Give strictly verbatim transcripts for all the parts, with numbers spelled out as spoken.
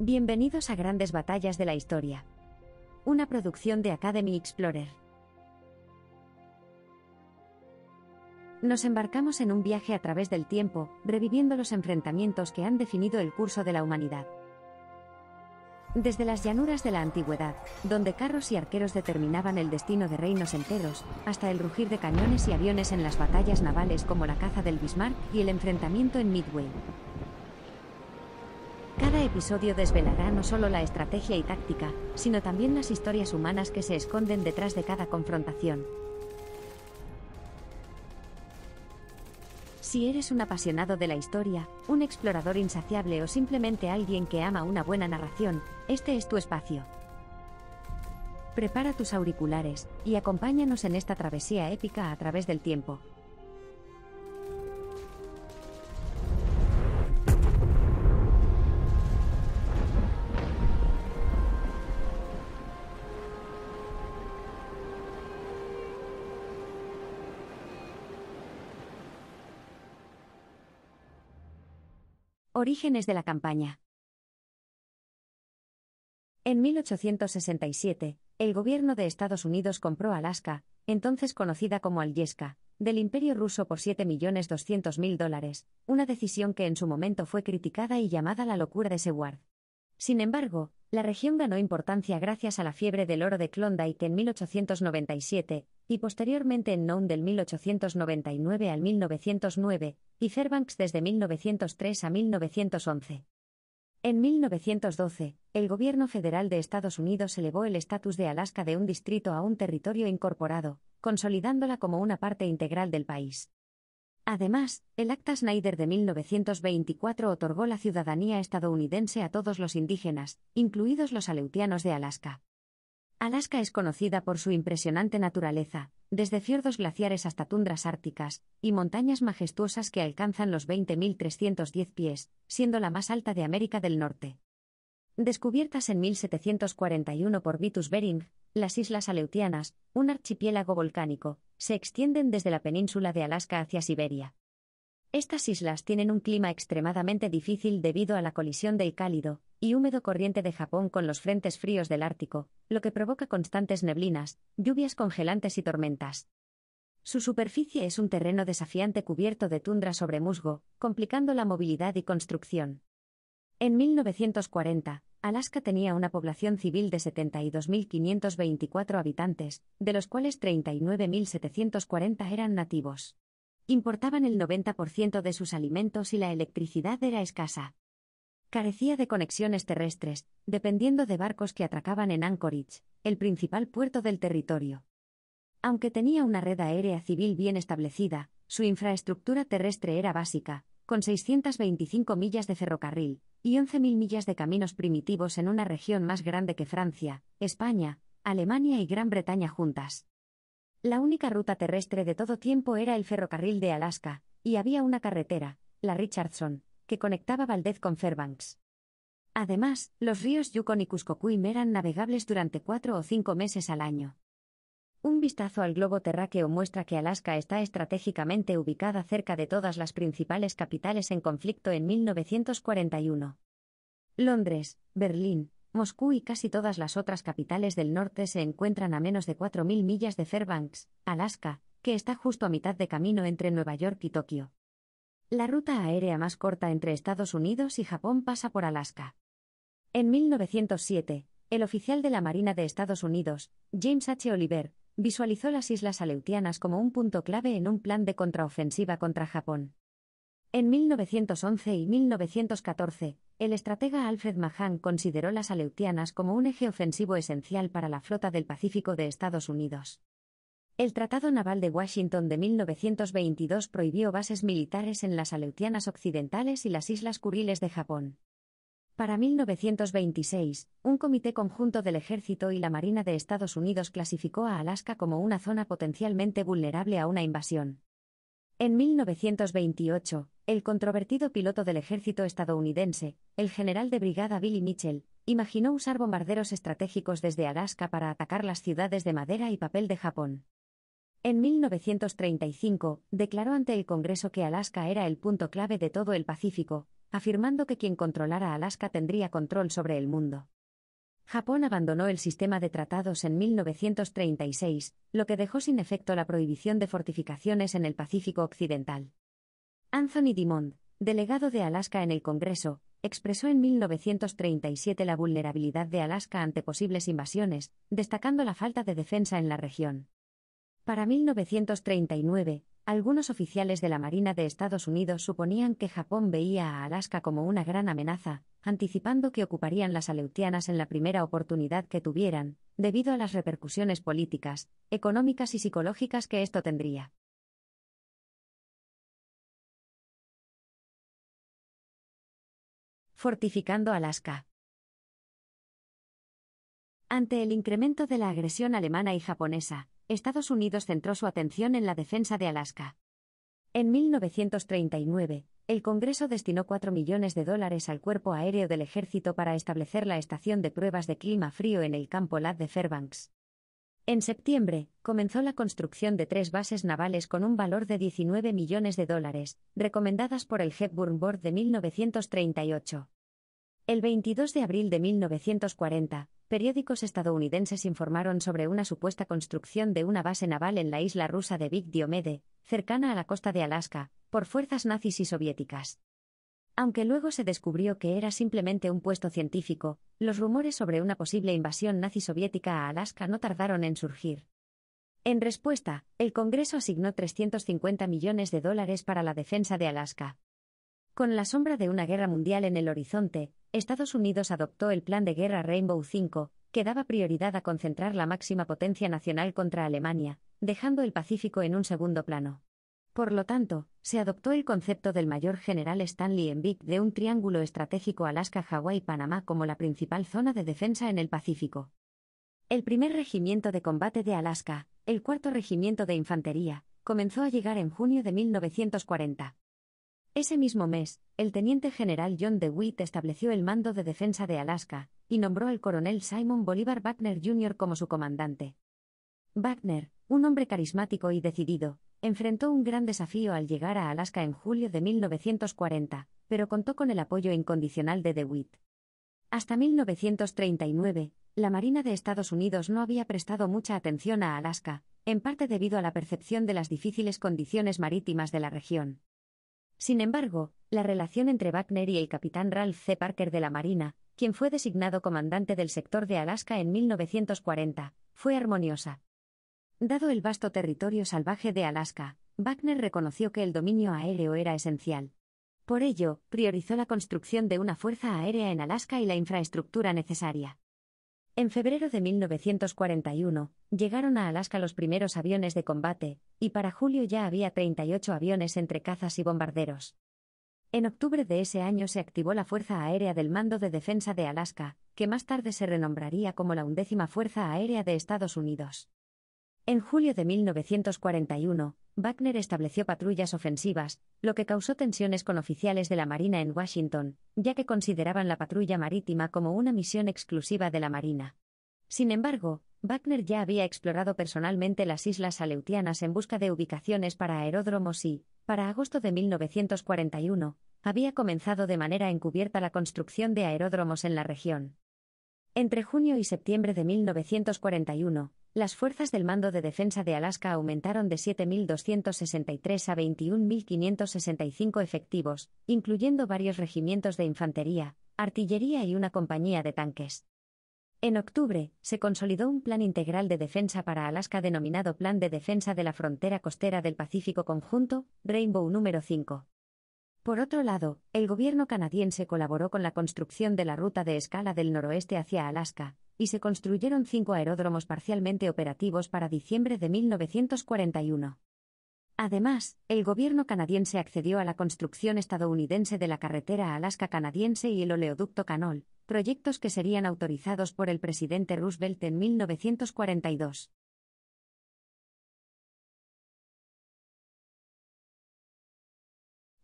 Bienvenidos a Grandes Batallas de la Historia. Una producción de Academy Explorer. Nos embarcamos en un viaje a través del tiempo, reviviendo los enfrentamientos que han definido el curso de la humanidad. Desde las llanuras de la antigüedad, donde carros y arqueros determinaban el destino de reinos enteros, hasta el rugir de cañones y aviones en las batallas navales como la caza del Bismarck y el enfrentamiento en Midway. Cada episodio desvelará no solo la estrategia y táctica, sino también las historias humanas que se esconden detrás de cada confrontación. Si eres un apasionado de la historia, un explorador insaciable o simplemente alguien que ama una buena narración, este es tu espacio. Prepara tus auriculares y acompáñanos en esta travesía épica a través del tiempo. Orígenes de la campaña. En mil ochocientos sesenta y siete, el gobierno de Estados Unidos compró Alaska, entonces conocida como Alyeska, del Imperio Ruso por siete millones doscientos mil dólares, una decisión que en su momento fue criticada y llamada la locura de Seward. Sin embargo, la región ganó importancia gracias a la fiebre del oro de Klondike en mil ochocientos noventa y siete, y posteriormente en Nome del mil ochocientos noventa y nueve al mil novecientos nueve, y Fairbanks desde mil novecientos tres a mil novecientos once. En mil novecientos doce, el gobierno federal de Estados Unidos elevó el estatus de Alaska de un distrito a un territorio incorporado, consolidándola como una parte integral del país. Además, el Acta Snyder de mil novecientos veinticuatro otorgó la ciudadanía estadounidense a todos los indígenas, incluidos los aleutianos de Alaska. Alaska es conocida por su impresionante naturaleza, desde fiordos glaciares hasta tundras árticas, y montañas majestuosas que alcanzan los veinte mil trescientos diez pies, siendo la más alta de América del Norte. Descubiertas en mil setecientos cuarenta y uno por Vitus Bering, las Islas Aleutianas, un archipiélago volcánico, se extienden desde la península de Alaska hacia Siberia. Estas islas tienen un clima extremadamente difícil debido a la colisión del cálido y húmedo Corriente de Japón con los frentes fríos del Ártico, lo que provoca constantes neblinas, lluvias congelantes y tormentas. Su superficie es un terreno desafiante cubierto de tundra sobre musgo, complicando la movilidad y construcción. En mil novecientos cuarenta, Alaska tenía una población civil de setenta y dos mil quinientos veinticuatro habitantes, de los cuales treinta y nueve mil setecientos cuarenta eran nativos. Importaban el noventa por ciento de sus alimentos y la electricidad era escasa. Carecía de conexiones terrestres, dependiendo de barcos que atracaban en Anchorage, el principal puerto del territorio. Aunque tenía una red aérea civil bien establecida, su infraestructura terrestre era básica, con seiscientas veinticinco millas de ferrocarril y once mil millas de caminos primitivos en una región más grande que Francia, España, Alemania y Gran Bretaña juntas. La única ruta terrestre de todo tiempo era el ferrocarril de Alaska, y había una carretera, la Richardson, que conectaba Valdez con Fairbanks. Además, los ríos Yukon y Kuskokwim eran navegables durante cuatro o cinco meses al año. Un vistazo al globo terráqueo muestra que Alaska está estratégicamente ubicada cerca de todas las principales capitales en conflicto en mil novecientos cuarenta y uno. Londres, Berlín, Moscú y casi todas las otras capitales del norte se encuentran a menos de cuatro mil millas de Fairbanks, Alaska, que está justo a mitad de camino entre Nueva York y Tokio. La ruta aérea más corta entre Estados Unidos y Japón pasa por Alaska. En mil novecientos siete, el oficial de la Marina de Estados Unidos, James H. Oliver, visualizó las Islas Aleutianas como un punto clave en un plan de contraofensiva contra Japón. En mil novecientos once y mil novecientos catorce, el estratega Alfred Mahan consideró las Aleutianas como un eje ofensivo esencial para la flota del Pacífico de Estados Unidos. El Tratado Naval de Washington de mil novecientos veintidós prohibió bases militares en las Aleutianas Occidentales y las Islas Kuriles de Japón. Para mil novecientos veintiséis, un comité conjunto del Ejército y la Marina de Estados Unidos clasificó a Alaska como una zona potencialmente vulnerable a una invasión. En mil novecientos veintiocho, el controvertido piloto del ejército estadounidense, el general de brigada Billy Mitchell, imaginó usar bombarderos estratégicos desde Alaska para atacar las ciudades de madera y papel de Japón. En mil novecientos treinta y cinco, declaró ante el Congreso que Alaska era el punto clave de todo el Pacífico, afirmando que quien controlara Alaska tendría control sobre el mundo. Japón abandonó el sistema de tratados en mil novecientos treinta y seis, lo que dejó sin efecto la prohibición de fortificaciones en el Pacífico Occidental. Anthony Dimond, delegado de Alaska en el Congreso, expresó en mil novecientos treinta y siete la vulnerabilidad de Alaska ante posibles invasiones, destacando la falta de defensa en la región. Para mil novecientos treinta y nueve, algunos oficiales de la Marina de Estados Unidos suponían que Japón veía a Alaska como una gran amenaza, anticipando que ocuparían las Aleutianas en la primera oportunidad que tuvieran, debido a las repercusiones políticas, económicas y psicológicas que esto tendría. Fortificando Alaska. Ante el incremento de la agresión alemana y japonesa, Estados Unidos centró su atención en la defensa de Alaska. En mil novecientos treinta y nueve, el Congreso destinó cuatro millones de dólares al Cuerpo Aéreo del Ejército para establecer la estación de pruebas de clima frío en el campo Ladd de Fairbanks. En septiembre, comenzó la construcción de tres bases navales con un valor de diecinueve millones de dólares, recomendadas por el Hepburn Board de mil novecientos treinta y ocho. El veintidós de abril de mil novecientos cuarenta, periódicos estadounidenses informaron sobre una supuesta construcción de una base naval en la isla rusa de Big Diomede, cercana a la costa de Alaska, por fuerzas nazis y soviéticas. Aunque luego se descubrió que era simplemente un puesto científico, los rumores sobre una posible invasión nazi-soviética a Alaska no tardaron en surgir. En respuesta, el Congreso asignó trescientos cincuenta millones de dólares para la defensa de Alaska. Con la sombra de una guerra mundial en el horizonte, Estados Unidos adoptó el plan de guerra Rainbow cinco, que daba prioridad a concentrar la máxima potencia nacional contra Alemania, dejando el Pacífico en un segundo plano. Por lo tanto, se adoptó el concepto del mayor general Stanley N. Bick de un triángulo estratégico Alaska-Hawái-Panamá como la principal zona de defensa en el Pacífico. El primer regimiento de combate de Alaska, el cuarto regimiento de infantería, comenzó a llegar en junio de mil novecientos cuarenta. Ese mismo mes, el teniente general John DeWitt estableció el mando de defensa de Alaska y nombró al coronel Simon Bolivar Buckner, junior como su comandante. Buckner, un hombre carismático y decidido, enfrentó un gran desafío al llegar a Alaska en julio de mil novecientos cuarenta, pero contó con el apoyo incondicional de DeWitt. Hasta mil novecientos treinta y nueve, la Marina de Estados Unidos no había prestado mucha atención a Alaska, en parte debido a la percepción de las difíciles condiciones marítimas de la región. Sin embargo, la relación entre Wagner y el capitán Ralph C. Parker de la Marina, quien fue designado comandante del sector de Alaska en mil novecientos cuarenta, fue armoniosa. Dado el vasto territorio salvaje de Alaska, Wagner reconoció que el dominio aéreo era esencial. Por ello, priorizó la construcción de una fuerza aérea en Alaska y la infraestructura necesaria. En febrero de mil novecientos cuarenta y uno, llegaron a Alaska los primeros aviones de combate, y para julio ya había treinta y ocho aviones entre cazas y bombarderos. En octubre de ese año se activó la Fuerza Aérea del Mando de Defensa de Alaska, que más tarde se renombraría como la Undécima Fuerza Aérea de Estados Unidos. En julio de mil novecientos cuarenta y uno, Wagner estableció patrullas ofensivas, lo que causó tensiones con oficiales de la Marina en Washington, ya que consideraban la patrulla marítima como una misión exclusiva de la Marina. Sin embargo, Wagner ya había explorado personalmente las Islas Aleutianas en busca de ubicaciones para aeródromos y, para agosto de mil novecientos cuarenta y uno, había comenzado de manera encubierta la construcción de aeródromos en la región. Entre junio y septiembre de mil novecientos cuarenta y uno, las fuerzas del Mando de Defensa de Alaska aumentaron de siete mil doscientos sesenta y tres a veintiún mil quinientos sesenta y cinco efectivos, incluyendo varios regimientos de infantería, artillería y una compañía de tanques. En octubre, se consolidó un plan integral de defensa para Alaska denominado Plan de Defensa de la Frontera Costera del Pacífico Conjunto, Rainbow número cinco. Por otro lado, el gobierno canadiense colaboró con la construcción de la ruta de escala del noroeste hacia Alaska, y se construyeron cinco aeródromos parcialmente operativos para diciembre de mil novecientos cuarenta y uno. Además, el gobierno canadiense accedió a la construcción estadounidense de la carretera Alaska-canadiense y el oleoducto Canol, proyectos que serían autorizados por el presidente Roosevelt en mil novecientos cuarenta y dos.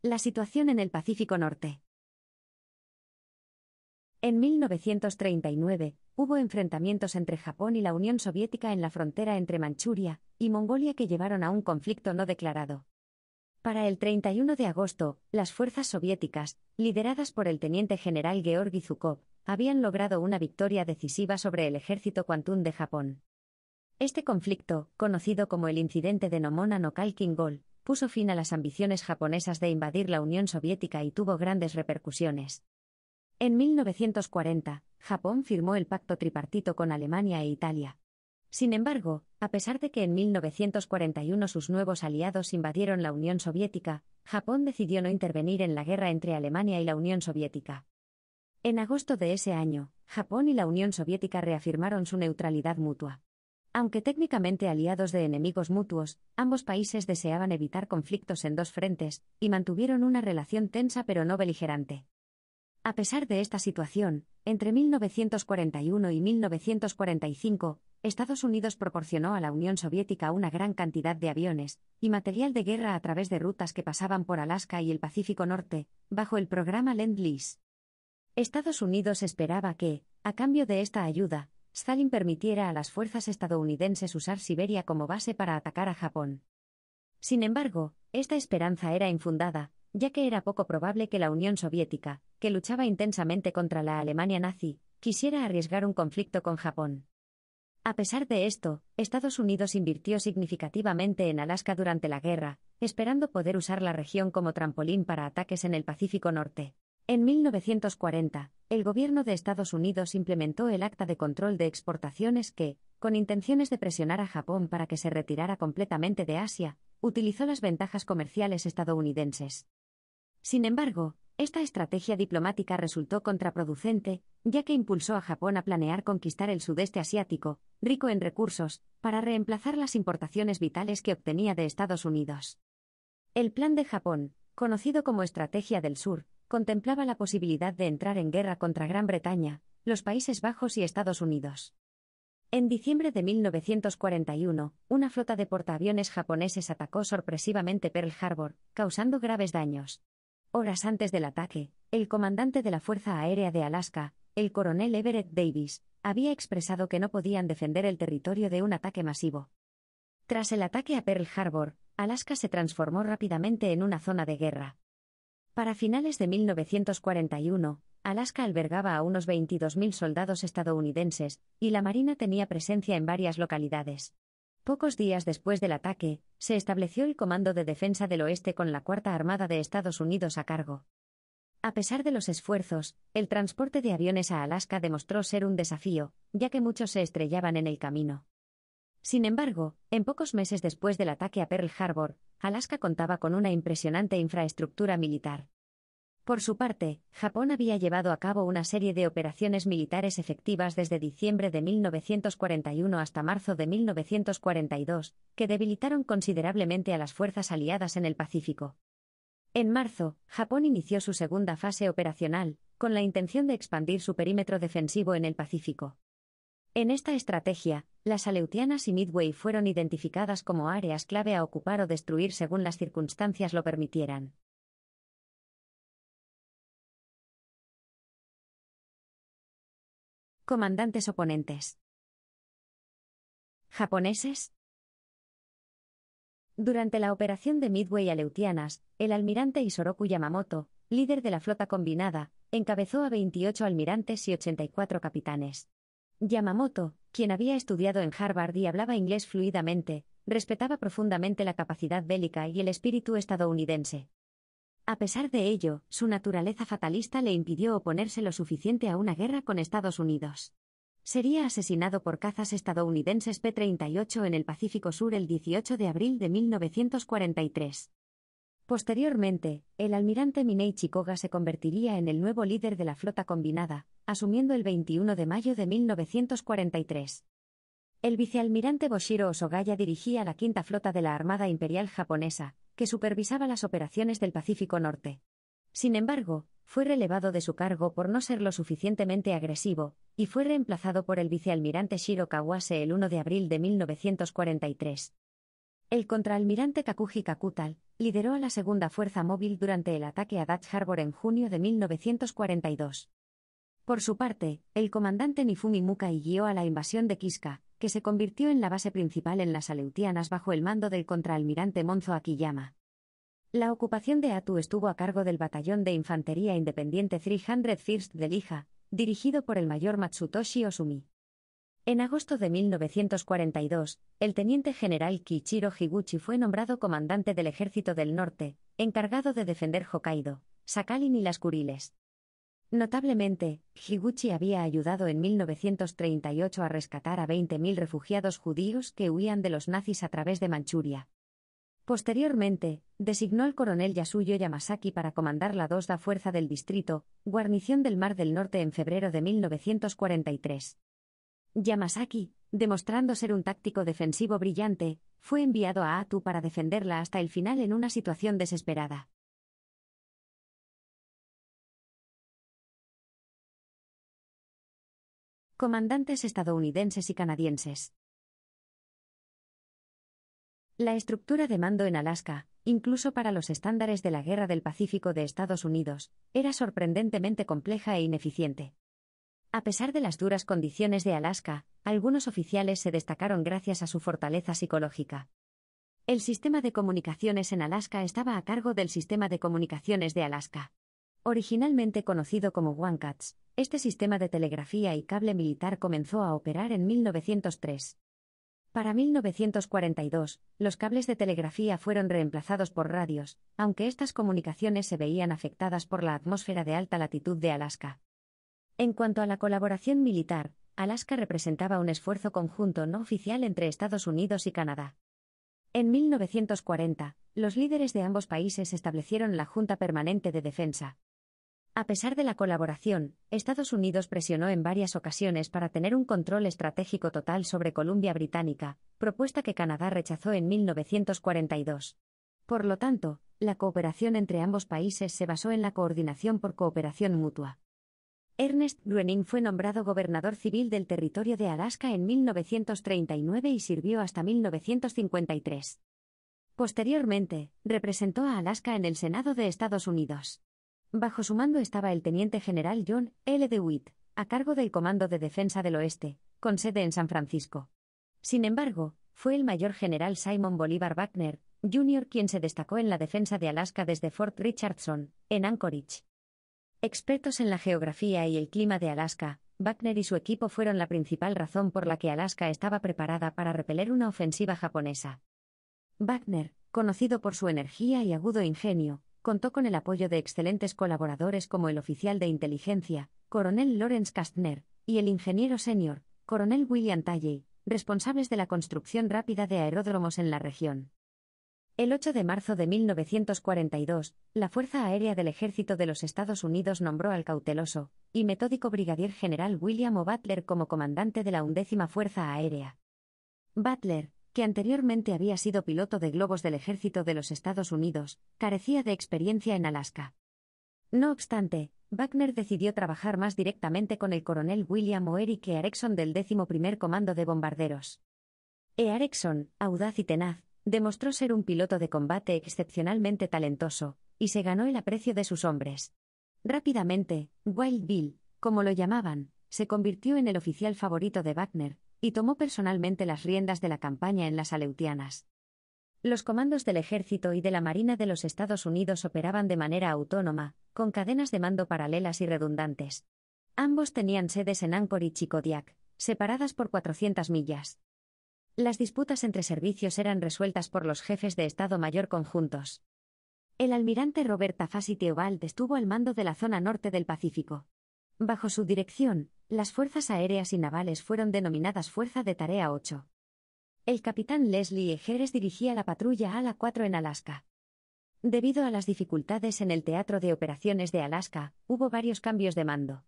La situación en el Pacífico Norte. En mil novecientos treinta y nueve, hubo enfrentamientos entre Japón y la Unión Soviética en la frontera entre Manchuria y Mongolia que llevaron a un conflicto no declarado. Para el treinta y uno de agosto, las fuerzas soviéticas, lideradas por el teniente general Georgi Zhukov, habían logrado una victoria decisiva sobre el ejército Kwantun de Japón. Este conflicto, conocido como el incidente de Nomona no Kalkin Gol, puso fin a las ambiciones japonesas de invadir la Unión Soviética y tuvo grandes repercusiones. En mil novecientos cuarenta, Japón firmó el pacto tripartito con Alemania e Italia. Sin embargo, a pesar de que en mil novecientos cuarenta y uno sus nuevos aliados invadieron la Unión Soviética, Japón decidió no intervenir en la guerra entre Alemania y la Unión Soviética. En agosto de ese año, Japón y la Unión Soviética reafirmaron su neutralidad mutua. Aunque técnicamente aliados de enemigos mutuos, ambos países deseaban evitar conflictos en dos frentes, y mantuvieron una relación tensa pero no beligerante. A pesar de esta situación, entre mil novecientos cuarenta y uno y mil novecientos cuarenta y cinco, Estados Unidos proporcionó a la Unión Soviética una gran cantidad de aviones y material de guerra a través de rutas que pasaban por Alaska y el Pacífico Norte, bajo el programa Lend-Lease. Estados Unidos esperaba que, a cambio de esta ayuda, Stalin permitiera a las fuerzas estadounidenses usar Siberia como base para atacar a Japón. Sin embargo, esta esperanza era infundada, ya que era poco probable que la Unión Soviética, que luchaba intensamente contra la Alemania nazi, quisiera arriesgar un conflicto con Japón. A pesar de esto, Estados Unidos invirtió significativamente en Alaska durante la guerra, esperando poder usar la región como trampolín para ataques en el Pacífico Norte. En mil novecientos cuarenta, el gobierno de Estados Unidos implementó el Acta de Control de Exportaciones que, con intenciones de presionar a Japón para que se retirara completamente de Asia, utilizó las ventajas comerciales estadounidenses. Sin embargo, esta estrategia diplomática resultó contraproducente, ya que impulsó a Japón a planear conquistar el sudeste asiático, rico en recursos, para reemplazar las importaciones vitales que obtenía de Estados Unidos. El Plan de Japón, conocido como Estrategia del Sur, contemplaba la posibilidad de entrar en guerra contra Gran Bretaña, los Países Bajos y Estados Unidos. En diciembre de mil novecientos cuarenta y uno, una flota de portaaviones japoneses atacó sorpresivamente Pearl Harbor, causando graves daños. Horas antes del ataque, el comandante de la Fuerza Aérea de Alaska, el coronel Everett Davis, había expresado que no podían defender el territorio de un ataque masivo. Tras el ataque a Pearl Harbor, Alaska se transformó rápidamente en una zona de guerra. Para finales de mil novecientos cuarenta y uno, Alaska albergaba a unos veintidós mil soldados estadounidenses, y la Marina tenía presencia en varias localidades. Pocos días después del ataque, se estableció el Comando de Defensa del Oeste con la Cuarta Armada de Estados Unidos a cargo. A pesar de los esfuerzos, el transporte de aviones a Alaska demostró ser un desafío, ya que muchos se estrellaban en el camino. Sin embargo, en pocos meses después del ataque a Pearl Harbor, Alaska contaba con una impresionante infraestructura militar. Por su parte, Japón había llevado a cabo una serie de operaciones militares efectivas desde diciembre de mil novecientos cuarenta y uno hasta marzo de mil novecientos cuarenta y dos, que debilitaron considerablemente a las fuerzas aliadas en el Pacífico. En marzo, Japón inició su segunda fase operacional, con la intención de expandir su perímetro defensivo en el Pacífico. En esta estrategia, las Aleutianas y Midway fueron identificadas como áreas clave a ocupar o destruir según las circunstancias lo permitieran. Comandantes oponentes. ¿Japoneses? Durante la operación de Midway Aleutianas, el almirante Isoroku Yamamoto, líder de la flota combinada, encabezó a veintiocho almirantes y ochenta y cuatro capitanes. Yamamoto, quien había estudiado en Harvard y hablaba inglés fluidamente, respetaba profundamente la capacidad bélica y el espíritu estadounidense. A pesar de ello, su naturaleza fatalista le impidió oponerse lo suficiente a una guerra con Estados Unidos. Sería asesinado por cazas estadounidenses P treinta y ocho en el Pacífico Sur el dieciocho de abril de mil novecientos cuarenta y tres. Posteriormente, el almirante Mineichi Koga se convertiría en el nuevo líder de la flota combinada, asumiendo el veintiuno de mayo de mil novecientos cuarenta y tres. El vicealmirante Boshiro Hosogaya dirigía la quinta flota de la Armada Imperial Japonesa, que supervisaba las operaciones del Pacífico Norte. Sin embargo, fue relevado de su cargo por no ser lo suficientemente agresivo, y fue reemplazado por el vicealmirante Shiro Kawase el uno de abril de mil novecientos cuarenta y tres. El contraalmirante Kakuji Kakutal lideró a la Segunda Fuerza Móvil durante el ataque a Dutch Harbor en junio de mil novecientos cuarenta y dos. Por su parte, el comandante Nifumi Mukai guió a la invasión de Kiska, que se convirtió en la base principal en las Aleutianas bajo el mando del contraalmirante Monzo Akiyama. La ocupación de Attu estuvo a cargo del Batallón de Infantería Independiente trescientos uno de Lija, dirigido por el mayor Matsutoshi Osumi. En agosto de mil novecientos cuarenta y dos, el teniente general Kiichiro Higuchi fue nombrado comandante del Ejército del Norte, encargado de defender Hokkaido, Sakhalin y las Kuriles. Notablemente, Higuchi había ayudado en mil novecientos treinta y ocho a rescatar a veinte mil refugiados judíos que huían de los nazis a través de Manchuria. Posteriormente, designó al coronel Yasuyo Yamasaki para comandar la segunda Fuerza del Distrito, guarnición del Mar del Norte en febrero de mil novecientos cuarenta y tres. Yamasaki, demostrando ser un táctico defensivo brillante, fue enviado a Attu para defenderla hasta el final en una situación desesperada. Comandantes estadounidenses y canadienses. La estructura de mando en Alaska, incluso para los estándares de la Guerra del Pacífico de Estados Unidos, era sorprendentemente compleja e ineficiente. A pesar de las duras condiciones de Alaska, algunos oficiales se destacaron gracias a su fortaleza psicológica. El sistema de comunicaciones en Alaska estaba a cargo del Sistema de Comunicaciones de Alaska. Originalmente conocido como Wankats, este sistema de telegrafía y cable militar comenzó a operar en mil novecientos tres. Para mil novecientos cuarenta y dos, los cables de telegrafía fueron reemplazados por radios, aunque estas comunicaciones se veían afectadas por la atmósfera de alta latitud de Alaska. En cuanto a la colaboración militar, Alaska representaba un esfuerzo conjunto no oficial entre Estados Unidos y Canadá. En mil novecientos cuarenta, los líderes de ambos países establecieron la Junta Permanente de Defensa. A pesar de la colaboración, Estados Unidos presionó en varias ocasiones para tener un control estratégico total sobre Columbia Británica, propuesta que Canadá rechazó en mil novecientos cuarenta y dos. Por lo tanto, la cooperación entre ambos países se basó en la coordinación por cooperación mutua. Ernest Groening fue nombrado gobernador civil del territorio de Alaska en mil novecientos treinta y nueve y sirvió hasta mil novecientos cincuenta y tres. Posteriormente, representó a Alaska en el Senado de Estados Unidos. Bajo su mando estaba el teniente general John L. DeWitt, a cargo del Comando de Defensa del Oeste, con sede en San Francisco. Sin embargo, fue el mayor general Simon Bolivar Buckner, junior quien se destacó en la defensa de Alaska desde Fort Richardson, en Anchorage. Expertos en la geografía y el clima de Alaska, Buckner y su equipo fueron la principal razón por la que Alaska estaba preparada para repeler una ofensiva japonesa. Buckner, conocido por su energía y agudo ingenio, contó con el apoyo de excelentes colaboradores como el oficial de inteligencia, coronel Lawrence Castner, y el ingeniero senior, coronel William Talley, responsables de la construcción rápida de aeródromos en la región. El ocho de marzo de mil novecientos cuarenta y dos, la Fuerza Aérea del Ejército de los Estados Unidos nombró al cauteloso y metódico brigadier general William O. Butler como comandante de la Undécima Fuerza Aérea. Butler, que anteriormente había sido piloto de globos del Ejército de los Estados Unidos, carecía de experiencia en Alaska. No obstante, Wagner decidió trabajar más directamente con el coronel William O. Eric Eareckson del once Comando de Bombarderos. Eareckson, audaz y tenaz, demostró ser un piloto de combate excepcionalmente talentoso, y se ganó el aprecio de sus hombres. Rápidamente, Wild Bill, como lo llamaban, se convirtió en el oficial favorito de Wagner, y tomó personalmente las riendas de la campaña en las Aleutianas. Los comandos del Ejército y de la Marina de los Estados Unidos operaban de manera autónoma, con cadenas de mando paralelas y redundantes. Ambos tenían sedes en Anchorage y Kodiak, separadas por cuatrocientas millas. Las disputas entre servicios eran resueltas por los jefes de Estado Mayor conjuntos. El almirante Robert Tafaci Theobald estuvo al mando de la zona norte del Pacífico. Bajo su dirección, las fuerzas aéreas y navales fueron denominadas Fuerza de Tarea ocho. El capitán Leslie Gehres dirigía la patrulla A L A cuatro en Alaska. Debido a las dificultades en el teatro de operaciones de Alaska, hubo varios cambios de mando.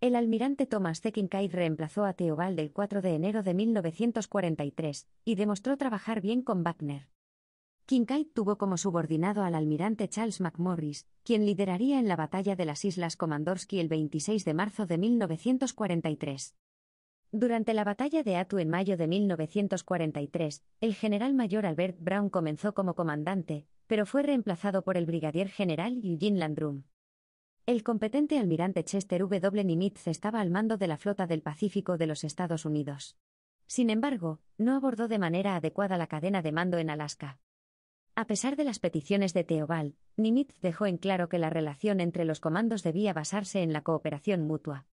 El almirante Thomas C. Kincaid reemplazó a Theobald el cuatro de enero de mil novecientos cuarenta y tres, y demostró trabajar bien con Wagner. Kincaid tuvo como subordinado al almirante Charles McMorris, quien lideraría en la batalla de las Islas Komandorsky el veintiséis de marzo de mil novecientos cuarenta y tres. Durante la batalla de Attu en mayo de mil novecientos cuarenta y tres, el general mayor Albert Brown comenzó como comandante, pero fue reemplazado por el brigadier general Eugene Landrum. El competente almirante Chester W. Nimitz estaba al mando de la Flota del Pacífico de los Estados Unidos. Sin embargo, no abordó de manera adecuada la cadena de mando en Alaska. A pesar de las peticiones de Theobald, Nimitz dejó en claro que la relación entre los comandos debía basarse en la cooperación mutua.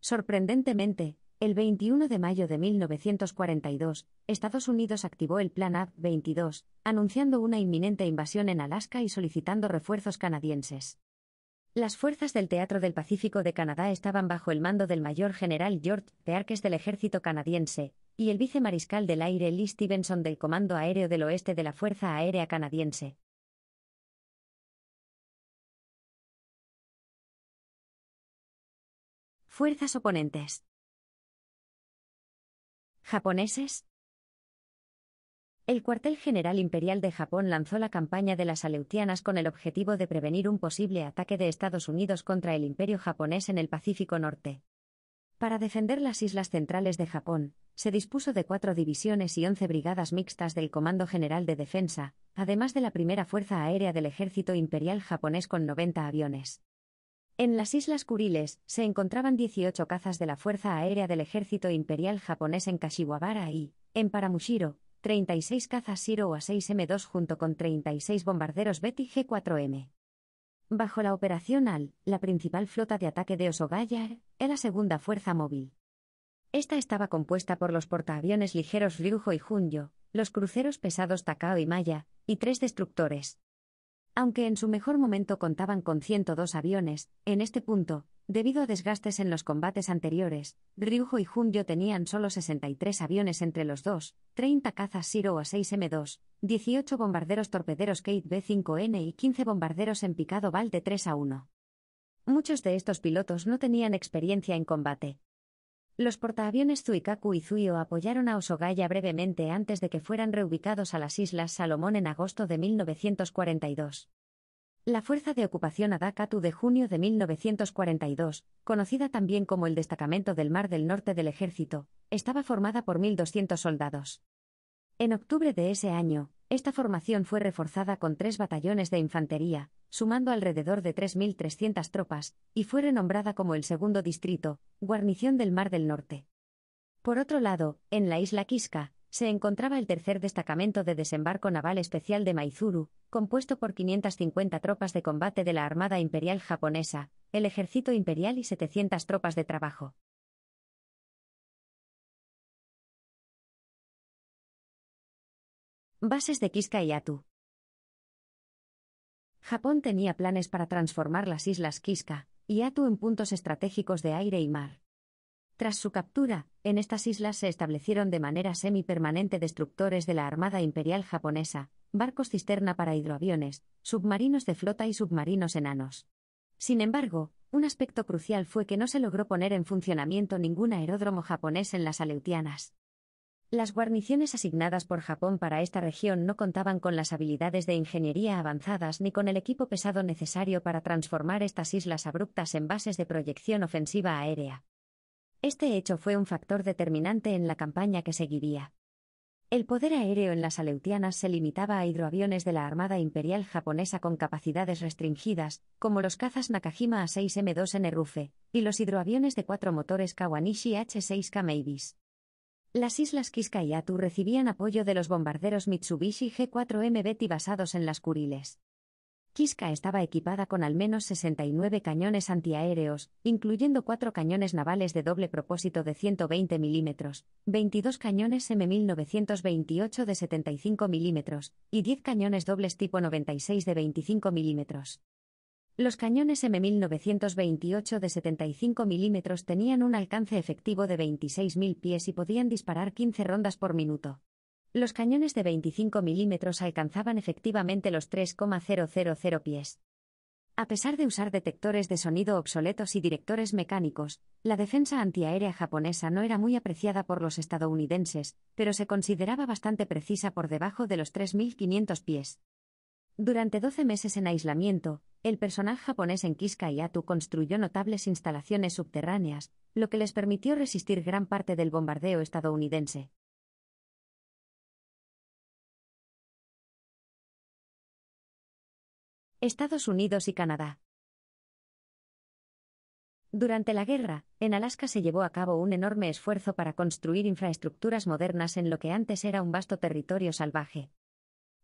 Sorprendentemente, el veintiuno de mayo de mil novecientos cuarenta y dos, Estados Unidos activó el Plan A B veintidós, anunciando una inminente invasión en Alaska y solicitando refuerzos canadienses. Las fuerzas del Teatro del Pacífico de Canadá estaban bajo el mando del mayor general George Pearce del ejército canadiense y el vicemariscal del aire Lee Stevenson del Comando Aéreo del Oeste de la Fuerza Aérea Canadiense. Fuerzas oponentes. ¿Japoneses? El cuartel general imperial de Japón lanzó la campaña de las Aleutianas con el objetivo de prevenir un posible ataque de Estados Unidos contra el imperio japonés en el Pacífico Norte. Para defender las islas centrales de Japón, se dispuso de cuatro divisiones y once brigadas mixtas del Comando General de Defensa, además de la primera Fuerza Aérea del Ejército Imperial Japonés con noventa aviones. En las Islas Kuriles, se encontraban dieciocho cazas de la Fuerza Aérea del Ejército Imperial Japonés en Kashiwabara y, en Paramushiro, treinta y seis cazas Shiro A seis M dos junto con treinta y seis bombarderos Betty G cuatro M. Bajo la operación A L, la principal flota de ataque de Hosogaya era la segunda fuerza móvil. Esta estaba compuesta por los portaaviones ligeros Ryujo y Junyo, los cruceros pesados Takao y Maya, y tres destructores. Aunque en su mejor momento contaban con ciento dos aviones, en este punto, debido a desgastes en los combates anteriores, Ryujo y Junyo tenían solo sesenta y tres aviones entre los dos, treinta cazas Shiro A seis M dos, dieciocho bombarderos torpederos Kate B cinco N y quince bombarderos en picado Bal de tres a uno. Muchos de estos pilotos no tenían experiencia en combate. Los portaaviones Zuikaku y Zuio apoyaron a Hosogaya brevemente antes de que fueran reubicados a las Islas Salomón en agosto de mil novecientos cuarenta y dos. La fuerza de ocupación Adakatu de junio de mil novecientos cuarenta y dos, conocida también como el Destacamento del Mar del Norte del Ejército, estaba formada por mil doscientos soldados. En octubre de ese año, esta formación fue reforzada con tres batallones de infantería, sumando alrededor de tres mil trescientas tropas, y fue renombrada como el segundo distrito, guarnición del Mar del Norte. Por otro lado, en la isla Kiska, se encontraba el tercer destacamento de desembarco naval especial de Maizuru, compuesto por quinientas cincuenta tropas de combate de la Armada Imperial Japonesa, el Ejército Imperial y setecientas tropas de trabajo. Bases de Kiska y Attu. Japón tenía planes para transformar las islas Kiska y Attu en puntos estratégicos de aire y mar. Tras su captura, en estas islas se establecieron de manera semipermanente destructores de la Armada Imperial Japonesa, barcos cisterna para hidroaviones, submarinos de flota y submarinos enanos. Sin embargo, un aspecto crucial fue que no se logró poner en funcionamiento ningún aeródromo japonés en las Aleutianas. Las guarniciones asignadas por Japón para esta región no contaban con las habilidades de ingeniería avanzadas ni con el equipo pesado necesario para transformar estas islas abruptas en bases de proyección ofensiva aérea. Este hecho fue un factor determinante en la campaña que seguiría. El poder aéreo en las Aleutianas se limitaba a hidroaviones de la Armada Imperial Japonesa con capacidades restringidas, como los cazas Nakajima A seis M dos N Rufe, y los hidroaviones de cuatro motores Kawanishi H seis K Mavis. Las islas Kiska y Attu recibían apoyo de los bombarderos Mitsubishi G cuatro M Betty basados en las Kuriles. Kiska estaba equipada con al menos sesenta y nueve cañones antiaéreos, incluyendo cuatro cañones navales de doble propósito de ciento veinte milímetros, veintidós cañones M mil novecientos veintiocho de setenta y cinco milímetros y diez cañones dobles tipo noventa y seis de veinticinco milímetros. Los cañones M mil novecientos veintiocho de setenta y cinco milímetros tenían un alcance efectivo de veintiséis mil pies y podían disparar quince rondas por minuto. Los cañones de veinticinco milímetros alcanzaban efectivamente los tres mil pies. A pesar de usar detectores de sonido obsoletos y directores mecánicos, la defensa antiaérea japonesa no era muy apreciada por los estadounidenses, pero se consideraba bastante precisa por debajo de los tres mil quinientos pies. Durante doce meses en aislamiento, el personal japonés en Kiska y Attu construyó notables instalaciones subterráneas, lo que les permitió resistir gran parte del bombardeo estadounidense. Estados Unidos y Canadá. Durante la guerra, en Alaska se llevó a cabo un enorme esfuerzo para construir infraestructuras modernas en lo que antes era un vasto territorio salvaje.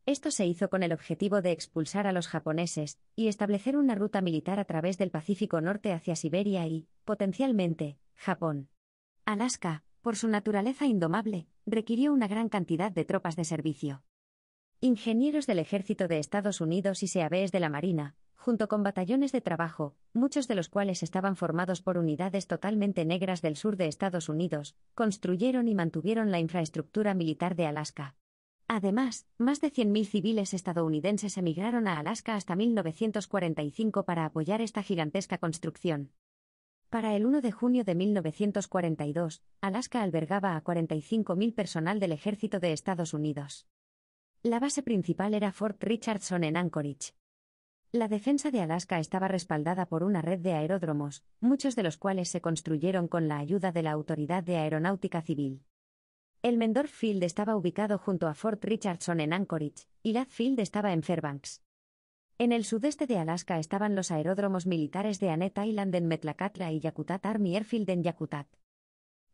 Esto se hizo con el objetivo de expulsar a los japoneses y establecer una ruta militar a través del Pacífico Norte hacia Siberia y, potencialmente, Japón. Alaska, por su naturaleza indomable, requirió una gran cantidad de tropas de servicio. Ingenieros del Ejército de Estados Unidos y S E A Bs de la Marina, junto con batallones de trabajo, muchos de los cuales estaban formados por unidades totalmente negras del sur de Estados Unidos, construyeron y mantuvieron la infraestructura militar de Alaska. Además, más de cien mil civiles estadounidenses emigraron a Alaska hasta mil novecientos cuarenta y cinco para apoyar esta gigantesca construcción. Para el uno de junio de mil novecientos cuarenta y dos, Alaska albergaba a cuarenta y cinco mil personal del Ejército de Estados Unidos. La base principal era Fort Richardson en Anchorage. La defensa de Alaska estaba respaldada por una red de aeródromos, muchos de los cuales se construyeron con la ayuda de la Autoridad de Aeronáutica Civil. El Mendorf Field estaba ubicado junto a Fort Richardson en Anchorage, y Ladd Field estaba en Fairbanks. En el sudeste de Alaska estaban los aeródromos militares de Annette Island en Metlakatla y Yakutat Army Airfield en Yakutat.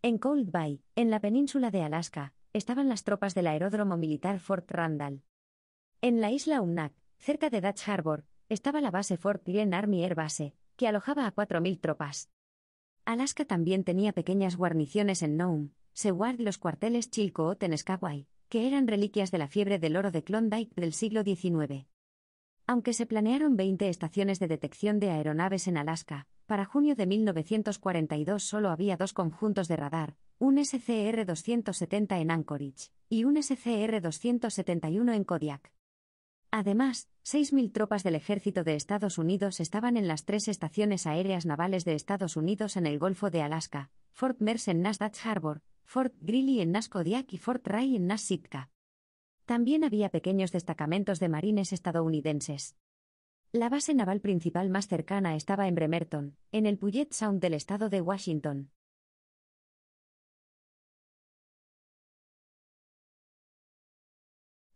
En Cold Bay, en la península de Alaska, estaban las tropas del aeródromo militar Fort Randall. En la isla Umnak, cerca de Dutch Harbor, estaba la base Fort Greene Army Air Base, que alojaba a cuatro mil tropas. Alaska también tenía pequeñas guarniciones en Nome, Seward y los cuarteles Chilcoot en Skagway, que eran reliquias de la fiebre del oro de Klondike del siglo diecinueve. Aunque se planearon veinte estaciones de detección de aeronaves en Alaska, para junio de mil novecientos cuarenta y dos solo había dos conjuntos de radar, un S C R doscientos setenta en Anchorage y un S C R doscientos setenta y uno en Kodiak. Además, seis mil tropas del Ejército de Estados Unidos estaban en las tres estaciones aéreas navales de Estados Unidos en el Golfo de Alaska, Fort Mears en Nass Dutch Harbor, Fort Greely en Nass Kodiak y Fort Ray en Nass Sitka. También había pequeños destacamentos de marines estadounidenses. La base naval principal más cercana estaba en Bremerton, en el Puget Sound del estado de Washington.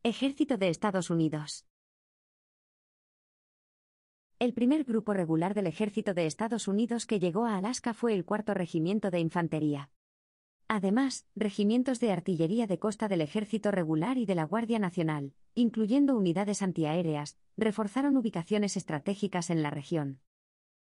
Ejército de Estados Unidos. El primer grupo regular del Ejército de Estados Unidos que llegó a Alaska fue el cuarto Regimiento de Infantería. Además, regimientos de artillería de costa del Ejército Regular y de la Guardia Nacional, incluyendo unidades antiaéreas, reforzaron ubicaciones estratégicas en la región.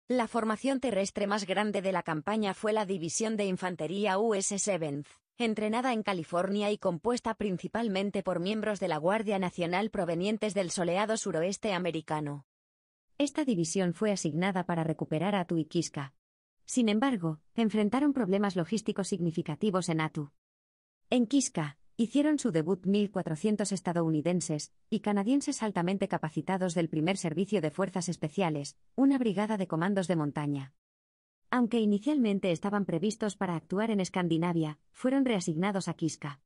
La formación terrestre más grande de la campaña fue la División de Infantería U S siete, entrenada en California y compuesta principalmente por miembros de la Guardia Nacional provenientes del soleado suroeste americano. Esta división fue asignada para recuperar a Attu y Kiska. Sin embargo, enfrentaron problemas logísticos significativos en Attu. En Kiska, hicieron su debut mil cuatrocientos estadounidenses y canadienses altamente capacitados del primer Servicio de Fuerzas Especiales, una brigada de comandos de montaña. Aunque inicialmente estaban previstos para actuar en Escandinavia, fueron reasignados a Kiska.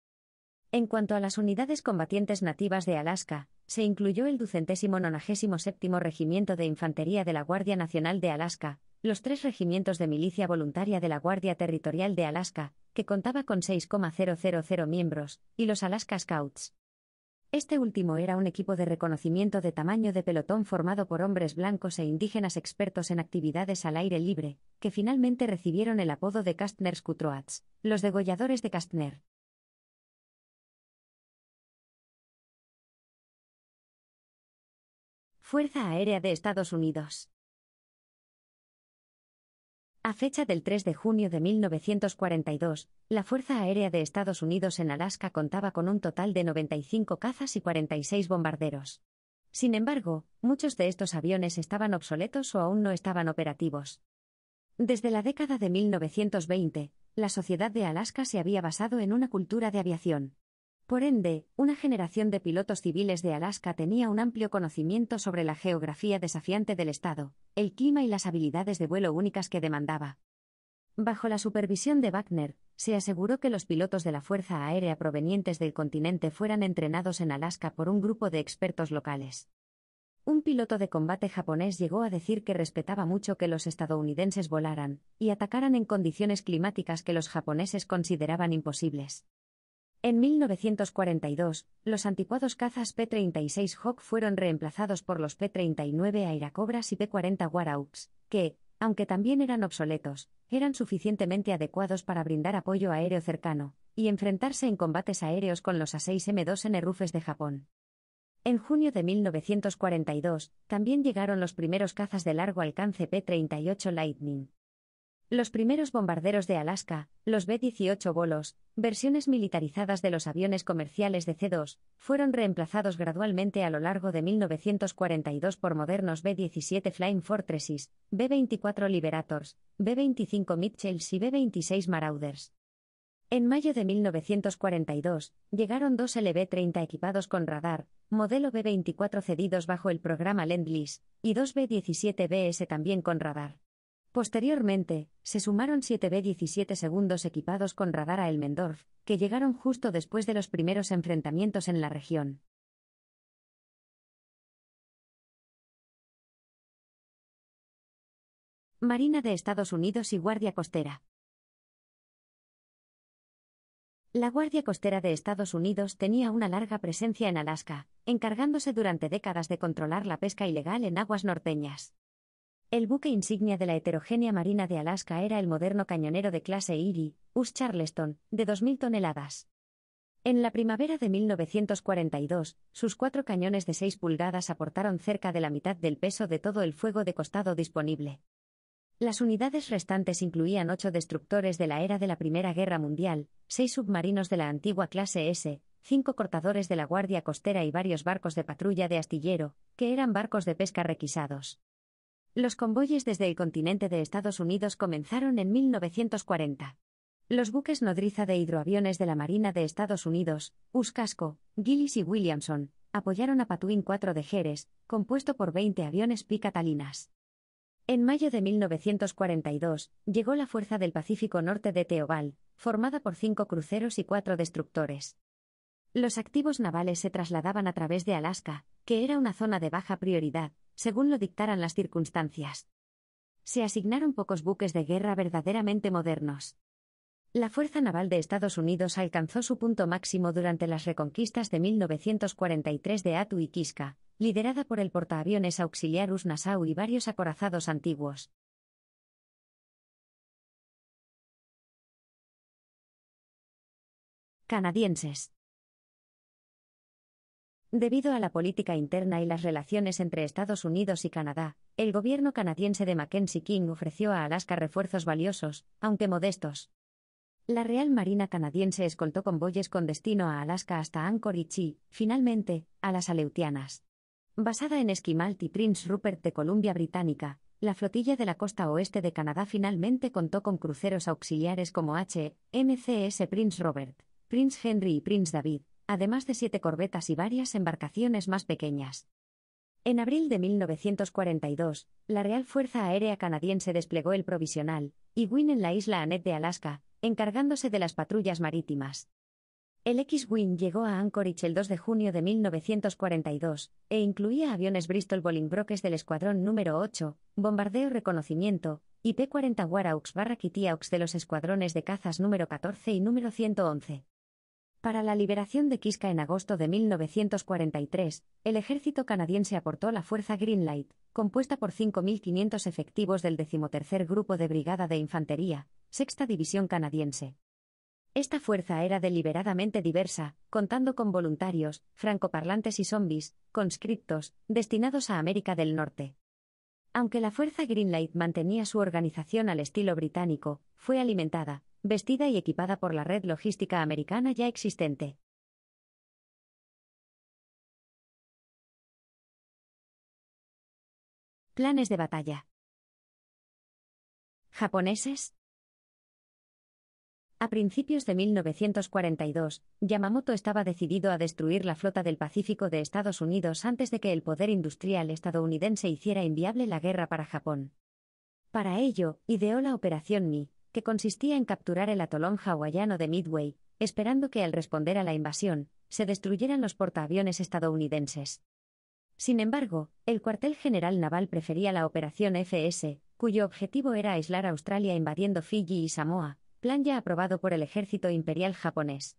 En cuanto a las unidades combatientes nativas de Alaska, se incluyó el ducentésimo nonagésimo séptimo Regimiento de Infantería de la Guardia Nacional de Alaska, los tres regimientos de milicia voluntaria de la Guardia Territorial de Alaska, que contaba con seis mil miembros, y los Alaska Scouts. Este último era un equipo de reconocimiento de tamaño de pelotón formado por hombres blancos e indígenas expertos en actividades al aire libre, que finalmente recibieron el apodo de Castner's Cutthroats, los degolladores de Castner. Fuerza Aérea de Estados Unidos. A fecha del tres de junio de mil novecientos cuarenta y dos, la Fuerza Aérea de Estados Unidos en Alaska contaba con un total de noventa y cinco cazas y cuarenta y seis bombarderos. Sin embargo, muchos de estos aviones estaban obsoletos o aún no estaban operativos. Desde la década de mil novecientos veinte, la sociedad de Alaska se había basado en una cultura de aviación. Por ende, una generación de pilotos civiles de Alaska tenía un amplio conocimiento sobre la geografía desafiante del estado, el clima y las habilidades de vuelo únicas que demandaba. Bajo la supervisión de Wagner, se aseguró que los pilotos de la Fuerza Aérea provenientes del continente fueran entrenados en Alaska por un grupo de expertos locales. Un piloto de combate japonés llegó a decir que respetaba mucho que los estadounidenses volaran y atacaran en condiciones climáticas que los japoneses consideraban imposibles. En mil novecientos cuarenta y dos, los anticuados cazas P treinta y seis Hawk fueron reemplazados por los P treinta y nueve Airacobras y P cuarenta Warhawks, que, aunque también eran obsoletos, eran suficientemente adecuados para brindar apoyo aéreo cercano y enfrentarse en combates aéreos con los A seis M dos N Rufes de Japón. En junio de mil novecientos cuarenta y dos, también llegaron los primeros cazas de largo alcance P treinta y ocho Lightning. Los primeros bombarderos de Alaska, los B dieciocho Bolos, versiones militarizadas de los aviones comerciales de C dos, fueron reemplazados gradualmente a lo largo de mil novecientos cuarenta y dos por modernos B diecisiete Flying Fortresses, B veinticuatro Liberators, B veinticinco Mitchells y B veintiséis Marauders. En mayo de mil novecientos cuarenta y dos, llegaron dos L B treinta equipados con radar, modelo B veinticuatro cedidos bajo el programa Lend-Lease, y dos B diecisiete B S también con radar. Posteriormente, se sumaron siete B diecisiete segundos equipados con radar a Elmendorf, que llegaron justo después de los primeros enfrentamientos en la región. Marina de Estados Unidos y Guardia Costera. La Guardia Costera de Estados Unidos tenía una larga presencia en Alaska, encargándose durante décadas de controlar la pesca ilegal en aguas norteñas. El buque insignia de la heterogénea Marina de Alaska era el moderno cañonero de clase Erie, U S S Charleston, de dos mil toneladas. En la primavera de mil novecientos cuarenta y dos, sus cuatro cañones de seis pulgadas aportaron cerca de la mitad del peso de todo el fuego de costado disponible. Las unidades restantes incluían ocho destructores de la era de la Primera Guerra Mundial, seis submarinos de la antigua clase S, cinco cortadores de la Guardia Costera y varios barcos de patrulla de astillero, que eran barcos de pesca requisados. Los convoyes desde el continente de Estados Unidos comenzaron en mil novecientos cuarenta. Los buques nodriza de hidroaviones de la Marina de Estados Unidos, U S S Casco, Gillis y Williamson, apoyaron a Patwin cuatro de Gehres, compuesto por veinte aviones P-Catalinas. En mayo de mil novecientos cuarenta y dos, llegó la Fuerza del Pacífico Norte de Teobal, formada por cinco cruceros y cuatro destructores. Los activos navales se trasladaban a través de Alaska, que era una zona de baja prioridad, según lo dictaran las circunstancias. Se asignaron pocos buques de guerra verdaderamente modernos. La Fuerza Naval de Estados Unidos alcanzó su punto máximo durante las reconquistas de mil novecientos cuarenta y tres de Attu y Kiska, liderada por el portaaviones auxiliar U S S Nassau y varios acorazados antiguos. Canadienses. Debido a la política interna y las relaciones entre Estados Unidos y Canadá, el gobierno canadiense de Mackenzie King ofreció a Alaska refuerzos valiosos, aunque modestos. La Real Marina canadiense escoltó convoyes con destino a Alaska hasta Anchorage y, finalmente, a las Aleutianas. Basada en Esquimalt y Prince Rupert de Columbia Británica, la flotilla de la costa oeste de Canadá finalmente contó con cruceros auxiliares como H M C S Prince Robert, Prince Henry y Prince David, además de siete corbetas y varias embarcaciones más pequeñas. En abril de mil novecientos cuarenta y dos, la Real Fuerza Aérea Canadiense desplegó el provisional Wing en la isla Annette de Alaska, encargándose de las patrullas marítimas. El X Wing llegó a Anchorage el dos de junio de mil novecientos cuarenta y dos, e incluía aviones Bristol Bolingbroke del Escuadrón número ocho, Bombardeo Reconocimiento, y P cuarenta Warhawks barra Kittyhawks de los Escuadrones de Cazas número catorce y número ciento once. Para la liberación de Kiska en agosto de mil novecientos cuarenta y tres, el ejército canadiense aportó la Fuerza Greenlight, compuesta por cinco mil quinientos efectivos del decimotercer Grupo de Brigada de Infantería, Sexta División Canadiense. Esta fuerza era deliberadamente diversa, contando con voluntarios, francoparlantes y zombis, conscriptos, destinados a América del Norte. Aunque la Fuerza Greenlight mantenía su organización al estilo británico, fue alimentada, vestida y equipada por la red logística americana ya existente. Planes de batalla. ¿Japoneses? A principios de mil novecientos cuarenta y dos, Yamamoto estaba decidido a destruir la flota del Pacífico de Estados Unidos antes de que el poder industrial estadounidense hiciera inviable la guerra para Japón. Para ello, ideó la Operación Mi, que consistía en capturar el atolón hawaiano de Midway, esperando que al responder a la invasión, se destruyeran los portaaviones estadounidenses. Sin embargo, el cuartel general naval prefería la Operación F S, cuyo objetivo era aislar a Australia invadiendo Fiji y Samoa, plan ya aprobado por el ejército imperial japonés.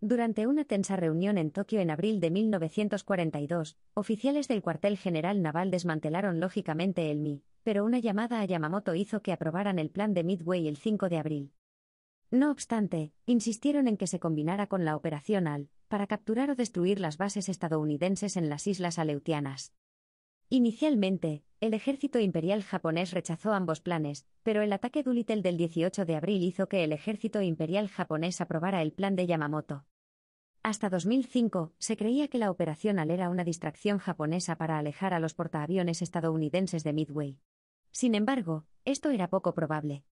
Durante una tensa reunión en Tokio en abril de mil novecientos cuarenta y dos, oficiales del cuartel general naval desmantelaron lógicamente el M I, pero una llamada a Yamamoto hizo que aprobaran el plan de Midway el cinco de abril. No obstante, insistieron en que se combinara con la Operación A L, para capturar o destruir las bases estadounidenses en las Islas Aleutianas. Inicialmente, el ejército imperial japonés rechazó ambos planes, pero el ataque Doolittle del dieciocho de abril hizo que el ejército imperial japonés aprobara el plan de Yamamoto. Hasta dos mil cinco, se creía que la operación A L era una distracción japonesa para alejar a los portaaviones estadounidenses de Midway. Sin embargo, esto era poco probable.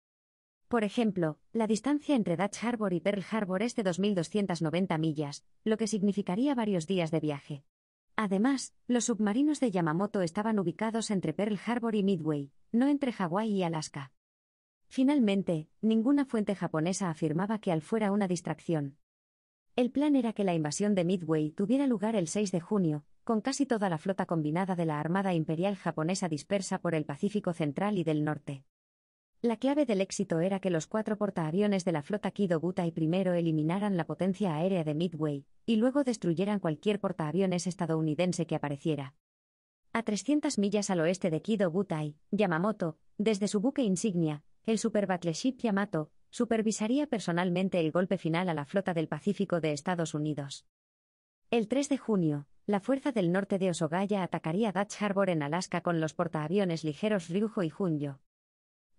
Por ejemplo, la distancia entre Dutch Harbor y Pearl Harbor es de dos mil doscientas noventa millas, lo que significaría varios días de viaje. Además, los submarinos de Yamamoto estaban ubicados entre Pearl Harbor y Midway, no entre Hawái y Alaska. Finalmente, ninguna fuente japonesa afirmaba que A L fuera una distracción. El plan era que la invasión de Midway tuviera lugar el seis de junio, con casi toda la flota combinada de la Armada Imperial Japonesa dispersa por el Pacífico Central y del Norte. La clave del éxito era que los cuatro portaaviones de la flota Kido Butai primero eliminaran la potencia aérea de Midway, y luego destruyeran cualquier portaaviones estadounidense que apareciera. A trescientas millas al oeste de Kido Butai, Yamamoto, desde su buque insignia, el superbattleship Yamato, supervisaría personalmente el golpe final a la flota del Pacífico de Estados Unidos. El tres de junio, la Fuerza del Norte de Hosogaya atacaría Dutch Harbor en Alaska con los portaaviones ligeros Ryujo y Junyo.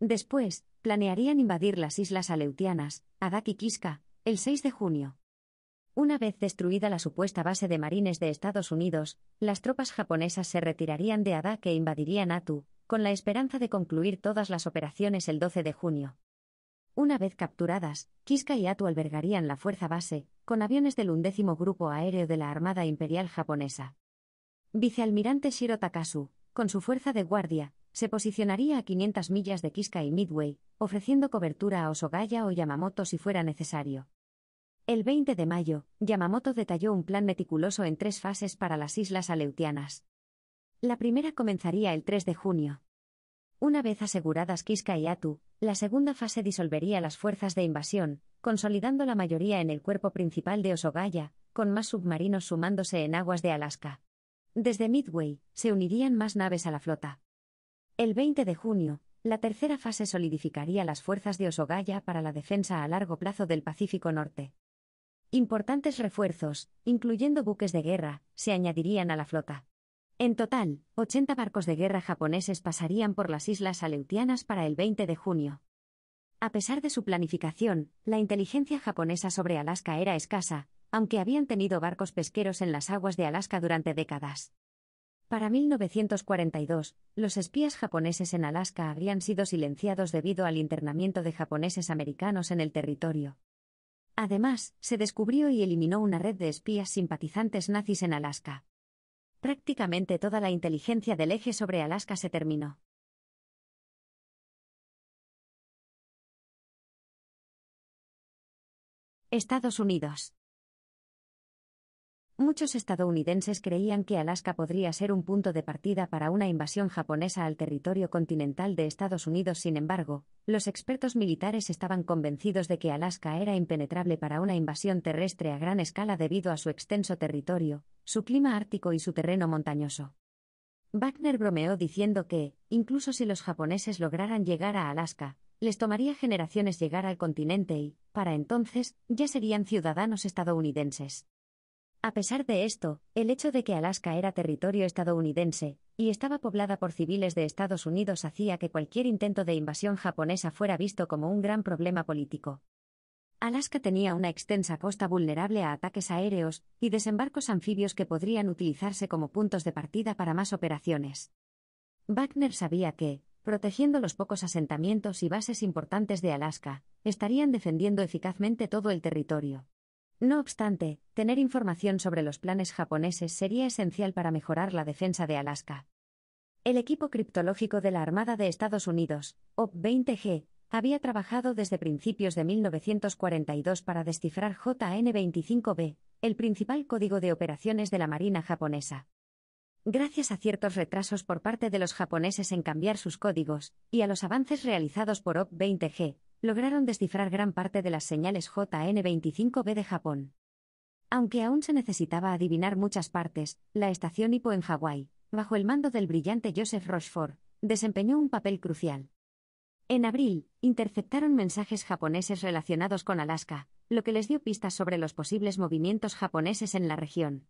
Después, planearían invadir las Islas Aleutianas, Adak y Kiska, el seis de junio. Una vez destruida la supuesta base de marines de Estados Unidos, las tropas japonesas se retirarían de Adak e invadirían Attu, con la esperanza de concluir todas las operaciones el doce de junio. Una vez capturadas, Kiska y Attu albergarían la fuerza base, con aviones del undécimo Grupo Aéreo de la Armada Imperial Japonesa. Vicealmirante Shiro Takasu, con su fuerza de guardia, se posicionaría a quinientas millas de Kiska y Midway, ofreciendo cobertura a Hosogaya o Yamamoto si fuera necesario. El veinte de mayo, Yamamoto detalló un plan meticuloso en tres fases para las Islas Aleutianas. La primera comenzaría el tres de junio. Una vez aseguradas Kiska y Attu, la segunda fase disolvería las fuerzas de invasión, consolidando la mayoría en el cuerpo principal de Hosogaya, con más submarinos sumándose en aguas de Alaska. Desde Midway, se unirían más naves a la flota. El veinte de junio, la tercera fase solidificaría las fuerzas de Hosogaya para la defensa a largo plazo del Pacífico Norte. Importantes refuerzos, incluyendo buques de guerra, se añadirían a la flota. En total, ochenta barcos de guerra japoneses pasarían por las Islas Aleutianas para el veinte de junio. A pesar de su planificación, la inteligencia japonesa sobre Alaska era escasa, aunque habían tenido barcos pesqueros en las aguas de Alaska durante décadas. Para mil novecientos cuarenta y dos, los espías japoneses en Alaska habrían sido silenciados debido al internamiento de japoneses americanos en el territorio. Además, se descubrió y eliminó una red de espías simpatizantes nazis en Alaska. Prácticamente toda la inteligencia del eje sobre Alaska se terminó. Estados Unidos. Muchos estadounidenses creían que Alaska podría ser un punto de partida para una invasión japonesa al territorio continental de Estados Unidos. Sin embargo, los expertos militares estaban convencidos de que Alaska era impenetrable para una invasión terrestre a gran escala debido a su extenso territorio, su clima ártico y su terreno montañoso. Wagner bromeó diciendo que, incluso si los japoneses lograran llegar a Alaska, les tomaría generaciones llegar al continente y, para entonces, ya serían ciudadanos estadounidenses. A pesar de esto, el hecho de que Alaska era territorio estadounidense, y estaba poblada por civiles de Estados Unidos, hacía que cualquier intento de invasión japonesa fuera visto como un gran problema político. Alaska tenía una extensa costa vulnerable a ataques aéreos y desembarcos anfibios que podrían utilizarse como puntos de partida para más operaciones. Wagner sabía que, protegiendo los pocos asentamientos y bases importantes de Alaska, estarían defendiendo eficazmente todo el territorio. No obstante, tener información sobre los planes japoneses sería esencial para mejorar la defensa de Alaska. El equipo criptológico de la Armada de Estados Unidos, O P veinte G, había trabajado desde principios de mil novecientos cuarenta y dos para descifrar J N veinticinco B, el principal código de operaciones de la Marina japonesa. Gracias a ciertos retrasos por parte de los japoneses en cambiar sus códigos, y a los avances realizados por O P veinte G, lograron descifrar gran parte de las señales J N veinticinco B de Japón. Aunque aún se necesitaba adivinar muchas partes, la estación Hippo en Hawái, bajo el mando del brillante Joseph Rochefort, desempeñó un papel crucial. En abril, interceptaron mensajes japoneses relacionados con Alaska, lo que les dio pistas sobre los posibles movimientos japoneses en la región.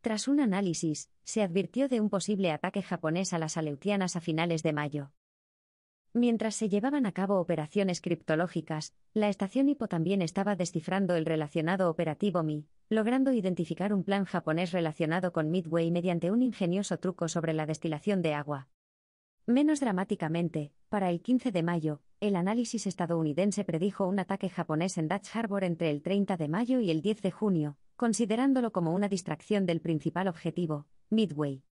Tras un análisis, se advirtió de un posible ataque japonés a las Aleutianas a finales de mayo. Mientras se llevaban a cabo operaciones criptológicas, la estación Hippo también estaba descifrando el relacionado operativo M I, logrando identificar un plan japonés relacionado con Midway mediante un ingenioso truco sobre la destilación de agua. Menos dramáticamente, para el quince de mayo, el análisis estadounidense predijo un ataque japonés en Dutch Harbor entre el treinta de mayo y el diez de junio, considerándolo como una distracción del principal objetivo, Midway.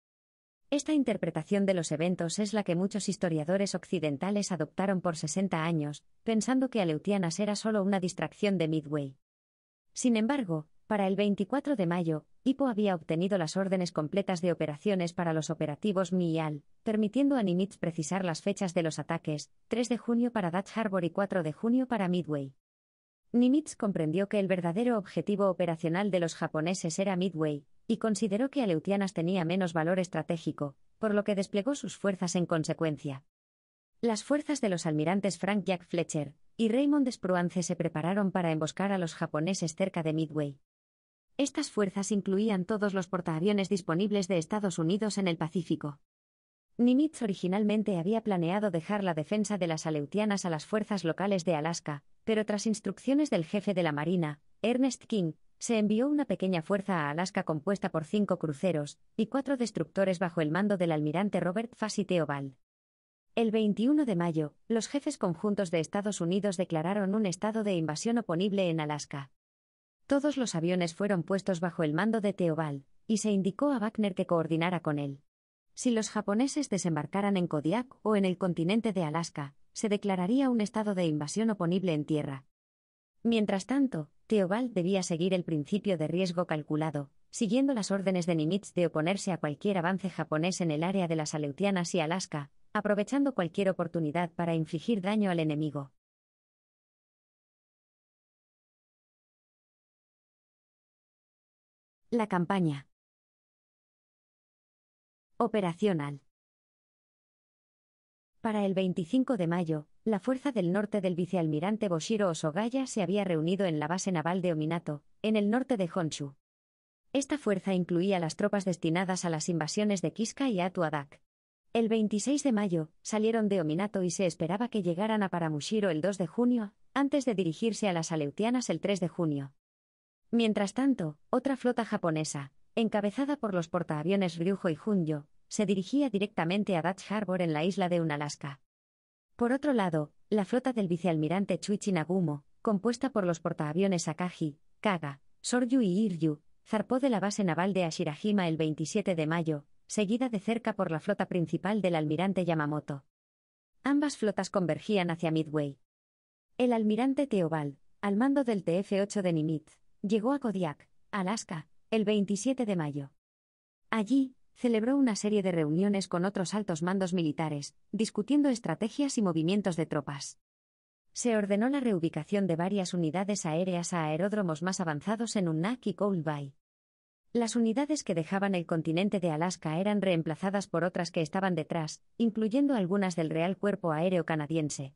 Esta interpretación de los eventos es la que muchos historiadores occidentales adoptaron por sesenta años, pensando que Aleutianas era solo una distracción de Midway. Sin embargo, para el veinticuatro de mayo, Hippo había obtenido las órdenes completas de operaciones para los operativos M I y A L, permitiendo a Nimitz precisar las fechas de los ataques, tres de junio para Dutch Harbor y cuatro de junio para Midway. Nimitz comprendió que el verdadero objetivo operacional de los japoneses era Midway, y consideró que Aleutianas tenía menos valor estratégico, por lo que desplegó sus fuerzas en consecuencia. Las fuerzas de los almirantes Frank Jack Fletcher y Raymond Spruance se prepararon para emboscar a los japoneses cerca de Midway. Estas fuerzas incluían todos los portaaviones disponibles de Estados Unidos en el Pacífico. Nimitz originalmente había planeado dejar la defensa de las Aleutianas a las fuerzas locales de Alaska, pero tras instrucciones del jefe de la Marina, Ernest King, se envió una pequeña fuerza a Alaska compuesta por cinco cruceros y cuatro destructores bajo el mando del almirante Robert Fassi Theobald. El veintiuno de mayo, los jefes conjuntos de Estados Unidos declararon un estado de invasión oponible en Alaska. Todos los aviones fueron puestos bajo el mando de Theobald, y se indicó a Wagner que coordinara con él. Si los japoneses desembarcaran en Kodiak o en el continente de Alaska, se declararía un estado de invasión oponible en tierra. Mientras tanto, Theobald debía seguir el principio de riesgo calculado, siguiendo las órdenes de Nimitz de oponerse a cualquier avance japonés en el área de las Aleutianas y Alaska, aprovechando cualquier oportunidad para infligir daño al enemigo. La campaña operacional. Para el veinticinco de mayo, la Fuerza del Norte del vicealmirante Boshiro Hosogaya se había reunido en la base naval de Ominato, en el norte de Honshu. Esta fuerza incluía las tropas destinadas a las invasiones de Kiska y Attu. El veintiséis de mayo, salieron de Ominato y se esperaba que llegaran a Paramushiro el dos de junio, antes de dirigirse a las Aleutianas el tres de junio. Mientras tanto, otra flota japonesa, encabezada por los portaaviones Ryujo y Junyo, se dirigía directamente a Dutch Harbor en la isla de Unalaska. Por otro lado, la flota del vicealmirante Chuichi Nagumo, compuesta por los portaaviones Akagi, Kaga, Soryu y Iryu, zarpó de la base naval de Ashirajima el veintisiete de mayo, seguida de cerca por la flota principal del almirante Yamamoto. Ambas flotas convergían hacia Midway. El almirante Theobald, al mando del T F ocho de Nimitz, llegó a Kodiak, Alaska, el veintisiete de mayo. Allí, celebró una serie de reuniones con otros altos mandos militares, discutiendo estrategias y movimientos de tropas. Se ordenó la reubicación de varias unidades aéreas a aeródromos más avanzados en Unnak y Cold Bay. Las unidades que dejaban el continente de Alaska eran reemplazadas por otras que estaban detrás, incluyendo algunas del Real Cuerpo Aéreo Canadiense.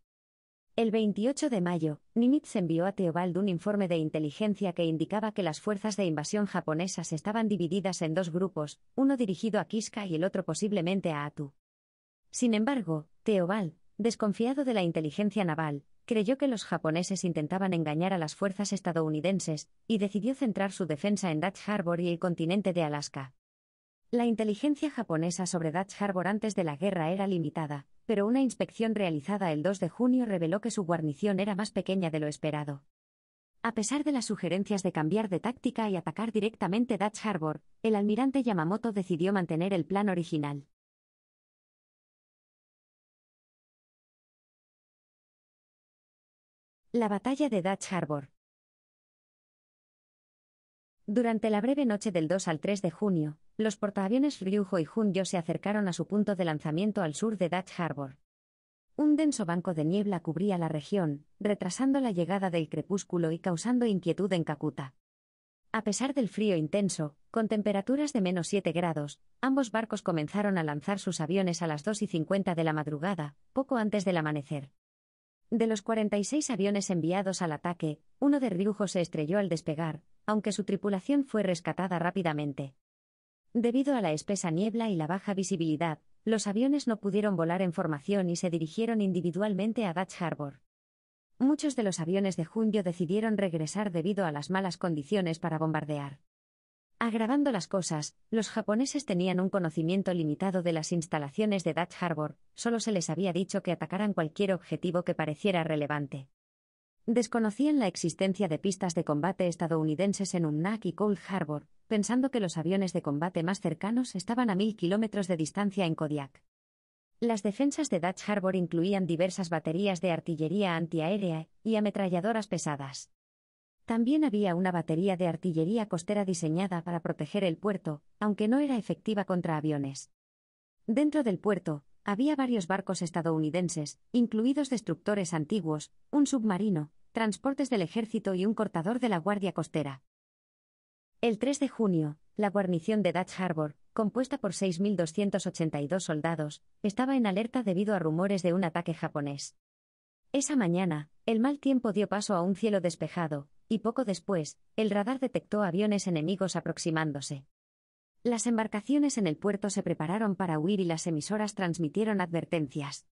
El veintiocho de mayo, Nimitz envió a Theobald un informe de inteligencia que indicaba que las fuerzas de invasión japonesas estaban divididas en dos grupos, uno dirigido a Kiska y el otro posiblemente a Attu. Sin embargo, Theobald, desconfiado de la inteligencia naval, creyó que los japoneses intentaban engañar a las fuerzas estadounidenses, y decidió centrar su defensa en Dutch Harbor y el continente de Alaska. La inteligencia japonesa sobre Dutch Harbor antes de la guerra era limitada, pero una inspección realizada el dos de junio reveló que su guarnición era más pequeña de lo esperado. A pesar de las sugerencias de cambiar de táctica y atacar directamente Dutch Harbor, el almirante Yamamoto decidió mantener el plan original. La batalla de Dutch Harbor. Durante la breve noche del dos al tres de junio, los portaaviones Ryujo y Junyo se acercaron a su punto de lanzamiento al sur de Dutch Harbor. Un denso banco de niebla cubría la región, retrasando la llegada del crepúsculo y causando inquietud en Kakuta. A pesar del frío intenso, con temperaturas de menos siete grados, ambos barcos comenzaron a lanzar sus aviones a las dos y cincuenta de la madrugada, poco antes del amanecer. De los cuarenta y seis aviones enviados al ataque, uno de Ryujo se estrelló al despegar, aunque su tripulación fue rescatada rápidamente. Debido a la espesa niebla y la baja visibilidad, los aviones no pudieron volar en formación y se dirigieron individualmente a Dutch Harbor. Muchos de los aviones de Junyo decidieron regresar debido a las malas condiciones para bombardear. Agravando las cosas, los japoneses tenían un conocimiento limitado de las instalaciones de Dutch Harbor, solo se les había dicho que atacaran cualquier objetivo que pareciera relevante. Desconocían la existencia de pistas de combate estadounidenses en Umnak y Cold Harbor, pensando que los aviones de combate más cercanos estaban a mil kilómetros de distancia en Kodiak. Las defensas de Dutch Harbor incluían diversas baterías de artillería antiaérea y ametralladoras pesadas. También había una batería de artillería costera diseñada para proteger el puerto, aunque no era efectiva contra aviones. Dentro del puerto, había varios barcos estadounidenses, incluidos destructores antiguos, un submarino, transportes del ejército y un cortador de la Guardia Costera. El tres de junio, la guarnición de Dutch Harbor, compuesta por seis mil doscientos ochenta y dos soldados, estaba en alerta debido a rumores de un ataque japonés. Esa mañana, el mal tiempo dio paso a un cielo despejado, y poco después, el radar detectó aviones enemigos aproximándose. Las embarcaciones en el puerto se prepararon para huir y las emisoras transmitieron advertencias.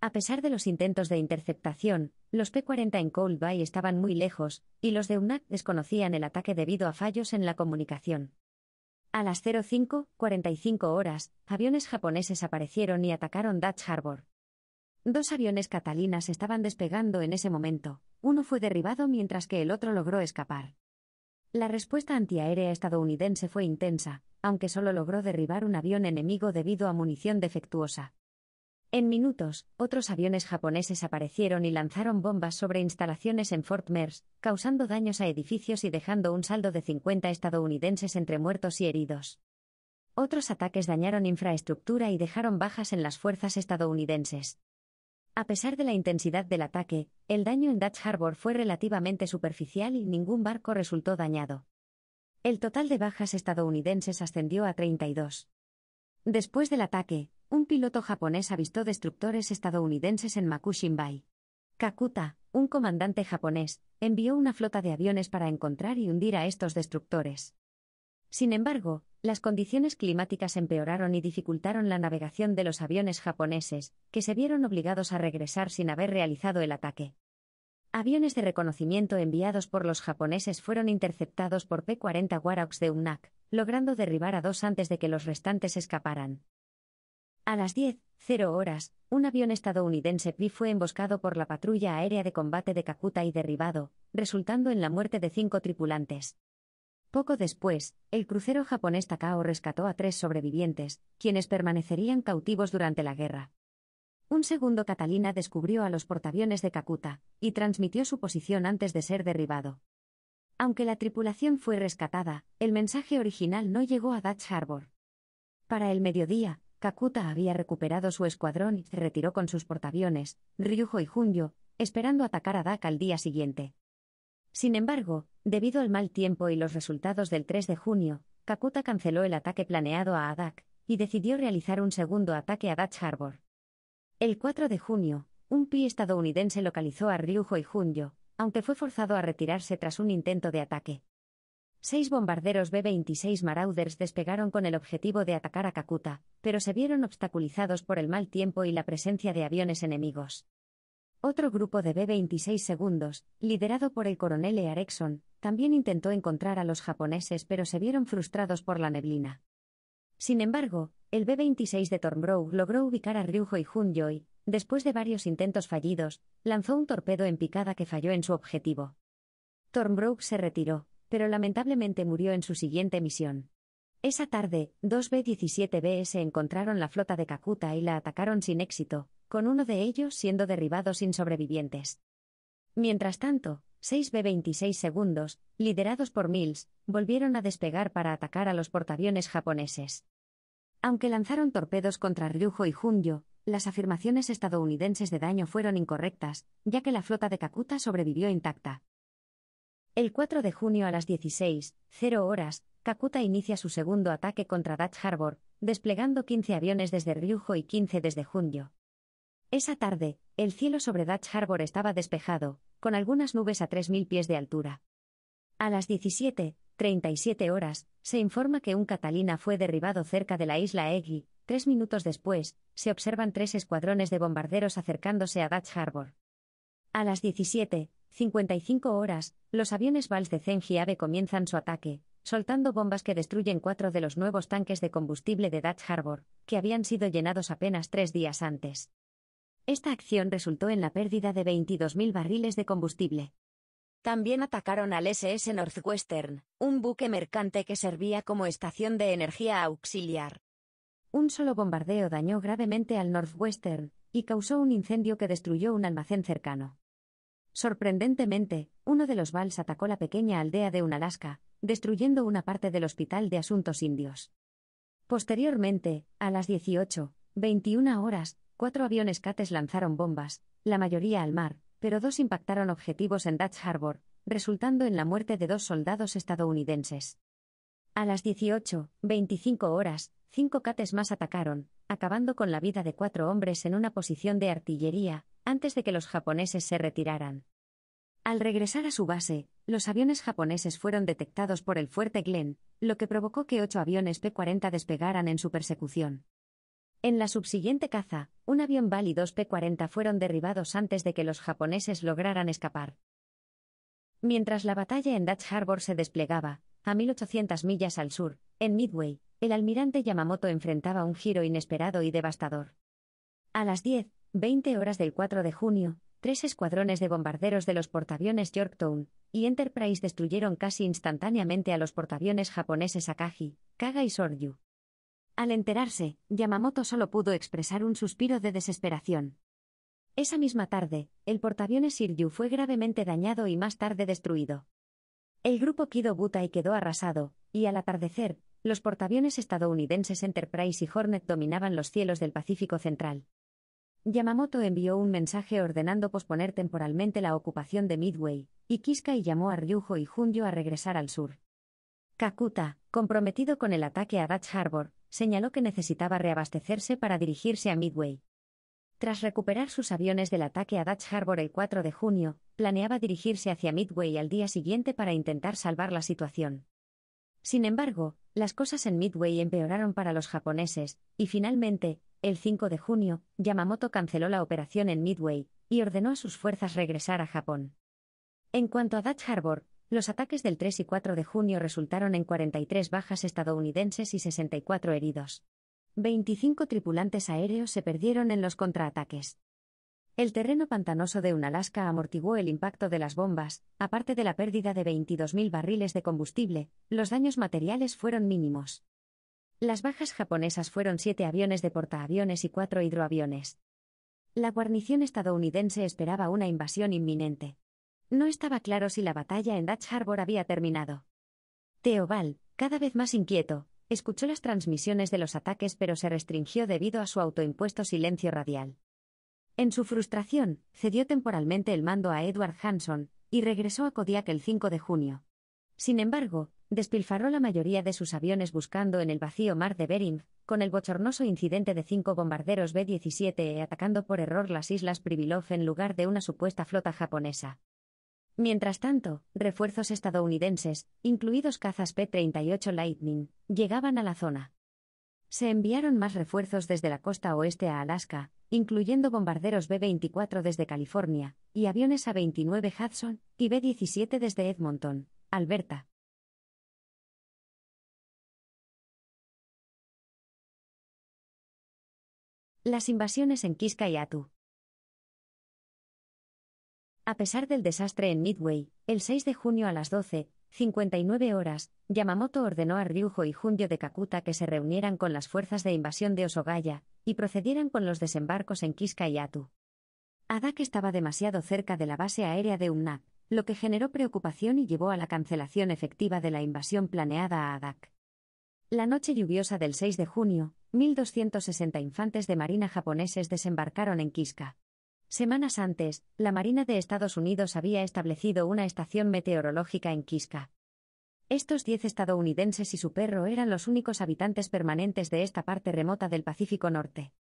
A pesar de los intentos de interceptación, los P cuarenta en Cold Bay estaban muy lejos, y los de U N A C desconocían el ataque debido a fallos en la comunicación. A las cero cinco cuarenta y cinco horas, aviones japoneses aparecieron y atacaron Dutch Harbor. Dos aviones catalinas estaban despegando en ese momento. Uno fue derribado mientras que el otro logró escapar. La respuesta antiaérea estadounidense fue intensa, aunque solo logró derribar un avión enemigo debido a munición defectuosa. En minutos, otros aviones japoneses aparecieron y lanzaron bombas sobre instalaciones en Fort Mears, causando daños a edificios y dejando un saldo de cincuenta estadounidenses entre muertos y heridos. Otros ataques dañaron infraestructura y dejaron bajas en las fuerzas estadounidenses. A pesar de la intensidad del ataque, el daño en Dutch Harbor fue relativamente superficial y ningún barco resultó dañado. El total de bajas estadounidenses ascendió a treinta y dos. Después del ataque, un piloto japonés avistó destructores estadounidenses en Makushin Bay. Kakuta, un comandante japonés, envió una flota de aviones para encontrar y hundir a estos destructores. Sin embargo, las condiciones climáticas empeoraron y dificultaron la navegación de los aviones japoneses, que se vieron obligados a regresar sin haber realizado el ataque. Aviones de reconocimiento enviados por los japoneses fueron interceptados por P cuarenta Warhawks de U N A C, logrando derribar a dos antes de que los restantes escaparan. A las diez cero horas, un avión estadounidense P I fue emboscado por la patrulla aérea de combate de Kakuta y derribado, resultando en la muerte de cinco tripulantes. Poco después, el crucero japonés Takao rescató a tres sobrevivientes, quienes permanecerían cautivos durante la guerra. Un segundo Catalina descubrió a los portaaviones de Kakuta, y transmitió su posición antes de ser derribado. Aunque la tripulación fue rescatada, el mensaje original no llegó a Dutch Harbor. Para el mediodía, Kakuta había recuperado su escuadrón y se retiró con sus portaaviones, Ryujo y Junyo, esperando atacar a Daka al día siguiente. Sin embargo, debido al mal tiempo y los resultados del tres de junio, Kakuta canceló el ataque planeado a Adak y decidió realizar un segundo ataque a Dutch Harbor. El cuatro de junio, un P I estadounidense localizó a Ryujo y Junyo, aunque fue forzado a retirarse tras un intento de ataque. Seis bombarderos B veintiséis Marauders despegaron con el objetivo de atacar a Kakuta, pero se vieron obstaculizados por el mal tiempo y la presencia de aviones enemigos. Otro grupo de B veintiséis segundos, liderado por el coronel Earekson, también intentó encontrar a los japoneses pero se vieron frustrados por la neblina. Sin embargo, el B veintiséis de Thornbrough logró ubicar a Ryujo y Junyo y, después de varios intentos fallidos, lanzó un torpedo en picada que falló en su objetivo. Thornbrough se retiró, pero lamentablemente murió en su siguiente misión. Esa tarde, dos B diecisiete Bs encontraron la flota de Kakuta y la atacaron sin éxito, con uno de ellos siendo derribado sin sobrevivientes. Mientras tanto, seis B veintiséis segundos, liderados por Mills, volvieron a despegar para atacar a los portaaviones japoneses. Aunque lanzaron torpedos contra Ryujo y Junyo, las afirmaciones estadounidenses de daño fueron incorrectas, ya que la flota de Kakuta sobrevivió intacta. El cuatro de junio a las dieciséis cero horas, Kakuta inicia su segundo ataque contra Dutch Harbor, desplegando quince aviones desde Ryujo y quince desde Junyo. Esa tarde, el cielo sobre Dutch Harbor estaba despejado, con algunas nubes a tres mil pies de altura. A las diecisiete treinta y siete horas, se informa que un Catalina fue derribado cerca de la isla Eggy. Tres minutos después, se observan tres escuadrones de bombarderos acercándose a Dutch Harbor. A las diecisiete cincuenta y cinco horas, los aviones Vals de Zenji Abe comienzan su ataque, soltando bombas que destruyen cuatro de los nuevos tanques de combustible de Dutch Harbor, que habían sido llenados apenas tres días antes. Esta acción resultó en la pérdida de veintidós mil barriles de combustible. También atacaron al ese ese Northwestern, un buque mercante que servía como estación de energía auxiliar. Un solo bombardeo dañó gravemente al Northwestern, y causó un incendio que destruyó un almacén cercano. Sorprendentemente, uno de los Vals atacó la pequeña aldea de Unalaska, destruyendo una parte del Hospital de Asuntos Indios. Posteriormente, a las dieciocho veintiuno horas, cuatro aviones Cates lanzaron bombas, la mayoría al mar, pero dos impactaron objetivos en Dutch Harbor, resultando en la muerte de dos soldados estadounidenses. A las dieciocho veinticinco horas, cinco Cates más atacaron, acabando con la vida de cuatro hombres en una posición de artillería, antes de que los japoneses se retiraran. Al regresar a su base, los aviones japoneses fueron detectados por el fuerte Glenn, lo que provocó que ocho aviones P cuarenta despegaran en su persecución. En la subsiguiente caza, un avión Bal y dos P cuarenta fueron derribados antes de que los japoneses lograran escapar. Mientras la batalla en Dutch Harbor se desplegaba, a mil ochocientas millas al sur, en Midway, el almirante Yamamoto enfrentaba un giro inesperado y devastador. A las diez veinte horas del cuatro de junio, tres escuadrones de bombarderos de los portaaviones Yorktown y Enterprise destruyeron casi instantáneamente a los portaaviones japoneses Akagi, Kaga y Soryu. Al enterarse, Yamamoto solo pudo expresar un suspiro de desesperación. Esa misma tarde, el portaaviones Shiryu fue gravemente dañado y más tarde destruido. El grupo Kido Butai quedó arrasado, y al atardecer, los portaaviones estadounidenses Enterprise y Hornet dominaban los cielos del Pacífico Central. Yamamoto envió un mensaje ordenando posponer temporalmente la ocupación de Midway, y Kiska y llamó a Ryujo y Junyo a regresar al sur. Kakuta, comprometido con el ataque a Dutch Harbor, señaló que necesitaba reabastecerse para dirigirse a Midway. Tras recuperar sus aviones del ataque a Dutch Harbor el cuatro de junio, planeaba dirigirse hacia Midway al día siguiente para intentar salvar la situación. Sin embargo, las cosas en Midway empeoraron para los japoneses, y finalmente, el cinco de junio, Yamamoto canceló la operación en Midway, y ordenó a sus fuerzas regresar a Japón. En cuanto a Dutch Harbor, los ataques del tres y cuatro de junio resultaron en cuarenta y tres bajas estadounidenses y sesenta y cuatro heridos. veinticinco tripulantes aéreos se perdieron en los contraataques. El terreno pantanoso de Unalaska amortiguó el impacto de las bombas, aparte de la pérdida de veintidós mil barriles de combustible, los daños materiales fueron mínimos. Las bajas japonesas fueron siete aviones de portaaviones y cuatro hidroaviones. La guarnición estadounidense esperaba una invasión inminente. No estaba claro si la batalla en Dutch Harbor había terminado. Theobald, cada vez más inquieto, escuchó las transmisiones de los ataques pero se restringió debido a su autoimpuesto silencio radial. En su frustración, cedió temporalmente el mando a Edward Hanson, y regresó a Kodiak el cinco de junio. Sin embargo, despilfarró la mayoría de sus aviones buscando en el vacío mar de Bering, con el bochornoso incidente de cinco bombarderos B diecisiete E atacando por error las islas Pribilof en lugar de una supuesta flota japonesa. Mientras tanto, refuerzos estadounidenses, incluidos cazas P treinta y ocho Lightning, llegaban a la zona. Se enviaron más refuerzos desde la costa oeste a Alaska, incluyendo bombarderos B veinticuatro desde California, y aviones A veintinueve Hudson, y B diecisiete desde Edmonton, Alberta. Las invasiones en Kiska y Attu. A pesar del desastre en Midway, el seis de junio a las doce cincuenta y nueve horas, Yamamoto ordenó a Ryujo y Junyo de Kakuta que se reunieran con las fuerzas de invasión de Hosogaya, y procedieran con los desembarcos en Kiska y Attu. Adak estaba demasiado cerca de la base aérea de Umnak, lo que generó preocupación y llevó a la cancelación efectiva de la invasión planeada a Adak. La noche lluviosa del seis de junio, mil doscientos sesenta infantes de marina japoneses desembarcaron en Kiska. Semanas antes, la Marina de Estados Unidos había establecido una estación meteorológica en Kiska. Estos diez estadounidenses y su perro eran los únicos habitantes permanentes de esta parte remota del Pacífico Norte.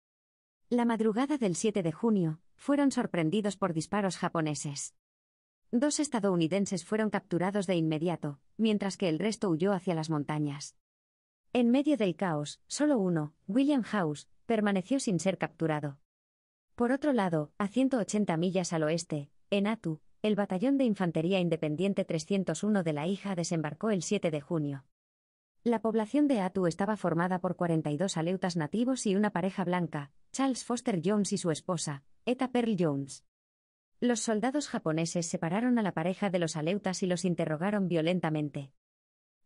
La madrugada del siete de junio, fueron sorprendidos por disparos japoneses. Dos estadounidenses fueron capturados de inmediato, mientras que el resto huyó hacia las montañas. En medio del caos, solo uno, William House, permaneció sin ser capturado. Por otro lado, a ciento ochenta millas al oeste, en Attu, el batallón de infantería independiente trescientos uno de la I J A desembarcó el siete de junio. La población de Attu estaba formada por cuarenta y dos aleutas nativos y una pareja blanca, Charles Foster Jones y su esposa, Etta Pearl Jones. Los soldados japoneses separaron a la pareja de los aleutas y los interrogaron violentamente.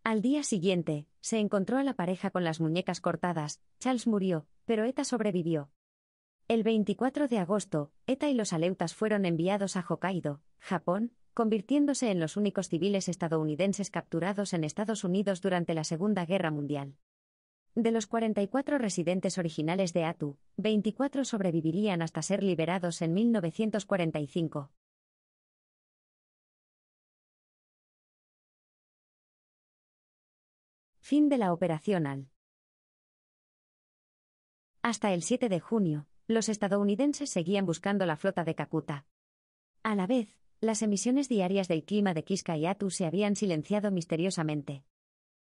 Al día siguiente, se encontró a la pareja con las muñecas cortadas, Charles murió, pero Etta sobrevivió. El veinticuatro de agosto, Etta y los aleutas fueron enviados a Hokkaido, Japón, convirtiéndose en los únicos civiles estadounidenses capturados en Estados Unidos durante la Segunda Guerra Mundial. De los cuarenta y cuatro residentes originales de Attu, veinticuatro sobrevivirían hasta ser liberados en mil novecientos cuarenta y cinco. Fin de la Operación A L. Hasta el siete de junio, los estadounidenses seguían buscando la flota de Kakuta. A la vez, las emisiones diarias del clima de Kiska y Attu se habían silenciado misteriosamente.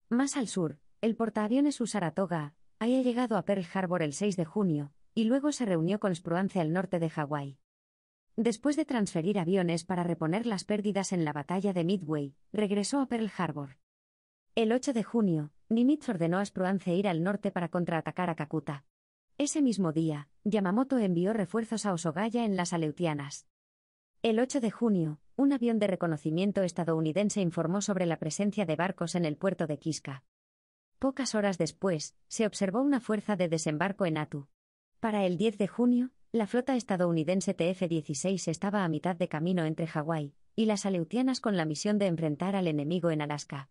Más al sur, el portaaviones Saratoga había llegado a Pearl Harbor el seis de junio, y luego se reunió con Spruance al norte de Hawái. Después de transferir aviones para reponer las pérdidas en la batalla de Midway, regresó a Pearl Harbor. El ocho de junio, Nimitz ordenó a Spruance ir al norte para contraatacar a Kakuta. Ese mismo día, Yamamoto envió refuerzos a Hosogaya en las Aleutianas. El ocho de junio, un avión de reconocimiento estadounidense informó sobre la presencia de barcos en el puerto de Kiska. Pocas horas después, se observó una fuerza de desembarco en Attu. Para el diez de junio, la flota estadounidense T F dieciséis estaba a mitad de camino entre Hawái y las Aleutianas con la misión de enfrentar al enemigo en Alaska.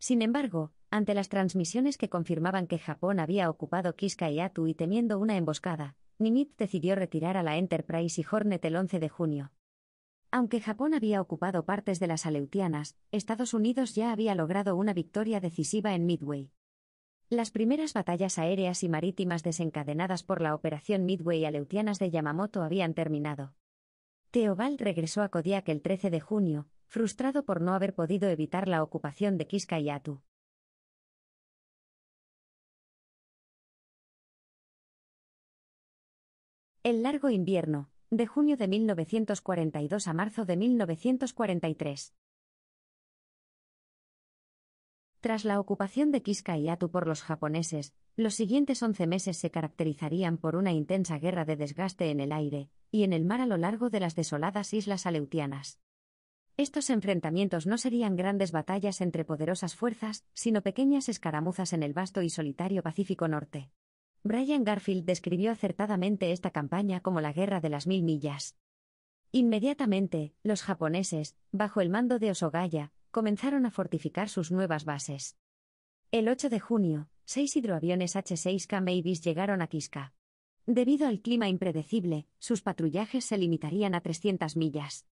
Sin embargo, ante las transmisiones que confirmaban que Japón había ocupado Kiska y Attu y temiendo una emboscada, Nimitz decidió retirar a la Enterprise y Hornet el once de junio. Aunque Japón había ocupado partes de las Aleutianas, Estados Unidos ya había logrado una victoria decisiva en Midway. Las primeras batallas aéreas y marítimas desencadenadas por la Operación Midway Aleutianas de Yamamoto habían terminado. Theobald regresó a Kodiak el trece de junio, frustrado por no haber podido evitar la ocupación de Kiska y Attu. El largo invierno, de junio de mil novecientos cuarenta y dos a marzo de mil novecientos cuarenta y tres. Tras la ocupación de Kiska y Attu por los japoneses, los siguientes once meses se caracterizarían por una intensa guerra de desgaste en el aire y en el mar a lo largo de las desoladas Islas Aleutianas. Estos enfrentamientos no serían grandes batallas entre poderosas fuerzas, sino pequeñas escaramuzas en el vasto y solitario Pacífico Norte. Brian Garfield describió acertadamente esta campaña como la Guerra de las Mil Millas. Inmediatamente, los japoneses, bajo el mando de Hosogaya, comenzaron a fortificar sus nuevas bases. El ocho de junio, seis hidroaviones H seis K Mavis llegaron a Kiska. Debido al clima impredecible, sus patrullajes se limitarían a trescientas millas.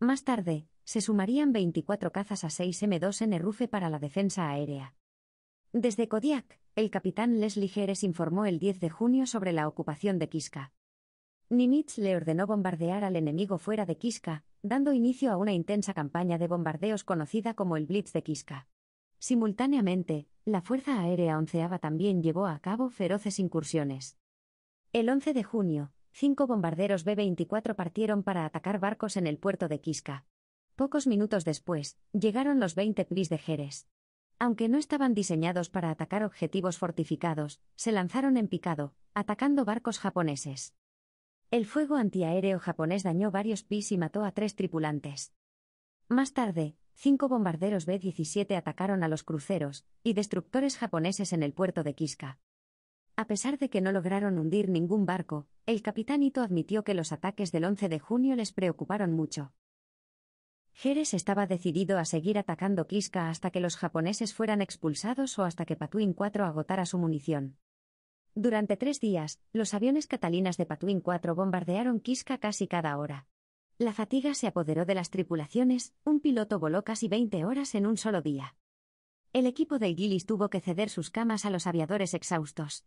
Más tarde, se sumarían veinticuatro cazas A seis M dos N Rufe para la defensa aérea. Desde Kodiak, el capitán Leslie Gehres informó el diez de junio sobre la ocupación de Kiska. Nimitz le ordenó bombardear al enemigo fuera de Kiska, dando inicio a una intensa campaña de bombardeos conocida como el Blitz de Kiska. Simultáneamente, la Fuerza Aérea Onceava también llevó a cabo feroces incursiones. El once de junio, cinco bombarderos B veinticuatro partieron para atacar barcos en el puerto de Kiska. Pocos minutos después, llegaron los veinte P Is de Gehres. Aunque no estaban diseñados para atacar objetivos fortificados, se lanzaron en picado, atacando barcos japoneses. El fuego antiaéreo japonés dañó varios P Is y mató a tres tripulantes. Más tarde, cinco bombarderos B diecisiete atacaron a los cruceros y destructores japoneses en el puerto de Kiska. A pesar de que no lograron hundir ningún barco, el capitán Ito admitió que los ataques del once de junio les preocuparon mucho. Gehres estaba decidido a seguir atacando Kiska hasta que los japoneses fueran expulsados o hasta que Patwin cuatro agotara su munición. Durante tres días, los aviones catalinas de Patwin cuatro bombardearon Kiska casi cada hora. La fatiga se apoderó de las tripulaciones, un piloto voló casi veinte horas en un solo día. El equipo del Gillis tuvo que ceder sus camas a los aviadores exhaustos.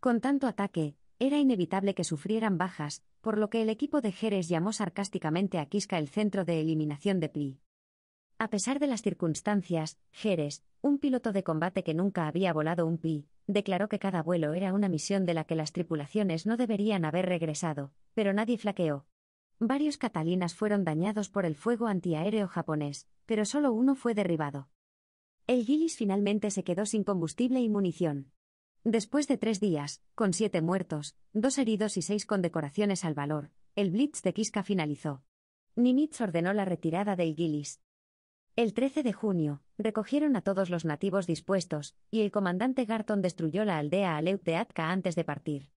Con tanto ataque, era inevitable que sufrieran bajas, por lo que el equipo de Gehres llamó sarcásticamente a Kiska el centro de eliminación de Pli. A pesar de las circunstancias, Gehres, un piloto de combate que nunca había volado un Pli, declaró que cada vuelo era una misión de la que las tripulaciones no deberían haber regresado, pero nadie flaqueó. Varios Catalinas fueron dañados por el fuego antiaéreo japonés, pero solo uno fue derribado. El Gillis finalmente se quedó sin combustible y munición. Después de tres días, con siete muertos, dos heridos y seis condecoraciones al valor, el blitz de Kiska finalizó. Nimitz ordenó la retirada del Gillis. El trece de junio, recogieron a todos los nativos dispuestos, y el comandante Garton destruyó la aldea Aleut de Atka antes de partir.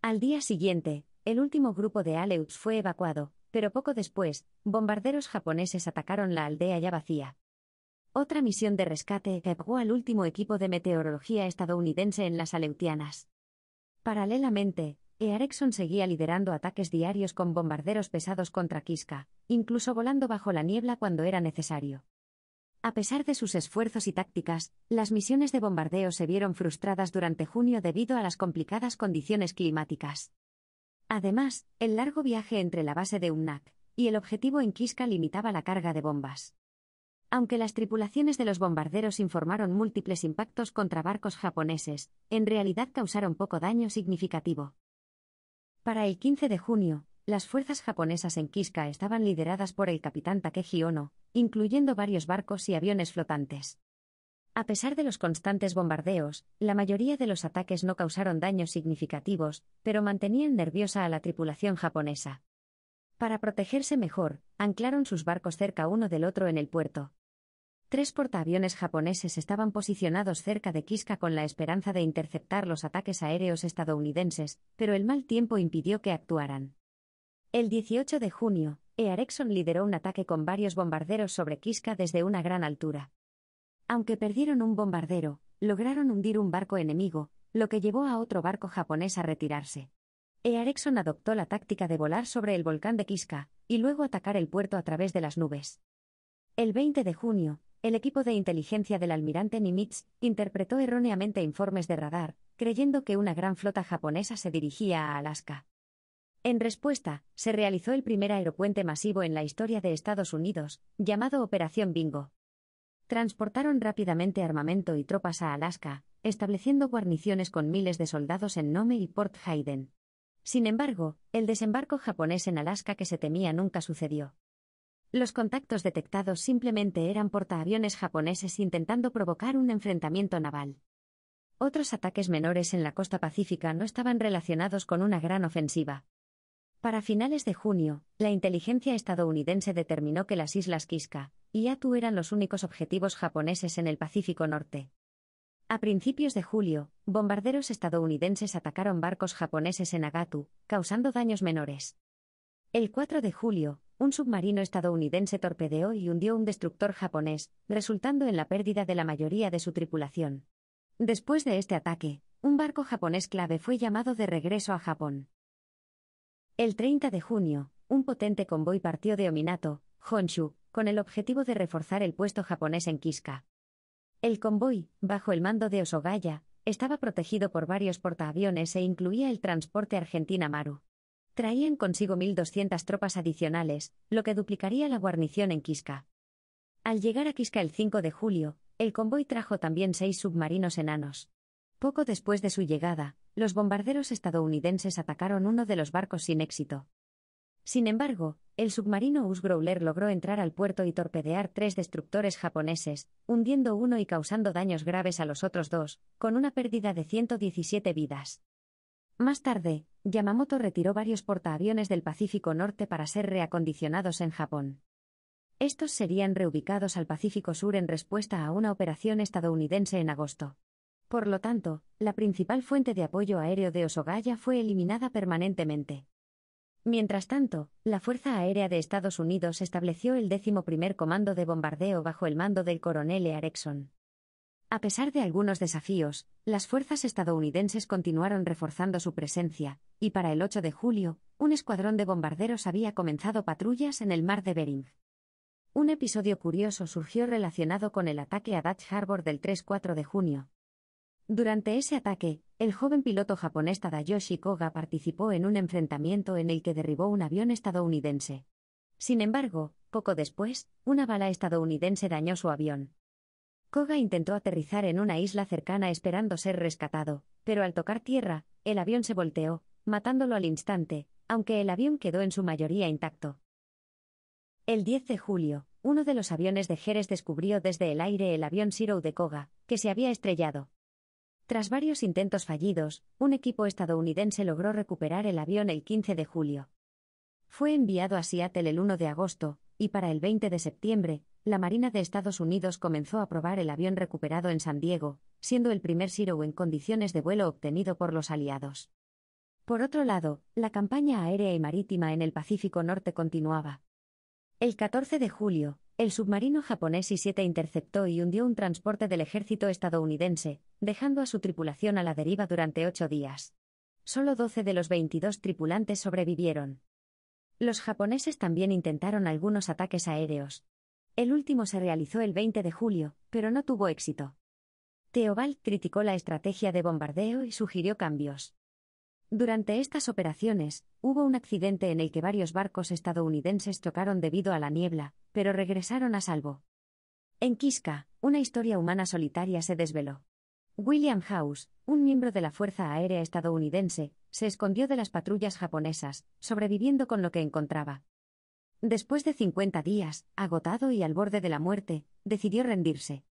Al día siguiente, el último grupo de Aleuts fue evacuado, pero poco después, bombarderos japoneses atacaron la aldea ya vacía. Otra misión de rescate evacuó al último equipo de meteorología estadounidense en las Aleutianas. Paralelamente, Earekson seguía liderando ataques diarios con bombarderos pesados contra Kiska, incluso volando bajo la niebla cuando era necesario. A pesar de sus esfuerzos y tácticas, las misiones de bombardeo se vieron frustradas durante junio debido a las complicadas condiciones climáticas. Además, el largo viaje entre la base de Umnak y el objetivo en Kiska limitaba la carga de bombas. Aunque las tripulaciones de los bombarderos informaron múltiples impactos contra barcos japoneses, en realidad causaron poco daño significativo. Para el quince de junio, las fuerzas japonesas en Kiska estaban lideradas por el capitán Takeji Ono, incluyendo varios barcos y aviones flotantes. A pesar de los constantes bombardeos, la mayoría de los ataques no causaron daños significativos, pero mantenían nerviosa a la tripulación japonesa. Para protegerse mejor, anclaron sus barcos cerca uno del otro en el puerto. Tres portaaviones japoneses estaban posicionados cerca de Kiska con la esperanza de interceptar los ataques aéreos estadounidenses, pero el mal tiempo impidió que actuaran. El dieciocho de junio, Earekson lideró un ataque con varios bombarderos sobre Kiska desde una gran altura. Aunque perdieron un bombardero, lograron hundir un barco enemigo, lo que llevó a otro barco japonés a retirarse. Earekson adoptó la táctica de volar sobre el volcán de Kiska, y luego atacar el puerto a través de las nubes. El veinte de junio, el equipo de inteligencia del almirante Nimitz interpretó erróneamente informes de radar, creyendo que una gran flota japonesa se dirigía a Alaska. En respuesta, se realizó el primer aeropuente masivo en la historia de Estados Unidos, llamado Operación Bingo. Transportaron rápidamente armamento y tropas a Alaska, estableciendo guarniciones con miles de soldados en Nome y Port Hayden. Sin embargo, el desembarco japonés en Alaska que se temía nunca sucedió. Los contactos detectados simplemente eran portaaviones japoneses intentando provocar un enfrentamiento naval. Otros ataques menores en la costa pacífica no estaban relacionados con una gran ofensiva. Para finales de junio, la inteligencia estadounidense determinó que las islas Kiska y Attu eran los únicos objetivos japoneses en el Pacífico Norte. A principios de julio, bombarderos estadounidenses atacaron barcos japoneses en Agatu, causando daños menores. El cuatro de julio, un submarino estadounidense torpedeó y hundió un destructor japonés, resultando en la pérdida de la mayoría de su tripulación. Después de este ataque, un barco japonés clave fue llamado de regreso a Japón. El treinta de junio, un potente convoy partió de Ominato, Honshu, con el objetivo de reforzar el puesto japonés en Kiska. El convoy, bajo el mando de Hosogaya, estaba protegido por varios portaaviones e incluía el transporte Argentina Maru. Traían consigo mil doscientas tropas adicionales, lo que duplicaría la guarnición en Kiska. Al llegar a Kiska el cinco de julio, el convoy trajo también seis submarinos enanos. Poco después de su llegada, los bombarderos estadounidenses atacaron uno de los barcos sin éxito. Sin embargo, el submarino U S Growler logró entrar al puerto y torpedear tres destructores japoneses, hundiendo uno y causando daños graves a los otros dos, con una pérdida de ciento diecisiete vidas. Más tarde, Yamamoto retiró varios portaaviones del Pacífico Norte para ser reacondicionados en Japón. Estos serían reubicados al Pacífico Sur en respuesta a una operación estadounidense en agosto. Por lo tanto, la principal fuente de apoyo aéreo de Hosogaya fue eliminada permanentemente. Mientras tanto, la Fuerza Aérea de Estados Unidos estableció el décimo primer comando de bombardeo bajo el mando del coronel Earekson. A pesar de algunos desafíos, las fuerzas estadounidenses continuaron reforzando su presencia, y para el ocho de julio, un escuadrón de bombarderos había comenzado patrullas en el mar de Bering. Un episodio curioso surgió relacionado con el ataque a Dutch Harbor del tres a cuatro de junio. Durante ese ataque, el joven piloto japonés Tadayoshi Koga participó en un enfrentamiento en el que derribó un avión estadounidense. Sin embargo, poco después, una bala estadounidense dañó su avión. Koga intentó aterrizar en una isla cercana esperando ser rescatado, pero al tocar tierra, el avión se volteó, matándolo al instante, aunque el avión quedó en su mayoría intacto. El diez de julio, uno de los aviones de Gehres descubrió desde el aire el avión Zero de Koga, que se había estrellado. Tras varios intentos fallidos, un equipo estadounidense logró recuperar el avión el quince de julio. Fue enviado a Seattle el uno de agosto, y para el veinte de septiembre, la Marina de Estados Unidos comenzó a probar el avión recuperado en San Diego, siendo el primer Zero en condiciones de vuelo obtenido por los aliados. Por otro lado, la campaña aérea y marítima en el Pacífico Norte continuaba. El catorce de julio, el submarino japonés I siete interceptó y hundió un transporte del ejército estadounidense, dejando a su tripulación a la deriva durante ocho días. Solo doce de los veintidós tripulantes sobrevivieron. Los japoneses también intentaron algunos ataques aéreos. El último se realizó el veinte de julio, pero no tuvo éxito. Theobald criticó la estrategia de bombardeo y sugirió cambios. Durante estas operaciones, hubo un accidente en el que varios barcos estadounidenses chocaron debido a la niebla, pero regresaron a salvo. En Kiska, una historia humana solitaria se desveló. William House, un miembro de la Fuerza Aérea estadounidense, se escondió de las patrullas japonesas, sobreviviendo con lo que encontraba. Después de cincuenta días, agotado y al borde de la muerte, decidió rendirse.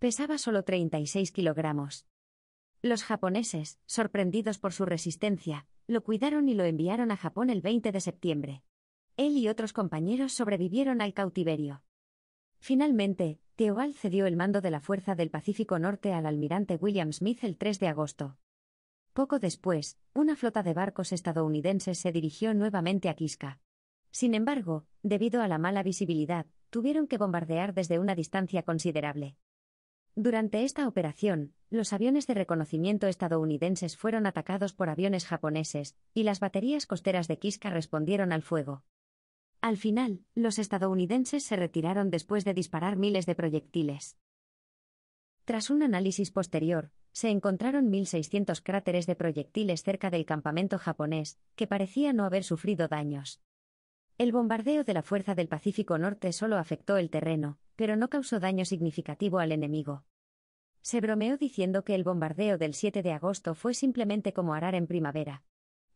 Pesaba solo treinta y seis kilogramos. Los japoneses, sorprendidos por su resistencia, lo cuidaron y lo enviaron a Japón el veinte de septiembre. Él y otros compañeros sobrevivieron al cautiverio. Finalmente, Theobald cedió el mando de la Fuerza del Pacífico Norte al almirante William Smith el tres de agosto. Poco después, una flota de barcos estadounidenses se dirigió nuevamente a Kiska. Sin embargo, debido a la mala visibilidad, tuvieron que bombardear desde una distancia considerable. Durante esta operación, los aviones de reconocimiento estadounidenses fueron atacados por aviones japoneses, y las baterías costeras de Kiska respondieron al fuego. Al final, los estadounidenses se retiraron después de disparar miles de proyectiles. Tras un análisis posterior, se encontraron mil seiscientos cráteres de proyectiles cerca del campamento japonés, que parecía no haber sufrido daños. El bombardeo de la Fuerza del Pacífico Norte solo afectó el terreno, pero no causó daño significativo al enemigo. Se bromeó diciendo que el bombardeo del siete de agosto fue simplemente como arar en primavera.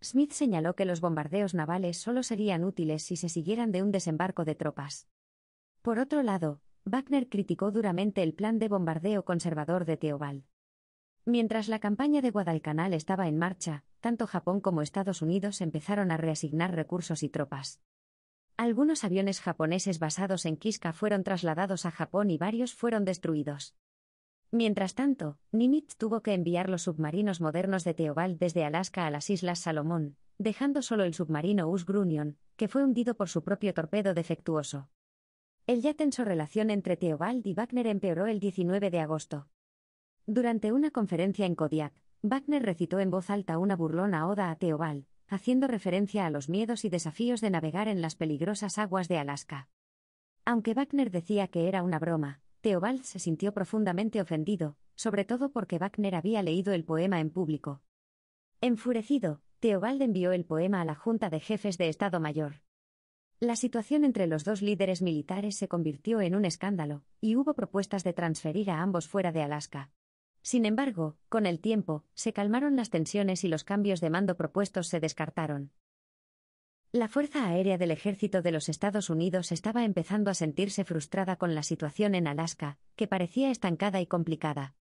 Smith señaló que los bombardeos navales solo serían útiles si se siguieran de un desembarco de tropas. Por otro lado, Wagner criticó duramente el plan de bombardeo conservador de Theobald. Mientras la campaña de Guadalcanal estaba en marcha, tanto Japón como Estados Unidos empezaron a reasignar recursos y tropas. Algunos aviones japoneses basados en Kiska fueron trasladados a Japón y varios fueron destruidos. Mientras tanto, Nimitz tuvo que enviar los submarinos modernos de Theobald desde Alaska a las Islas Salomón, dejando solo el submarino U S S Grunion, que fue hundido por su propio torpedo defectuoso. El ya tenso relación entre Theobald y Wagner empeoró el diecinueve de agosto. Durante una conferencia en Kodiak, Wagner recitó en voz alta una burlona oda a Theobald, haciendo referencia a los miedos y desafíos de navegar en las peligrosas aguas de Alaska. Aunque Wagner decía que era una broma, Theobald se sintió profundamente ofendido, sobre todo porque Wagner había leído el poema en público. Enfurecido, Theobald envió el poema a la Junta de Jefes de Estado Mayor. La situación entre los dos líderes militares se convirtió en un escándalo, y hubo propuestas de transferir a ambos fuera de Alaska. Sin embargo, con el tiempo, se calmaron las tensiones y los cambios de mando propuestos se descartaron. La Fuerza Aérea del Ejército de los Estados Unidos estaba empezando a sentirse frustrada con la situación en Alaska, que parecía estancada y complicada.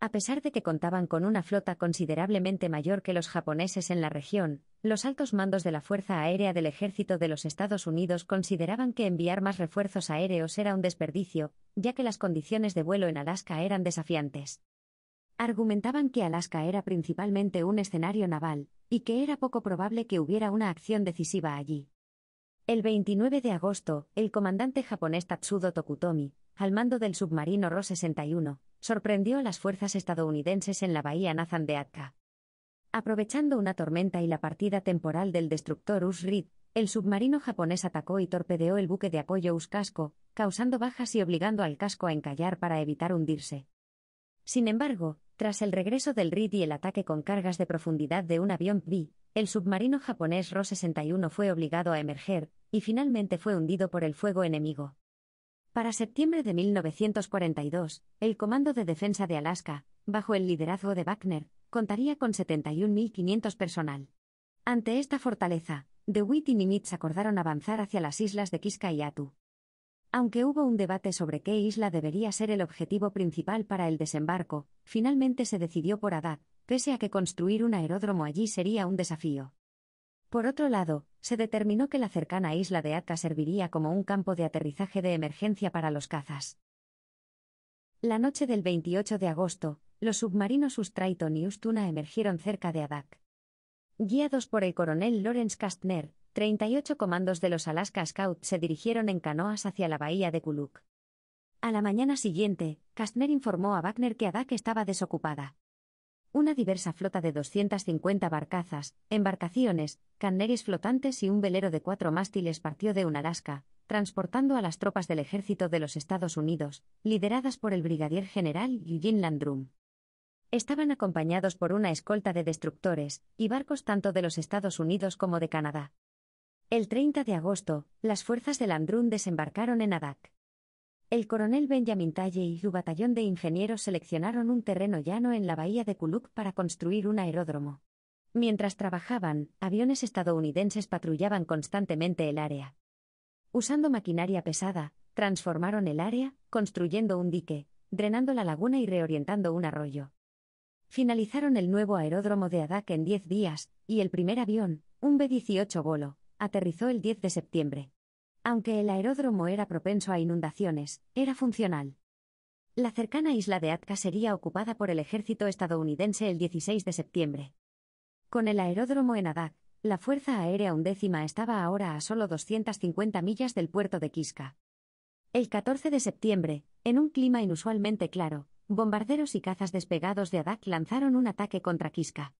A pesar de que contaban con una flota considerablemente mayor que los japoneses en la región, los altos mandos de la Fuerza Aérea del Ejército de los Estados Unidos consideraban que enviar más refuerzos aéreos era un desperdicio, ya que las condiciones de vuelo en Alaska eran desafiantes. Argumentaban que Alaska era principalmente un escenario naval, y que era poco probable que hubiera una acción decisiva allí. El veintinueve de agosto, el comandante japonés Tatsudo Tokutomi, al mando del submarino R O sesenta y uno, sorprendió a las fuerzas estadounidenses en la bahía Nathan de Atka. Aprovechando una tormenta y la partida temporal del destructor U S S Reed, el submarino japonés atacó y torpedeó el buque de apoyo U S S Casco, causando bajas y obligando al casco a encallar para evitar hundirse. Sin embargo, Tras el regreso del R I D y el ataque con cargas de profundidad de un avión B, el submarino japonés R O sesenta y uno fue obligado a emerger, y finalmente fue hundido por el fuego enemigo. Para septiembre de mil novecientos cuarenta y dos, el Comando de Defensa de Alaska, bajo el liderazgo de Wagner, contaría con setenta y un mil quinientos personal. Ante esta fortaleza, DeWitt y Nimitz acordaron avanzar hacia las islas de Kiska y Attu. Aunque hubo un debate sobre qué isla debería ser el objetivo principal para el desembarco, finalmente se decidió por Adat, pese a que construir un aeródromo allí sería un desafío. Por otro lado, se determinó que la cercana isla de Acta serviría como un campo de aterrizaje de emergencia para los cazas. La noche del veintiocho de agosto, los submarinos Ustraiton y Ustuna emergieron cerca de Adak. Guiados por el coronel Lawrence Castner, treinta y ocho comandos de los Alaska Scouts se dirigieron en canoas hacia la bahía de Kuluk. A la mañana siguiente, Castner informó a Wagner que Adak estaba desocupada. Una diversa flota de doscientas cincuenta barcazas, embarcaciones, canneris flotantes y un velero de cuatro mástiles partió de Unalaska, transportando a las tropas del ejército de los Estados Unidos, lideradas por el brigadier general Eugene Landrum. Estaban acompañados por una escolta de destructores, y barcos tanto de los Estados Unidos como de Canadá. El treinta de agosto, las fuerzas de Landrum desembarcaron en Adak. El coronel Benjamin Talle y su batallón de ingenieros seleccionaron un terreno llano en la bahía de Kuluk para construir un aeródromo. Mientras trabajaban, aviones estadounidenses patrullaban constantemente el área. Usando maquinaria pesada, transformaron el área, construyendo un dique, drenando la laguna y reorientando un arroyo. Finalizaron el nuevo aeródromo de Adak en diez días, y el primer avión, un B dieciocho Golo, aterrizó el diez de septiembre. Aunque el aeródromo era propenso a inundaciones, era funcional. La cercana isla de Atka sería ocupada por el ejército estadounidense el dieciséis de septiembre. Con el aeródromo en Adak, la Fuerza Aérea Undécima estaba ahora a solo doscientas cincuenta millas del puerto de Kiska. El catorce de septiembre, en un clima inusualmente claro, bombarderos y cazas despegados de Adak lanzaron un ataque contra Kiska.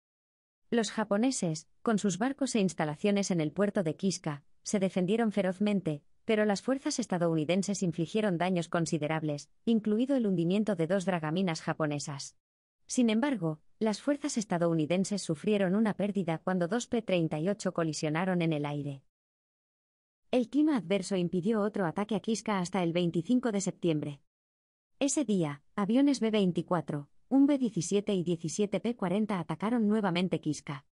Los japoneses, con sus barcos e instalaciones en el puerto de Kiska, se defendieron ferozmente, pero las fuerzas estadounidenses infligieron daños considerables, incluido el hundimiento de dos dragaminas japonesas. Sin embargo, las fuerzas estadounidenses sufrieron una pérdida cuando dos P treinta y ocho colisionaron en el aire. El clima adverso impidió otro ataque a Kiska hasta el veinticinco de septiembre. Ese día, aviones B veinticuatro, un B diecisiete y diecisiete P cuarenta atacaron nuevamente Kiska.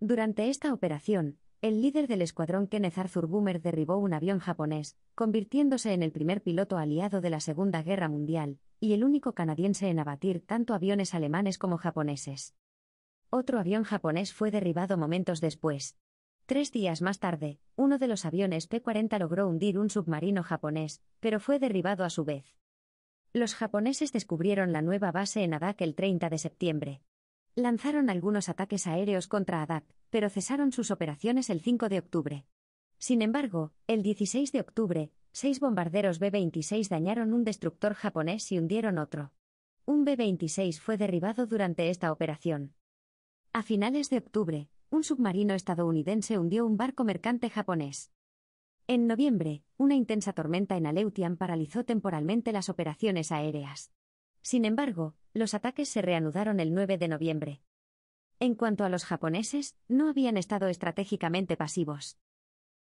Durante esta operación, el líder del escuadrón Kenneth Arthur Boomer derribó un avión japonés, convirtiéndose en el primer piloto aliado de la Segunda Guerra Mundial, y el único canadiense en abatir tanto aviones alemanes como japoneses. Otro avión japonés fue derribado momentos después. Tres días más tarde, uno de los aviones P cuarenta logró hundir un submarino japonés, pero fue derribado a su vez. Los japoneses descubrieron la nueva base en Adak el treinta de septiembre. Lanzaron algunos ataques aéreos contra Adak, pero cesaron sus operaciones el cinco de octubre. Sin embargo, el dieciséis de octubre, seis bombarderos B veintiséis dañaron un destructor japonés y hundieron otro. Un B veintiséis fue derribado durante esta operación. A finales de octubre, un submarino estadounidense hundió un barco mercante japonés. En noviembre, una intensa tormenta en Aleutian paralizó temporalmente las operaciones aéreas. Sin embargo, los ataques se reanudaron el nueve de noviembre. En cuanto a los japoneses, no habían estado estratégicamente pasivos.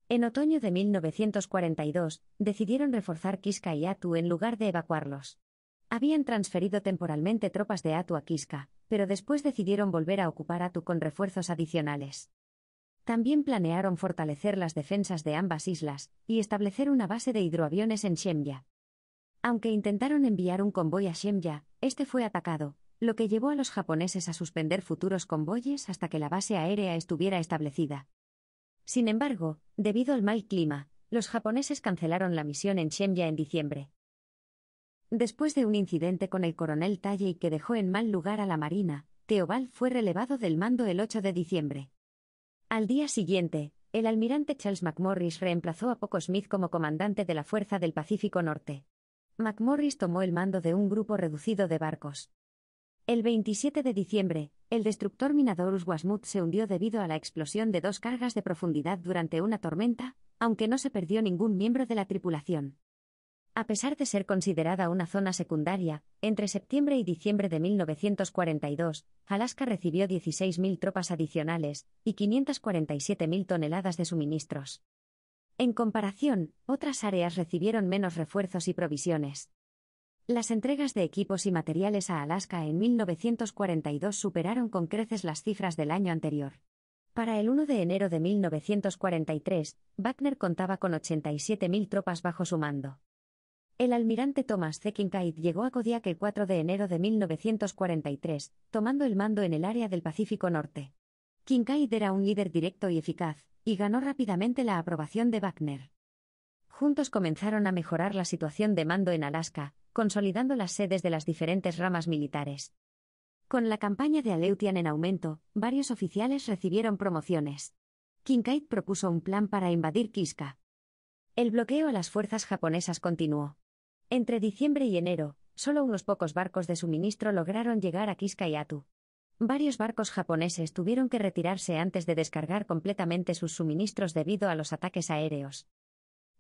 En otoño de mil novecientos cuarenta y dos, decidieron reforzar Kiska y Attu en lugar de evacuarlos. Habían transferido temporalmente tropas de Attu a Kiska, pero después decidieron volver a ocupar Attu con refuerzos adicionales. También planearon fortalecer las defensas de ambas islas, y establecer una base de hidroaviones en Shemya. Aunque intentaron enviar un convoy a Shemya, este fue atacado, lo que llevó a los japoneses a suspender futuros convoyes hasta que la base aérea estuviera establecida. Sin embargo, debido al mal clima, los japoneses cancelaron la misión en Shemya en diciembre. Después de un incidente con el coronel Talle que dejó en mal lugar a la marina, Theobald fue relevado del mando el ocho de diciembre. Al día siguiente, el almirante Charles McMorris reemplazó a Poco Smith como comandante de la Fuerza del Pacífico Norte. McMorris tomó el mando de un grupo reducido de barcos. El veintisiete de diciembre, el destructor Minadorus Wasmuth se hundió debido a la explosión de dos cargas de profundidad durante una tormenta, aunque no se perdió ningún miembro de la tripulación. A pesar de ser considerada una zona secundaria, entre septiembre y diciembre de mil novecientos cuarenta y dos, Alaska recibió dieciséis mil tropas adicionales y quinientas cuarenta y siete mil toneladas de suministros. En comparación, otras áreas recibieron menos refuerzos y provisiones. Las entregas de equipos y materiales a Alaska en mil novecientos cuarenta y dos superaron con creces las cifras del año anterior. Para el uno de enero de mil novecientos cuarenta y tres, Wagner contaba con ochenta y siete mil tropas bajo su mando. El almirante Thomas C. Kincaid llegó a Kodiak el cuatro de enero de mil novecientos cuarenta y tres, tomando el mando en el área del Pacífico Norte. Kincaid era un líder directo y eficaz, y ganó rápidamente la aprobación de Wagner. Juntos comenzaron a mejorar la situación de mando en Alaska, consolidando las sedes de las diferentes ramas militares. Con la campaña de Aleutian en aumento, varios oficiales recibieron promociones. Kincaid propuso un plan para invadir Kiska. El bloqueo a las fuerzas japonesas continuó. Entre diciembre y enero, solo unos pocos barcos de suministro lograron llegar a Kiska y Attu. Varios barcos japoneses tuvieron que retirarse antes de descargar completamente sus suministros debido a los ataques aéreos.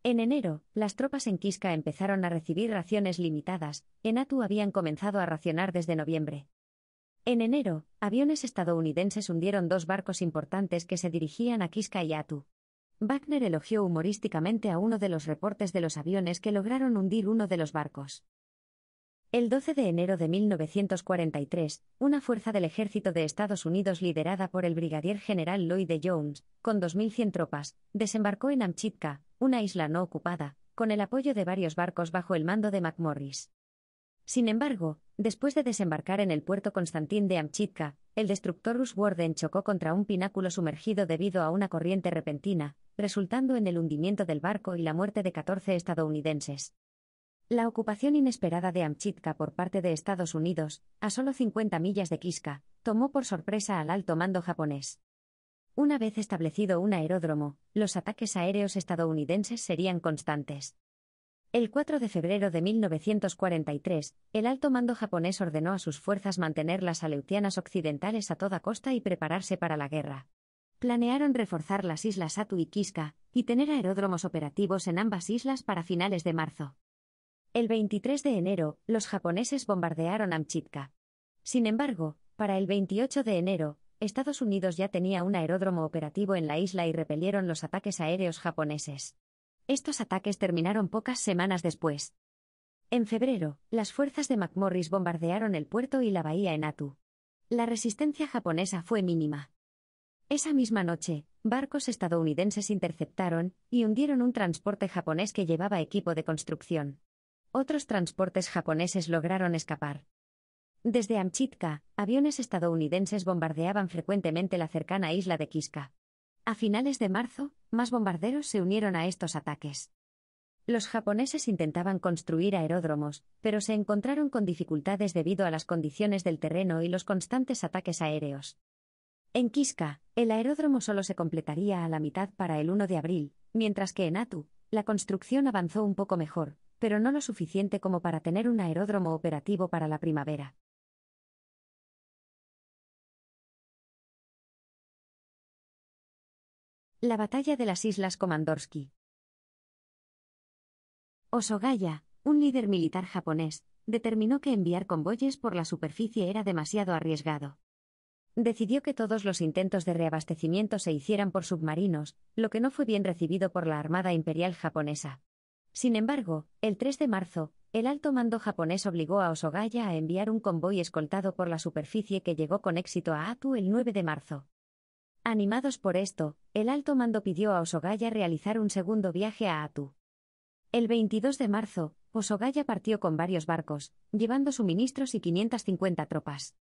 En enero, las tropas en Kiska empezaron a recibir raciones limitadas, en Attu habían comenzado a racionar desde noviembre. En enero, aviones estadounidenses hundieron dos barcos importantes que se dirigían a Kiska y Attu. Wagner elogió humorísticamente a uno de los reportes de los aviones que lograron hundir uno de los barcos. El doce de enero de mil novecientos cuarenta y tres, una fuerza del ejército de Estados Unidos liderada por el brigadier general Lloyd D. Jones, con dos mil cien tropas, desembarcó en Amchitka, una isla no ocupada, con el apoyo de varios barcos bajo el mando de McMorris. Sin embargo, después de desembarcar en el puerto Constantin de Amchitka, el destructor U S Warden chocó contra un pináculo sumergido debido a una corriente repentina, resultando en el hundimiento del barco y la muerte de catorce estadounidenses. La ocupación inesperada de Amchitka por parte de Estados Unidos, a solo cincuenta millas de Kiska, tomó por sorpresa al alto mando japonés. Una vez establecido un aeródromo, los ataques aéreos estadounidenses serían constantes. El cuatro de febrero de mil novecientos cuarenta y tres, el alto mando japonés ordenó a sus fuerzas mantener las Aleutianas occidentales a toda costa y prepararse para la guerra. Planearon reforzar las islas Attu y Kiska, y tener aeródromos operativos en ambas islas para finales de marzo. El veintitrés de enero, los japoneses bombardearon Amchitka. Sin embargo, para el veintiocho de enero, Estados Unidos ya tenía un aeródromo operativo en la isla y repelieron los ataques aéreos japoneses. Estos ataques terminaron pocas semanas después. En febrero, las fuerzas de McMorris bombardearon el puerto y la bahía en Attu. La resistencia japonesa fue mínima. Esa misma noche, barcos estadounidenses interceptaron y hundieron un transporte japonés que llevaba equipo de construcción. Otros transportes japoneses lograron escapar. Desde Amchitka, aviones estadounidenses bombardeaban frecuentemente la cercana isla de Kiska. A finales de marzo, más bombarderos se unieron a estos ataques. Los japoneses intentaban construir aeródromos, pero se encontraron con dificultades debido a las condiciones del terreno y los constantes ataques aéreos. En Kiska, el aeródromo solo se completaría a la mitad para el uno de abril, mientras que en Attu, la construcción avanzó un poco mejor, pero no lo suficiente como para tener un aeródromo operativo para la primavera. La batalla de las Islas Komandorsky. Hosogaya, un líder militar japonés, determinó que enviar convoyes por la superficie era demasiado arriesgado. Decidió que todos los intentos de reabastecimiento se hicieran por submarinos, lo que no fue bien recibido por la Armada Imperial japonesa. Sin embargo, el tres de marzo, el alto mando japonés obligó a Hosogaya a enviar un convoy escoltado por la superficie que llegó con éxito a Attu el nueve de marzo. Animados por esto, el alto mando pidió a Hosogaya realizar un segundo viaje a Attu. El veintidós de marzo, Hosogaya partió con varios barcos, llevando suministros y quinientas cincuenta tropas.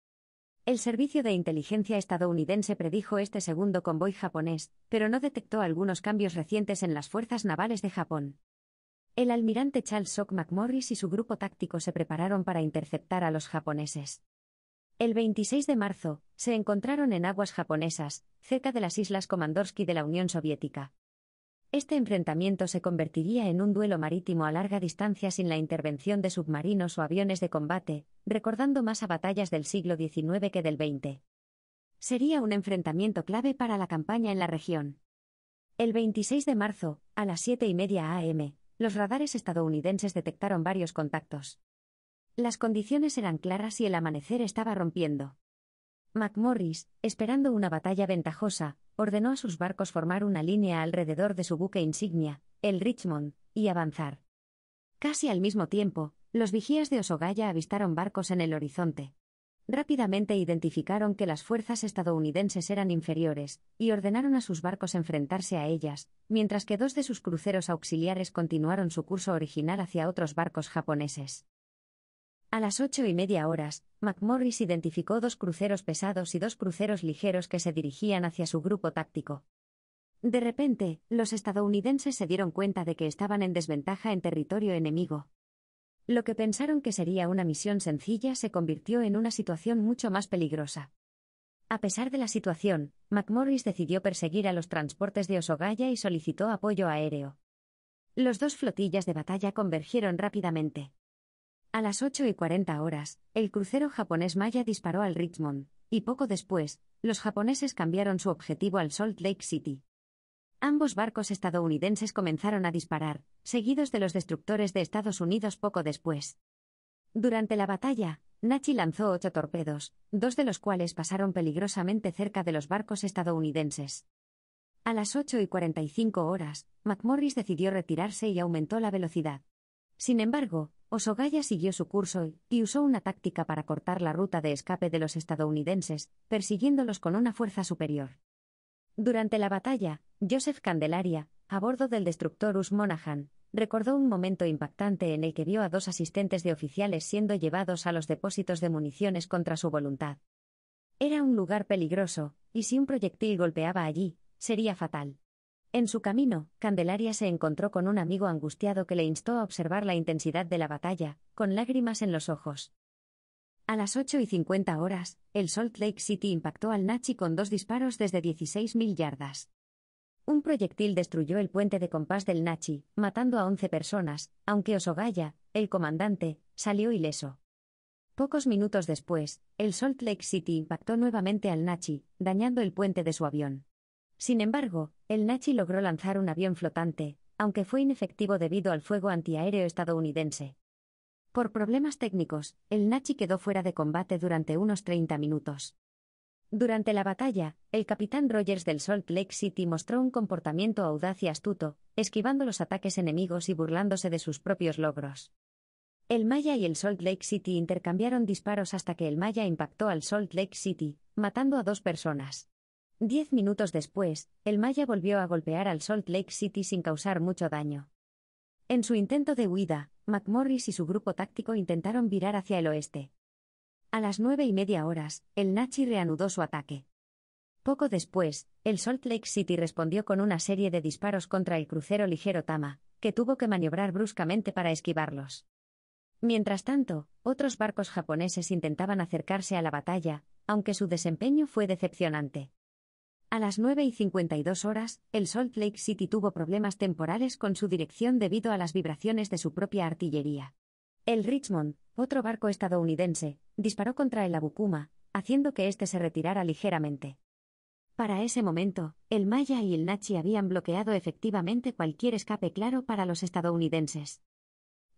El servicio de inteligencia estadounidense predijo este segundo convoy japonés, pero no detectó algunos cambios recientes en las fuerzas navales de Japón. El almirante Charles McMorris y su grupo táctico se prepararon para interceptar a los japoneses. El veintiséis de marzo, se encontraron en aguas japonesas, cerca de las Islas Komandorsky de la Unión Soviética. Este enfrentamiento se convertiría en un duelo marítimo a larga distancia sin la intervención de submarinos o aviones de combate, recordando más a batallas del siglo diecinueve que del veinte. Sería un enfrentamiento clave para la campaña en la región. El veintiséis de marzo, a las siete y media a eme, los radares estadounidenses detectaron varios contactos. Las condiciones eran claras y el amanecer estaba rompiendo. McMorris, esperando una batalla ventajosa, ordenó a sus barcos formar una línea alrededor de su buque insignia, el Richmond, y avanzar. Casi al mismo tiempo, los vigías de Hosogaya avistaron barcos en el horizonte. Rápidamente identificaron que las fuerzas estadounidenses eran inferiores, y ordenaron a sus barcos enfrentarse a ellas, mientras que dos de sus cruceros auxiliares continuaron su curso original hacia otros barcos japoneses. A las ocho y media horas, McMorris identificó dos cruceros pesados y dos cruceros ligeros que se dirigían hacia su grupo táctico. De repente, los estadounidenses se dieron cuenta de que estaban en desventaja en territorio enemigo. Lo que pensaron que sería una misión sencilla se convirtió en una situación mucho más peligrosa. A pesar de la situación, McMorris decidió perseguir a los transportes de Hosogaya y solicitó apoyo aéreo. Los dos flotillas de batalla convergieron rápidamente. A las ocho y cuarenta horas, el crucero japonés Maya disparó al Richmond, y poco después, los japoneses cambiaron su objetivo al Salt Lake City. Ambos barcos estadounidenses comenzaron a disparar, seguidos de los destructores de Estados Unidos poco después. Durante la batalla, Nachi lanzó ocho torpedos, dos de los cuales pasaron peligrosamente cerca de los barcos estadounidenses. A las ocho y cuarenta y cinco horas, McMorris decidió retirarse y aumentó la velocidad. Sin embargo, Hosogaya siguió su curso y usó una táctica para cortar la ruta de escape de los estadounidenses, persiguiéndolos con una fuerza superior. Durante la batalla, Joseph Candelaria, a bordo del destructor U S Monaghan, recordó un momento impactante en el que vio a dos asistentes de oficiales siendo llevados a los depósitos de municiones contra su voluntad. Era un lugar peligroso, y si un proyectil golpeaba allí, sería fatal. En su camino, Candelaria se encontró con un amigo angustiado que le instó a observar la intensidad de la batalla, con lágrimas en los ojos. A las ocho y cincuenta horas, el Salt Lake City impactó al Nachi con dos disparos desde dieciséis mil yardas. Un proyectil destruyó el puente de compás del Nachi, matando a once personas, aunque Hosogaya, el comandante, salió ileso. Pocos minutos después, el Salt Lake City impactó nuevamente al Nachi, dañando el puente de su avión. Sin embargo, el Nachi logró lanzar un avión flotante, aunque fue inefectivo debido al fuego antiaéreo estadounidense. Por problemas técnicos, el Nachi quedó fuera de combate durante unos treinta minutos. Durante la batalla, el capitán Rogers del Salt Lake City mostró un comportamiento audaz y astuto, esquivando los ataques enemigos y burlándose de sus propios logros. El Maya y el Salt Lake City intercambiaron disparos hasta que el Maya impactó al Salt Lake City, matando a dos personas. Diez minutos después, el Maya volvió a golpear al Salt Lake City sin causar mucho daño. En su intento de huida, McMorris y su grupo táctico intentaron virar hacia el oeste. A las nueve y media horas, el Nachi reanudó su ataque. Poco después, el Salt Lake City respondió con una serie de disparos contra el crucero ligero Tama, que tuvo que maniobrar bruscamente para esquivarlos. Mientras tanto, otros barcos japoneses intentaban acercarse a la batalla, aunque su desempeño fue decepcionante. A las nueve y cincuenta y dos horas, el Salt Lake City tuvo problemas temporales con su dirección debido a las vibraciones de su propia artillería. El Richmond, otro barco estadounidense, disparó contra el Abukuma, haciendo que éste se retirara ligeramente. Para ese momento, el Maya y el Nachi habían bloqueado efectivamente cualquier escape claro para los estadounidenses.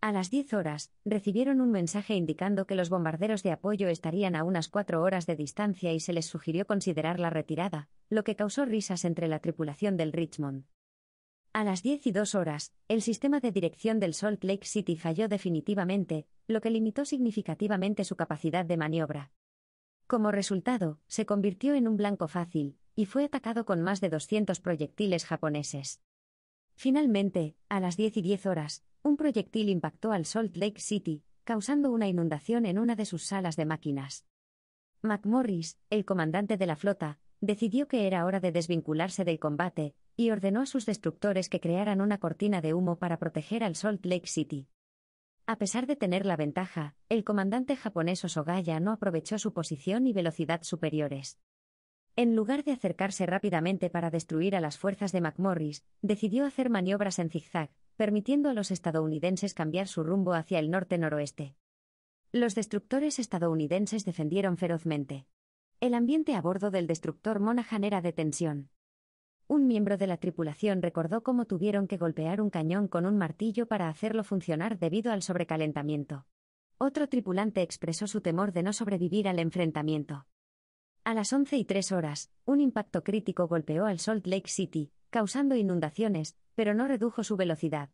A las diez horas, recibieron un mensaje indicando que los bombarderos de apoyo estarían a unas cuatro horas de distancia y se les sugirió considerar la retirada, lo que causó risas entre la tripulación del Richmond. A las diez y dos horas, el sistema de dirección del Salt Lake City falló definitivamente, lo que limitó significativamente su capacidad de maniobra. Como resultado, se convirtió en un blanco fácil, y fue atacado con más de doscientos proyectiles japoneses. Finalmente, a las diez y diez horas, un proyectil impactó al Salt Lake City, causando una inundación en una de sus salas de máquinas. McMorris, el comandante de la flota, decidió que era hora de desvincularse del combate, y ordenó a sus destructores que crearan una cortina de humo para proteger al Salt Lake City. A pesar de tener la ventaja, el comandante japonés Hosogaya no aprovechó su posición y velocidad superiores. En lugar de acercarse rápidamente para destruir a las fuerzas de McMorris, decidió hacer maniobras en zigzag, permitiendo a los estadounidenses cambiar su rumbo hacia el norte-noroeste. Los destructores estadounidenses defendieron ferozmente. El ambiente a bordo del destructor Monaghan era de tensión. Un miembro de la tripulación recordó cómo tuvieron que golpear un cañón con un martillo para hacerlo funcionar debido al sobrecalentamiento. Otro tripulante expresó su temor de no sobrevivir al enfrentamiento. A las once y tres horas, un impacto crítico golpeó al Salt Lake City, causando inundaciones, pero no redujo su velocidad.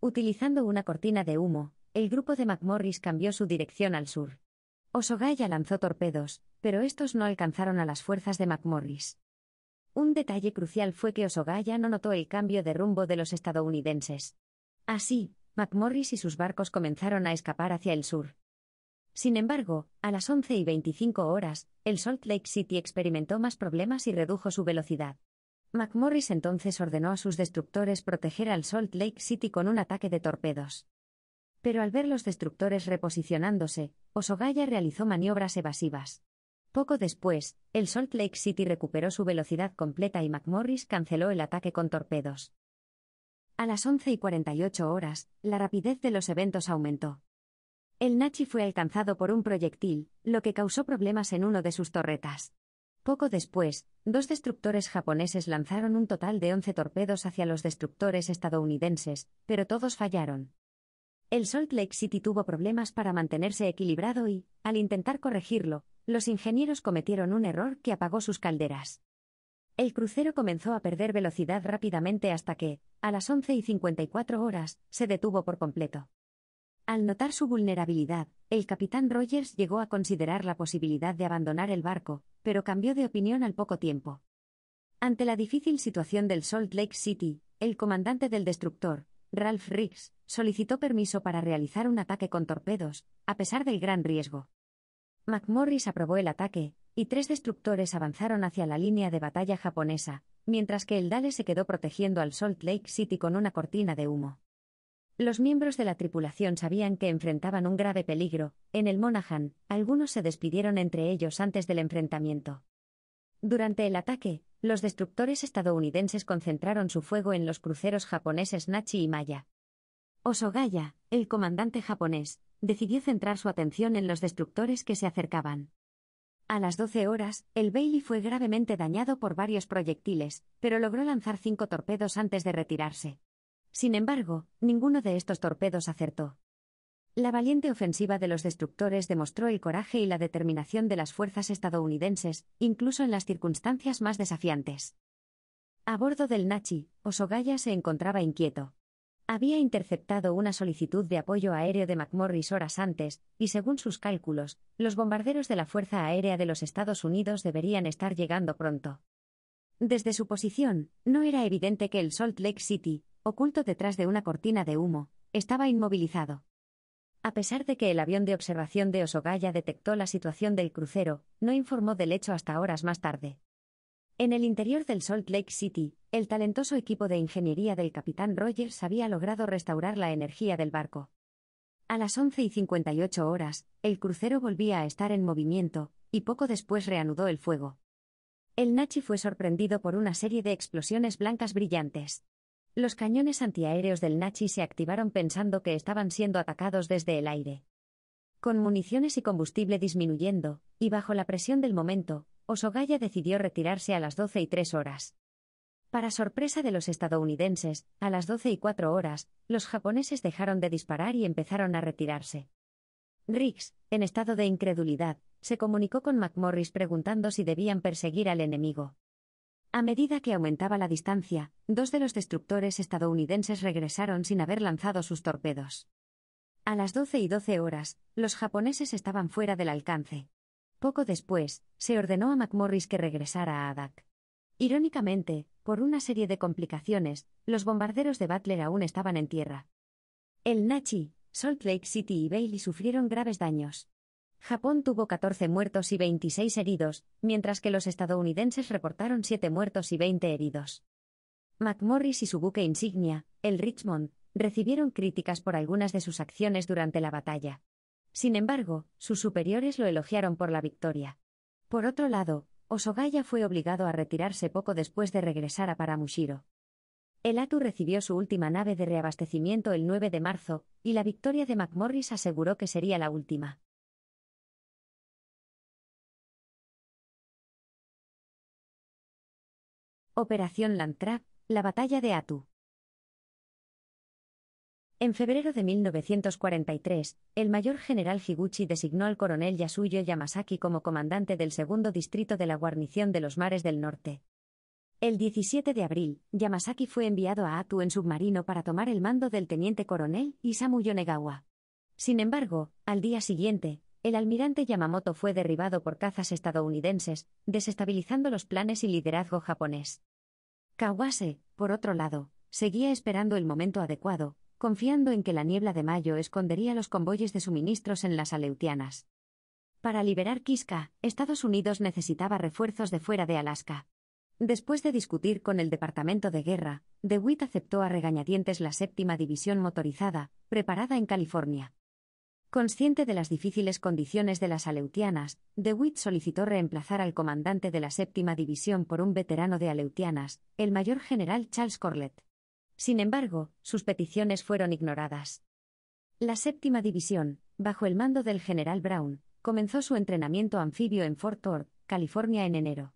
Utilizando una cortina de humo, el grupo de McMorris cambió su dirección al sur. Hosogaya lanzó torpedos, pero estos no alcanzaron a las fuerzas de McMorris. Un detalle crucial fue que Hosogaya no notó el cambio de rumbo de los estadounidenses. Así, McMorris y sus barcos comenzaron a escapar hacia el sur. Sin embargo, a las once y veinticinco horas, el Salt Lake City experimentó más problemas y redujo su velocidad. McMorris entonces ordenó a sus destructores proteger al Salt Lake City con un ataque de torpedos. Pero al ver los destructores reposicionándose, Hosogaya realizó maniobras evasivas. Poco después, el Salt Lake City recuperó su velocidad completa y McMorris canceló el ataque con torpedos. A las once y cuarenta y ocho horas, la rapidez de los eventos aumentó. El Nachi fue alcanzado por un proyectil, lo que causó problemas en uno de sus torretas. Poco después, dos destructores japoneses lanzaron un total de once torpedos hacia los destructores estadounidenses, pero todos fallaron. El Salt Lake City tuvo problemas para mantenerse equilibrado y, al intentar corregirlo, los ingenieros cometieron un error que apagó sus calderas. El crucero comenzó a perder velocidad rápidamente hasta que, a las once y cincuenta y cuatro horas, se detuvo por completo. Al notar su vulnerabilidad, el capitán Rogers llegó a considerar la posibilidad de abandonar el barco, pero cambió de opinión al poco tiempo. Ante la difícil situación del Salt Lake City, el comandante del destructor, Ralph Riggs, solicitó permiso para realizar un ataque con torpedos, a pesar del gran riesgo. McMorris aprobó el ataque, y tres destructores avanzaron hacia la línea de batalla japonesa, mientras que el Dale se quedó protegiendo al Salt Lake City con una cortina de humo. Los miembros de la tripulación sabían que enfrentaban un grave peligro. En el Monaghan, algunos se despidieron entre ellos antes del enfrentamiento. Durante el ataque, los destructores estadounidenses concentraron su fuego en los cruceros japoneses Nachi y Maya. Hosogaya, el comandante japonés, decidió centrar su atención en los destructores que se acercaban. A las doce horas, el Bailey fue gravemente dañado por varios proyectiles, pero logró lanzar cinco torpedos antes de retirarse. Sin embargo, ninguno de estos torpedos acertó. La valiente ofensiva de los destructores demostró el coraje y la determinación de las fuerzas estadounidenses, incluso en las circunstancias más desafiantes. A bordo del Nachi, Hosogaya se encontraba inquieto. Había interceptado una solicitud de apoyo aéreo de McMorris horas antes, y según sus cálculos, los bombarderos de la Fuerza Aérea de los Estados Unidos deberían estar llegando pronto. Desde su posición, no era evidente que el Salt Lake City, oculto detrás de una cortina de humo, estaba inmovilizado. A pesar de que el avión de observación de Hosogaya detectó la situación del crucero, no informó del hecho hasta horas más tarde. En el interior del Salt Lake City, el talentoso equipo de ingeniería del capitán Rogers había logrado restaurar la energía del barco. A las once y cincuenta y ocho horas, el crucero volvía a estar en movimiento, y poco después reanudó el fuego. El Nachi fue sorprendido por una serie de explosiones blancas brillantes. Los cañones antiaéreos del Nachi se activaron pensando que estaban siendo atacados desde el aire. Con municiones y combustible disminuyendo, y bajo la presión del momento, Hosogaya decidió retirarse a las doce y tres horas. Para sorpresa de los estadounidenses, a las doce y cuatro horas, los japoneses dejaron de disparar y empezaron a retirarse. Riggs, en estado de incredulidad, se comunicó con McMorris preguntando si debían perseguir al enemigo. A medida que aumentaba la distancia, dos de los destructores estadounidenses regresaron sin haber lanzado sus torpedos. A las doce y doce horas, los japoneses estaban fuera del alcance. Poco después, se ordenó a McMorris que regresara a Adak. Irónicamente, por una serie de complicaciones, los bombarderos de Butler aún estaban en tierra. El Nachi, Salt Lake City y Bailey sufrieron graves daños. Japón tuvo catorce muertos y veintiséis heridos, mientras que los estadounidenses reportaron siete muertos y veinte heridos. McMorris y su buque insignia, el Richmond, recibieron críticas por algunas de sus acciones durante la batalla. Sin embargo, sus superiores lo elogiaron por la victoria. Por otro lado, Hosogaya fue obligado a retirarse poco después de regresar a Paramushiro. El Attu recibió su última nave de reabastecimiento el nueve de marzo, y la victoria de McMorris aseguró que sería la última. Operación Landtrap, la batalla de Attu. En febrero de mil novecientos cuarenta y tres, el mayor general Higuchi designó al coronel Yasuyo Yamasaki como comandante del segundo distrito de la guarnición de los mares del norte. El diecisiete de abril, Yamasaki fue enviado a Attu en submarino para tomar el mando del teniente coronel Isamu Yonegawa. Sin embargo, al día siguiente, el almirante Yamamoto fue derribado por cazas estadounidenses, desestabilizando los planes y liderazgo japonés. Kawase, por otro lado, seguía esperando el momento adecuado, confiando en que la niebla de mayo escondería los convoyes de suministros en las Aleutianas. Para liberar Kiska, Estados Unidos necesitaba refuerzos de fuera de Alaska. Después de discutir con el Departamento de Guerra, DeWitt aceptó a regañadientes la séptima división motorizada, preparada en California. Consciente de las difíciles condiciones de las Aleutianas, DeWitt solicitó reemplazar al comandante de la séptima división por un veterano de Aleutianas, el mayor general Charles Corlett. Sin embargo, sus peticiones fueron ignoradas. La séptima división, bajo el mando del general Brown, comenzó su entrenamiento anfibio en Fort Ord, California, en enero.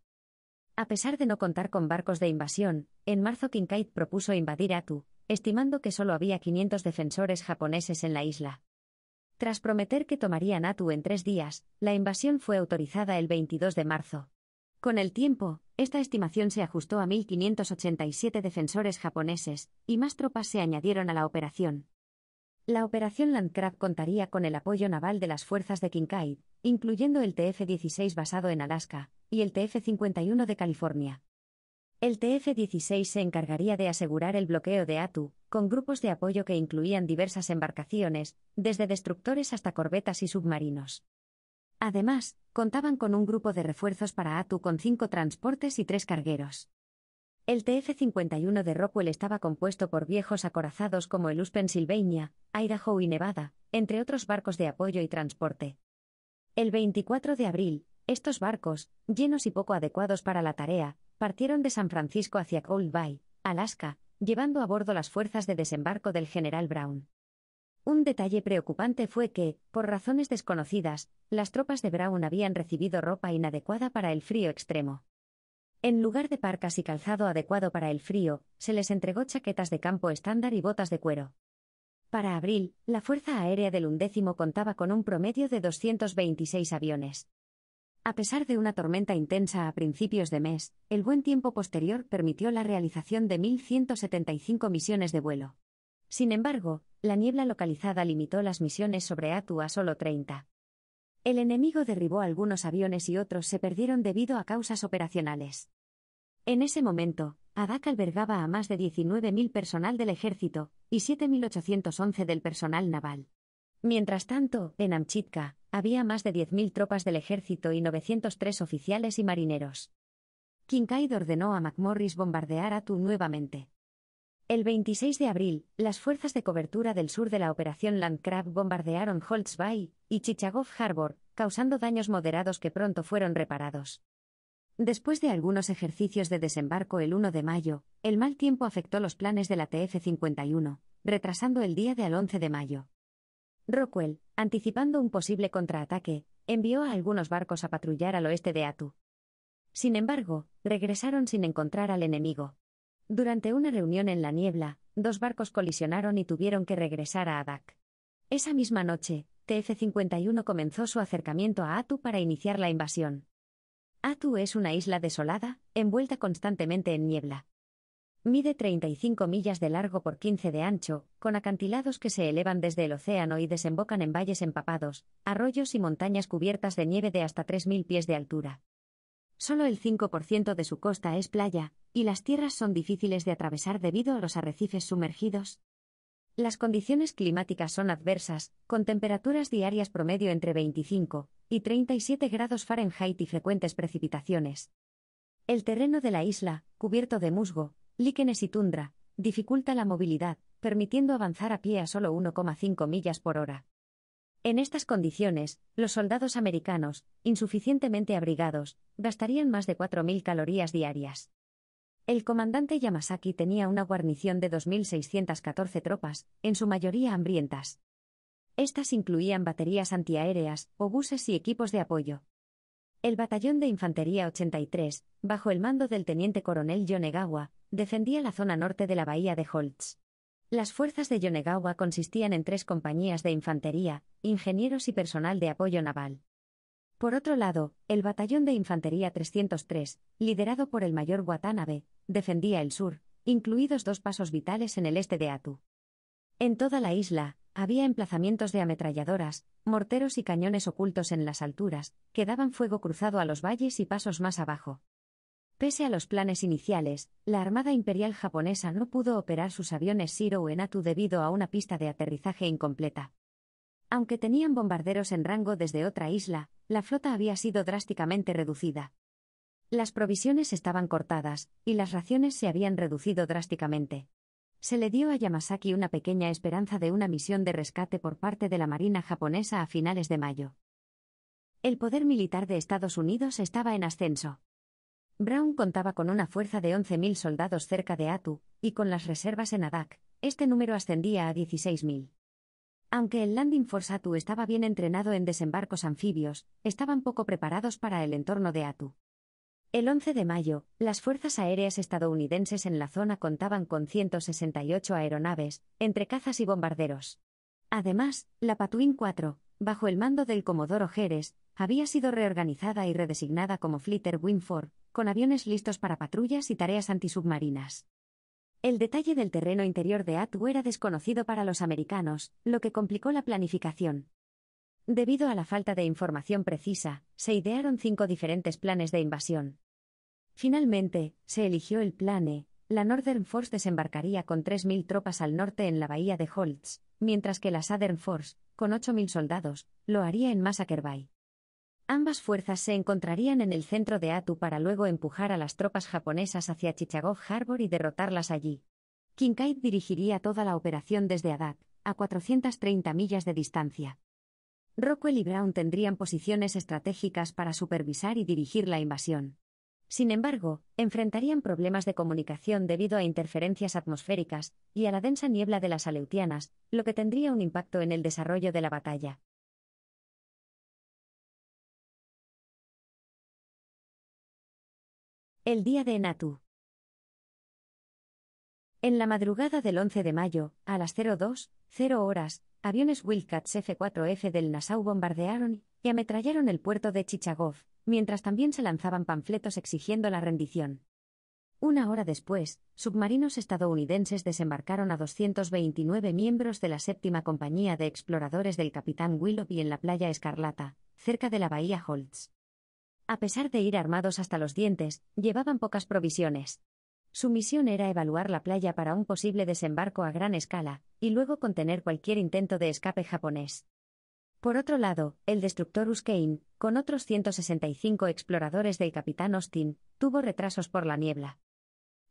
A pesar de no contar con barcos de invasión, en marzo Kincaid propuso invadir Attu, estimando que solo había quinientos defensores japoneses en la isla. Tras prometer que tomarían Attu en tres días, la invasión fue autorizada el veintidós de marzo. Con el tiempo, esta estimación se ajustó a mil quinientos ochenta y siete defensores japoneses, y más tropas se añadieron a la operación. La operación Landcraft contaría con el apoyo naval de las fuerzas de Kincaid, incluyendo el T F dieciséis basado en Alaska, y el T F cincuenta y uno de California. El T F dieciséis se encargaría de asegurar el bloqueo de Attu, con grupos de apoyo que incluían diversas embarcaciones, desde destructores hasta corbetas y submarinos. Además, contaban con un grupo de refuerzos para Attu con cinco transportes y tres cargueros. El T F cincuenta y uno de Rockwell estaba compuesto por viejos acorazados como el U S S Pennsylvania, Idaho y Nevada, entre otros barcos de apoyo y transporte. El veinticuatro de abril, estos barcos, llenos y poco adecuados para la tarea, partieron de San Francisco hacia Cold Bay, Alaska, llevando a bordo las fuerzas de desembarco del general Brown. Un detalle preocupante fue que, por razones desconocidas, las tropas de Brown habían recibido ropa inadecuada para el frío extremo. En lugar de parcas y calzado adecuado para el frío, se les entregó chaquetas de campo estándar y botas de cuero. Para abril, la Fuerza Aérea del Undécimo contaba con un promedio de doscientos veintiséis aviones. A pesar de una tormenta intensa a principios de mes, el buen tiempo posterior permitió la realización de mil ciento setenta y cinco misiones de vuelo. Sin embargo, la niebla localizada limitó las misiones sobre Attu a solo treinta. El enemigo derribó algunos aviones y otros se perdieron debido a causas operacionales. En ese momento, Adak albergaba a más de diecinueve mil personal del ejército y siete mil ochocientos once del personal naval. Mientras tanto, en Amchitka, había más de diez mil tropas del ejército y novecientos tres oficiales y marineros. Kincaid ordenó a McMorris bombardear Attu nuevamente. El veintiséis de abril, las fuerzas de cobertura del sur de la operación Landcraft bombardearon Holtz Bay y Chichagov Harbor, causando daños moderados que pronto fueron reparados. Después de algunos ejercicios de desembarco el uno de mayo, el mal tiempo afectó los planes de la T F cincuenta y uno, retrasando el día del once de mayo. Rockwell, anticipando un posible contraataque, envió a algunos barcos a patrullar al oeste de Attu. Sin embargo, regresaron sin encontrar al enemigo. Durante una reunión en la niebla, dos barcos colisionaron y tuvieron que regresar a Adak. Esa misma noche, T F cincuenta y uno comenzó su acercamiento a Attu para iniciar la invasión. Attu es una isla desolada, envuelta constantemente en niebla. Mide treinta y cinco millas de largo por quince de ancho, con acantilados que se elevan desde el océano y desembocan en valles empapados, arroyos y montañas cubiertas de nieve de hasta tres mil pies de altura. Solo el cinco por ciento de su costa es playa, y las tierras son difíciles de atravesar debido a los arrecifes sumergidos. Las condiciones climáticas son adversas, con temperaturas diarias promedio entre veinticinco y treinta y siete grados Fahrenheit y frecuentes precipitaciones. El terreno de la isla, cubierto de musgo, líquenes y tundra, dificulta la movilidad, permitiendo avanzar a pie a solo uno coma cinco millas por hora. En estas condiciones, los soldados americanos, insuficientemente abrigados, gastarían más de cuatro mil calorías diarias. El comandante Yamasaki tenía una guarnición de dos mil seiscientas catorce tropas, en su mayoría hambrientas. Estas incluían baterías antiaéreas, obuses y equipos de apoyo. El batallón de infantería ochenta y tres, bajo el mando del teniente coronel Yonegawa, defendía la zona norte de la bahía de Holtz. Las fuerzas de Yonegawa consistían en tres compañías de infantería, ingenieros y personal de apoyo naval. Por otro lado, el batallón de infantería trescientos tres, liderado por el mayor Watanabe, defendía el sur, incluidos dos pasos vitales en el este de Attu. En toda la isla, había emplazamientos de ametralladoras, morteros y cañones ocultos en las alturas, que daban fuego cruzado a los valles y pasos más abajo. Pese a los planes iniciales, la Armada Imperial Japonesa no pudo operar sus aviones Zero en Attu debido a una pista de aterrizaje incompleta. Aunque tenían bombarderos en rango desde otra isla, la flota había sido drásticamente reducida. Las provisiones estaban cortadas, y las raciones se habían reducido drásticamente. Se le dio a Yamasaki una pequeña esperanza de una misión de rescate por parte de la Marina japonesa a finales de mayo. El poder militar de Estados Unidos estaba en ascenso. Brown contaba con una fuerza de once mil soldados cerca de Attu, y con las reservas en Adak, este número ascendía a dieciséis mil. Aunque el Landing Force Attu estaba bien entrenado en desembarcos anfibios, estaban poco preparados para el entorno de Attu. El once de mayo, las fuerzas aéreas estadounidenses en la zona contaban con ciento sesenta y ocho aeronaves, entre cazas y bombarderos. Además, la Patwin cuatro, bajo el mando del comodoro Gehres, había sido reorganizada y redesignada como Flitter Wing cuatro, con aviones listos para patrullas y tareas antisubmarinas. El detalle del terreno interior de Attu era desconocido para los americanos, lo que complicó la planificación. Debido a la falta de información precisa, se idearon cinco diferentes planes de invasión. Finalmente, se eligió el plan E. La Northern Force desembarcaría con tres mil tropas al norte en la bahía de Holtz, mientras que la Southern Force, con ocho mil soldados, lo haría en Massaker Bay. Ambas fuerzas se encontrarían en el centro de Attu para luego empujar a las tropas japonesas hacia Chichagow Harbor y derrotarlas allí. Kincaid dirigiría toda la operación desde Adak, a cuatrocientas treinta millas de distancia. Rockwell y Brown tendrían posiciones estratégicas para supervisar y dirigir la invasión. Sin embargo, enfrentarían problemas de comunicación debido a interferencias atmosféricas y a la densa niebla de las Aleutianas, lo que tendría un impacto en el desarrollo de la batalla. El día de Attu. En la madrugada del once de mayo, a las cero dos cero horas, aviones Wildcats F cuatro F del Nassau bombardearon y ametrallaron el puerto de Chichagow, mientras también se lanzaban panfletos exigiendo la rendición. Una hora después, submarinos estadounidenses desembarcaron a doscientos veintinueve miembros de la séptima compañía de exploradores del capitán Willoughby en la playa Escarlata, cerca de la bahía Holtz. A pesar de ir armados hasta los dientes, llevaban pocas provisiones. Su misión era evaluar la playa para un posible desembarco a gran escala, y luego contener cualquier intento de escape japonés. Por otro lado, el destructor Uskane, con otros ciento sesenta y cinco exploradores del capitán Austin, tuvo retrasos por la niebla.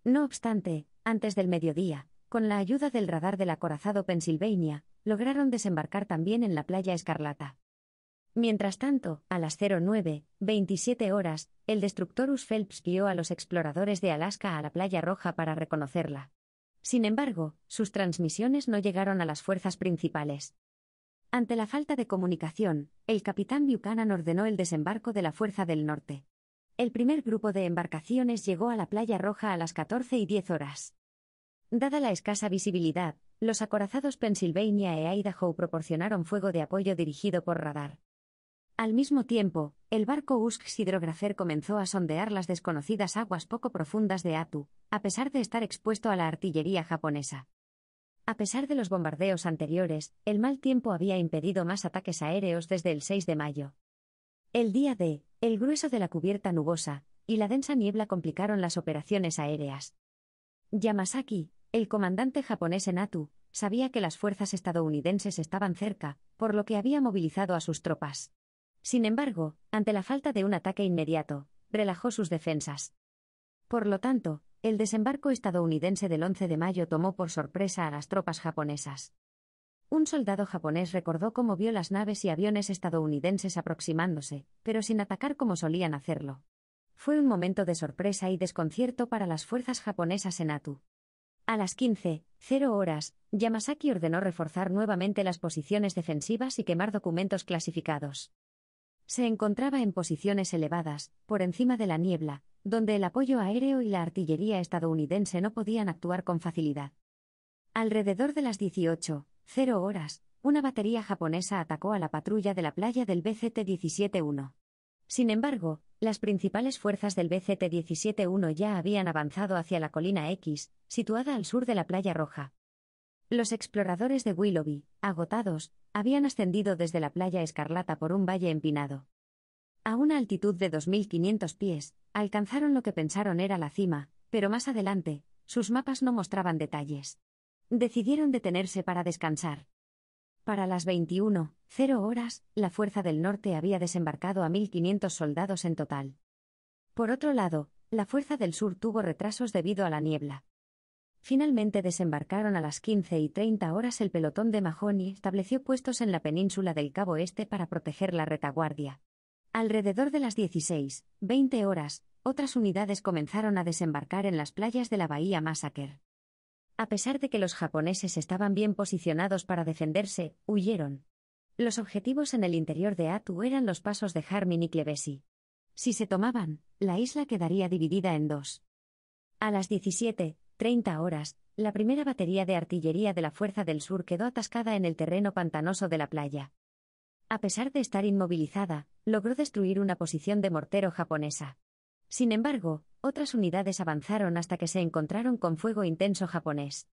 No obstante, antes del mediodía, con la ayuda del radar del acorazado Pennsylvania, lograron desembarcar también en la playa Escarlata. Mientras tanto, a las cero nueve veintisiete horas, el destructor U S S Phelps guió a los exploradores de Alaska a la Playa Roja para reconocerla. Sin embargo, sus transmisiones no llegaron a las fuerzas principales. Ante la falta de comunicación, el capitán Buchanan ordenó el desembarco de la Fuerza del Norte. El primer grupo de embarcaciones llegó a la Playa Roja a las catorce y diez horas. Dada la escasa visibilidad, los acorazados Pennsylvania e Idaho proporcionaron fuego de apoyo dirigido por radar. Al mismo tiempo, el barco U S S Hydrographer comenzó a sondear las desconocidas aguas poco profundas de Attu, a pesar de estar expuesto a la artillería japonesa. A pesar de los bombardeos anteriores, el mal tiempo había impedido más ataques aéreos desde el seis de mayo. El día D, el grueso de la cubierta nubosa, y la densa niebla complicaron las operaciones aéreas. Yamasaki, el comandante japonés en Attu, sabía que las fuerzas estadounidenses estaban cerca, por lo que había movilizado a sus tropas. Sin embargo, ante la falta de un ataque inmediato, relajó sus defensas. Por lo tanto, el desembarco estadounidense del once de mayo tomó por sorpresa a las tropas japonesas. Un soldado japonés recordó cómo vio las naves y aviones estadounidenses aproximándose, pero sin atacar como solían hacerlo. Fue un momento de sorpresa y desconcierto para las fuerzas japonesas en Attu. A las quince cero horas, Yamasaki ordenó reforzar nuevamente las posiciones defensivas y quemar documentos clasificados. Se encontraba en posiciones elevadas, por encima de la niebla, donde el apoyo aéreo y la artillería estadounidense no podían actuar con facilidad. Alrededor de las dieciocho cero horas, una batería japonesa atacó a la patrulla de la playa del B C T diecisiete uno. Sin embargo, las principales fuerzas del B C T diecisiete uno ya habían avanzado hacia la colina X, situada al sur de la playa Roja. Los exploradores de Willoughby, agotados, habían ascendido desde la playa Escarlata por un valle empinado. A una altitud de dos mil quinientos pies, alcanzaron lo que pensaron era la cima, pero más adelante, sus mapas no mostraban detalles. Decidieron detenerse para descansar. Para las veintiuna cero horas, la Fuerza del Norte había desembarcado a mil quinientos soldados en total. Por otro lado, la Fuerza del Sur tuvo retrasos debido a la niebla. Finalmente desembarcaron a las quince y treinta horas el pelotón de Mahon y estableció puestos en la península del Cabo Este para proteger la retaguardia. Alrededor de las dieciséis veinte horas, otras unidades comenzaron a desembarcar en las playas de la bahía Massacre. A pesar de que los japoneses estaban bien posicionados para defenderse, huyeron. Los objetivos en el interior de Attu eran los pasos de Harmin y Clevesi. Si se tomaban, la isla quedaría dividida en dos. A las diecisiete treinta horas, la primera batería de artillería de la Fuerza del Sur quedó atascada en el terreno pantanoso de la playa. A pesar de estar inmovilizada, logró destruir una posición de mortero japonesa. Sin embargo, otras unidades avanzaron hasta que se encontraron con fuego intenso japonés.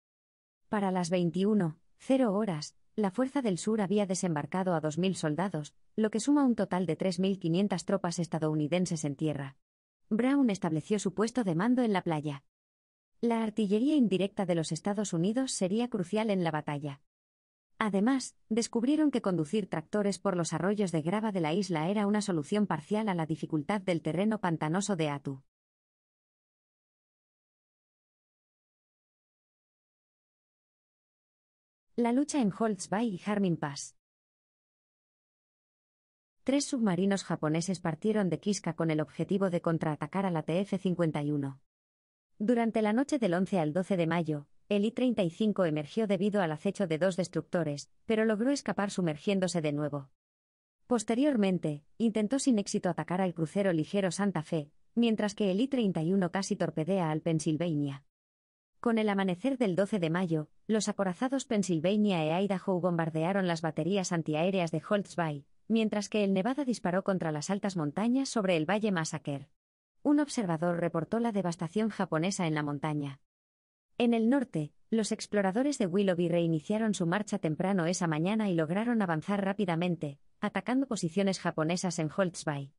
Para las veintiuna cero horas, la Fuerza del Sur había desembarcado a dos mil soldados, lo que suma un total de tres mil quinientas tropas estadounidenses en tierra. Brown estableció su puesto de mando en la playa. La artillería indirecta de los Estados Unidos sería crucial en la batalla. Además, descubrieron que conducir tractores por los arroyos de grava de la isla era una solución parcial a la dificultad del terreno pantanoso de Attu. La lucha en Holt's Bay y Harmin Pass. Tres submarinos japoneses partieron de Kiska con el objetivo de contraatacar a la T F cincuenta y uno. Durante la noche del once al doce de mayo, el I treinta y cinco emergió debido al acecho de dos destructores, pero logró escapar sumergiéndose de nuevo. Posteriormente, intentó sin éxito atacar al crucero ligero Santa Fe, mientras que el I treinta y uno casi torpedea al Pennsylvania. Con el amanecer del doce de mayo, los acorazados Pennsylvania e Idaho bombardearon las baterías antiaéreas de Holt's Bay, mientras que el Nevada disparó contra las altas montañas sobre el Valle Massacre. Un observador reportó la devastación japonesa en la montaña. En el norte, los exploradores de Willoughby reiniciaron su marcha temprano esa mañana y lograron avanzar rápidamente, atacando posiciones japonesas en Holt's Bay.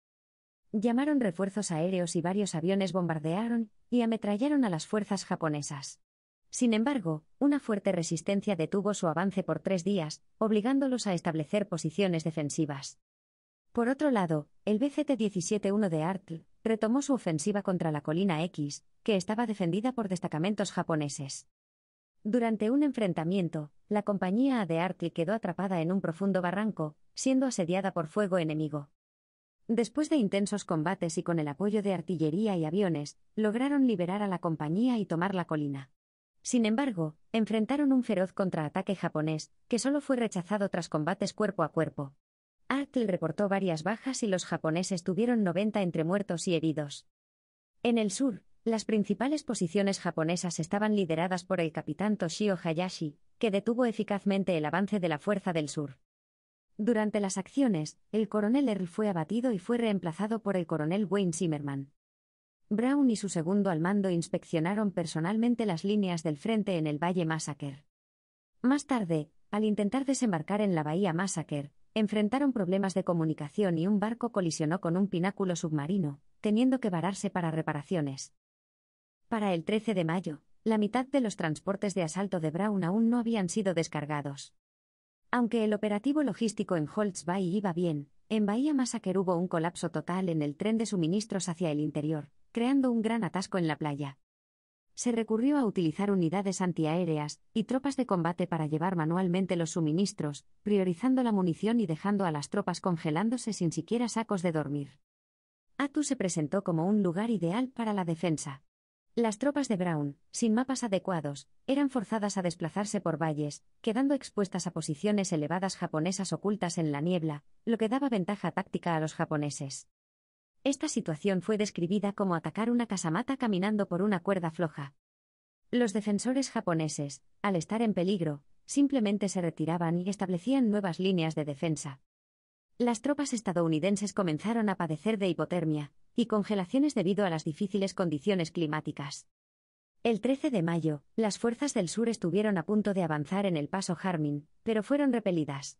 Llamaron refuerzos aéreos y varios aviones bombardearon y ametrallaron a las fuerzas japonesas. Sin embargo, una fuerte resistencia detuvo su avance por tres días, obligándolos a establecer posiciones defensivas. Por otro lado, el B C T diecisiete uno de Artl retomó su ofensiva contra la colina X, que estaba defendida por destacamentos japoneses. Durante un enfrentamiento, la compañía A de Artl quedó atrapada en un profundo barranco, siendo asediada por fuego enemigo. Después de intensos combates y con el apoyo de artillería y aviones, lograron liberar a la compañía y tomar la colina. Sin embargo, enfrentaron un feroz contraataque japonés, que solo fue rechazado tras combates cuerpo a cuerpo. Artl reportó varias bajas y los japoneses tuvieron noventa entre muertos y heridos. En el sur, las principales posiciones japonesas estaban lideradas por el capitán Toshio Hayashi, que detuvo eficazmente el avance de la Fuerza del Sur. Durante las acciones, el coronel Earl fue abatido y fue reemplazado por el coronel Wayne Zimmerman. Brown y su segundo al mando inspeccionaron personalmente las líneas del frente en el Valle Massacre. Más tarde, al intentar desembarcar en la bahía Massacre, enfrentaron problemas de comunicación y un barco colisionó con un pináculo submarino, teniendo que vararse para reparaciones. Para el trece de mayo, la mitad de los transportes de asalto de Brown aún no habían sido descargados. Aunque el operativo logístico en Holt's Bay iba bien, en Bahía Massacre hubo un colapso total en el tren de suministros hacia el interior, creando un gran atasco en la playa. Se recurrió a utilizar unidades antiaéreas y tropas de combate para llevar manualmente los suministros, priorizando la munición y dejando a las tropas congelándose sin siquiera sacos de dormir. Attu se presentó como un lugar ideal para la defensa. Las tropas de Brown, sin mapas adecuados, eran forzadas a desplazarse por valles, quedando expuestas a posiciones elevadas japonesas ocultas en la niebla, lo que daba ventaja táctica a los japoneses. Esta situación fue describida como atacar una casamata caminando por una cuerda floja. Los defensores japoneses, al estar en peligro, simplemente se retiraban y establecían nuevas líneas de defensa. Las tropas estadounidenses comenzaron a padecer de hipotermia y congelaciones debido a las difíciles condiciones climáticas. El trece de mayo, las fuerzas del sur estuvieron a punto de avanzar en el Paso Harmon, pero fueron repelidas.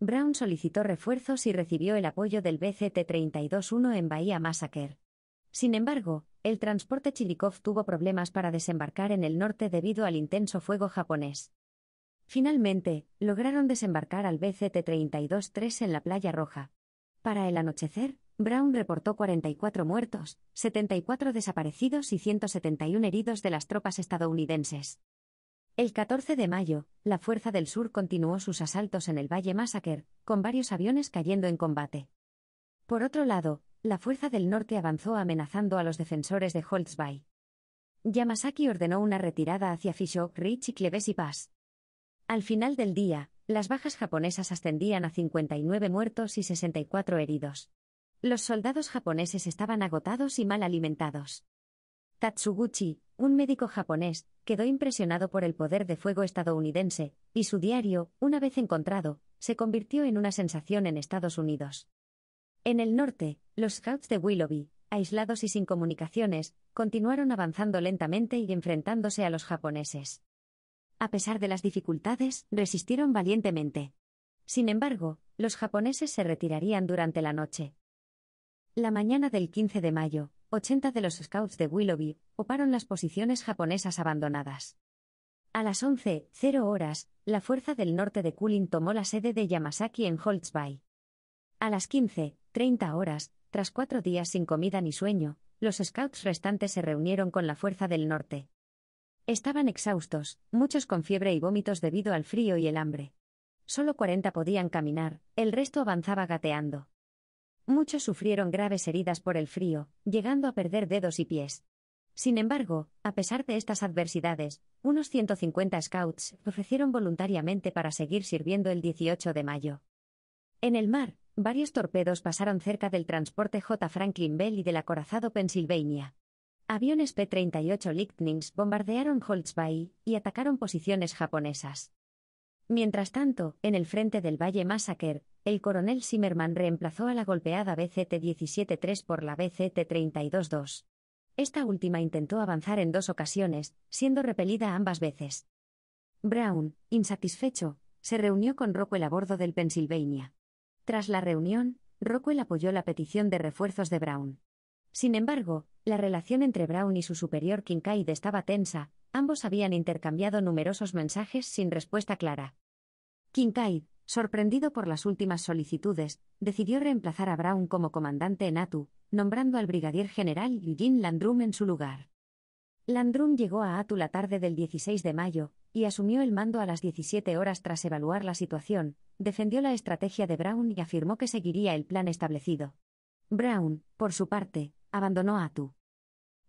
Brown solicitó refuerzos y recibió el apoyo del B C T treinta y dos uno en Bahía Massacre. Sin embargo, el transporte Chirikov tuvo problemas para desembarcar en el norte debido al intenso fuego japonés. Finalmente, lograron desembarcar al B C T treinta y dos tres en la Playa Roja. Para el anochecer, Brown reportó cuarenta y cuatro muertos, setenta y cuatro desaparecidos y ciento setenta y uno heridos de las tropas estadounidenses. El catorce de mayo, la Fuerza del Sur continuó sus asaltos en el Valle Massacre, con varios aviones cayendo en combate. Por otro lado, la Fuerza del Norte avanzó amenazando a los defensores de Holt's Bay. Yamasaki ordenó una retirada hacia Fish Oak Ridge y Cleveland Pass. Al final del día, las bajas japonesas ascendían a cincuenta y nueve muertos y sesenta y cuatro heridos. Los soldados japoneses estaban agotados y mal alimentados. Tatsuguchi, un médico japonés, quedó impresionado por el poder de fuego estadounidense, y su diario, una vez encontrado, se convirtió en una sensación en Estados Unidos. En el norte, los scouts de Willoughby, aislados y sin comunicaciones, continuaron avanzando lentamente y enfrentándose a los japoneses. A pesar de las dificultades, resistieron valientemente. Sin embargo, los japoneses se retirarían durante la noche. La mañana del quince de mayo, ochenta de los scouts de Willoughby ocuparon las posiciones japonesas abandonadas. A las once cero horas, la Fuerza del Norte de Kulin tomó la sede de Yamasaki en Holt's Bay. A las quince treinta horas, tras cuatro días sin comida ni sueño, los scouts restantes se reunieron con la Fuerza del Norte. Estaban exhaustos, muchos con fiebre y vómitos debido al frío y el hambre. Solo cuarenta podían caminar, el resto avanzaba gateando. Muchos sufrieron graves heridas por el frío, llegando a perder dedos y pies. Sin embargo, a pesar de estas adversidades, unos ciento cincuenta scouts ofrecieron voluntariamente para seguir sirviendo el dieciocho de mayo. En el mar, varios torpedos pasaron cerca del transporte J. Franklin Bell y del acorazado Pennsylvania. Aviones P treinta y ocho Lightnings bombardearon Holt's Bay y atacaron posiciones japonesas. Mientras tanto, en el frente del Valle Massacre, el coronel Zimmerman reemplazó a la golpeada B C T diecisiete tres por la B C T treinta y dos dos. Esta última intentó avanzar en dos ocasiones, siendo repelida ambas veces. Brown, insatisfecho, se reunió con Rockwell a bordo del Pennsylvania. Tras la reunión, Rockwell apoyó la petición de refuerzos de Brown. Sin embargo, la relación entre Brown y su superior Kincaid estaba tensa, ambos habían intercambiado numerosos mensajes sin respuesta clara. Kincaid, sorprendido por las últimas solicitudes, decidió reemplazar a Brown como comandante en Attu, nombrando al brigadier general Eugene Landrum en su lugar. Landrum llegó a Attu la tarde del dieciséis de mayo, y asumió el mando a las diecisiete horas tras evaluar la situación, defendió la estrategia de Brown y afirmó que seguiría el plan establecido. Brown, por su parte, abandonó Attu.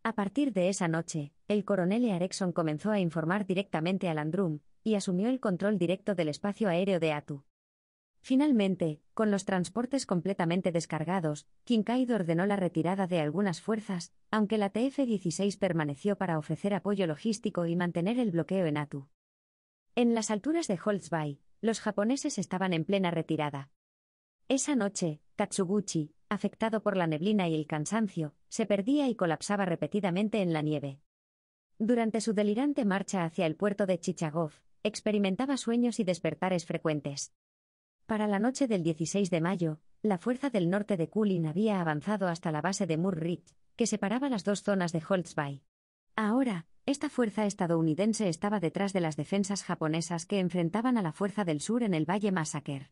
A partir de esa noche, el coronel Earekson comenzó a informar directamente a Landrum, y asumió el control directo del espacio aéreo de Attu. Finalmente, con los transportes completamente descargados, Kincaid ordenó la retirada de algunas fuerzas, aunque la T F dieciséis permaneció para ofrecer apoyo logístico y mantener el bloqueo en Attu. En las alturas de Holt's Bay, los japoneses estaban en plena retirada. Esa noche, Tatsuguchi, afectado por la neblina y el cansancio, se perdía y colapsaba repetidamente en la nieve. Durante su delirante marcha hacia el puerto de Chichagov, experimentaba sueños y despertares frecuentes. Para la noche del dieciséis de mayo, la Fuerza del Norte de Kulin había avanzado hasta la base de Moore Ridge, que separaba las dos zonas de Holt's Bay. Ahora, esta fuerza estadounidense estaba detrás de las defensas japonesas que enfrentaban a la Fuerza del Sur en el Valle Massacre.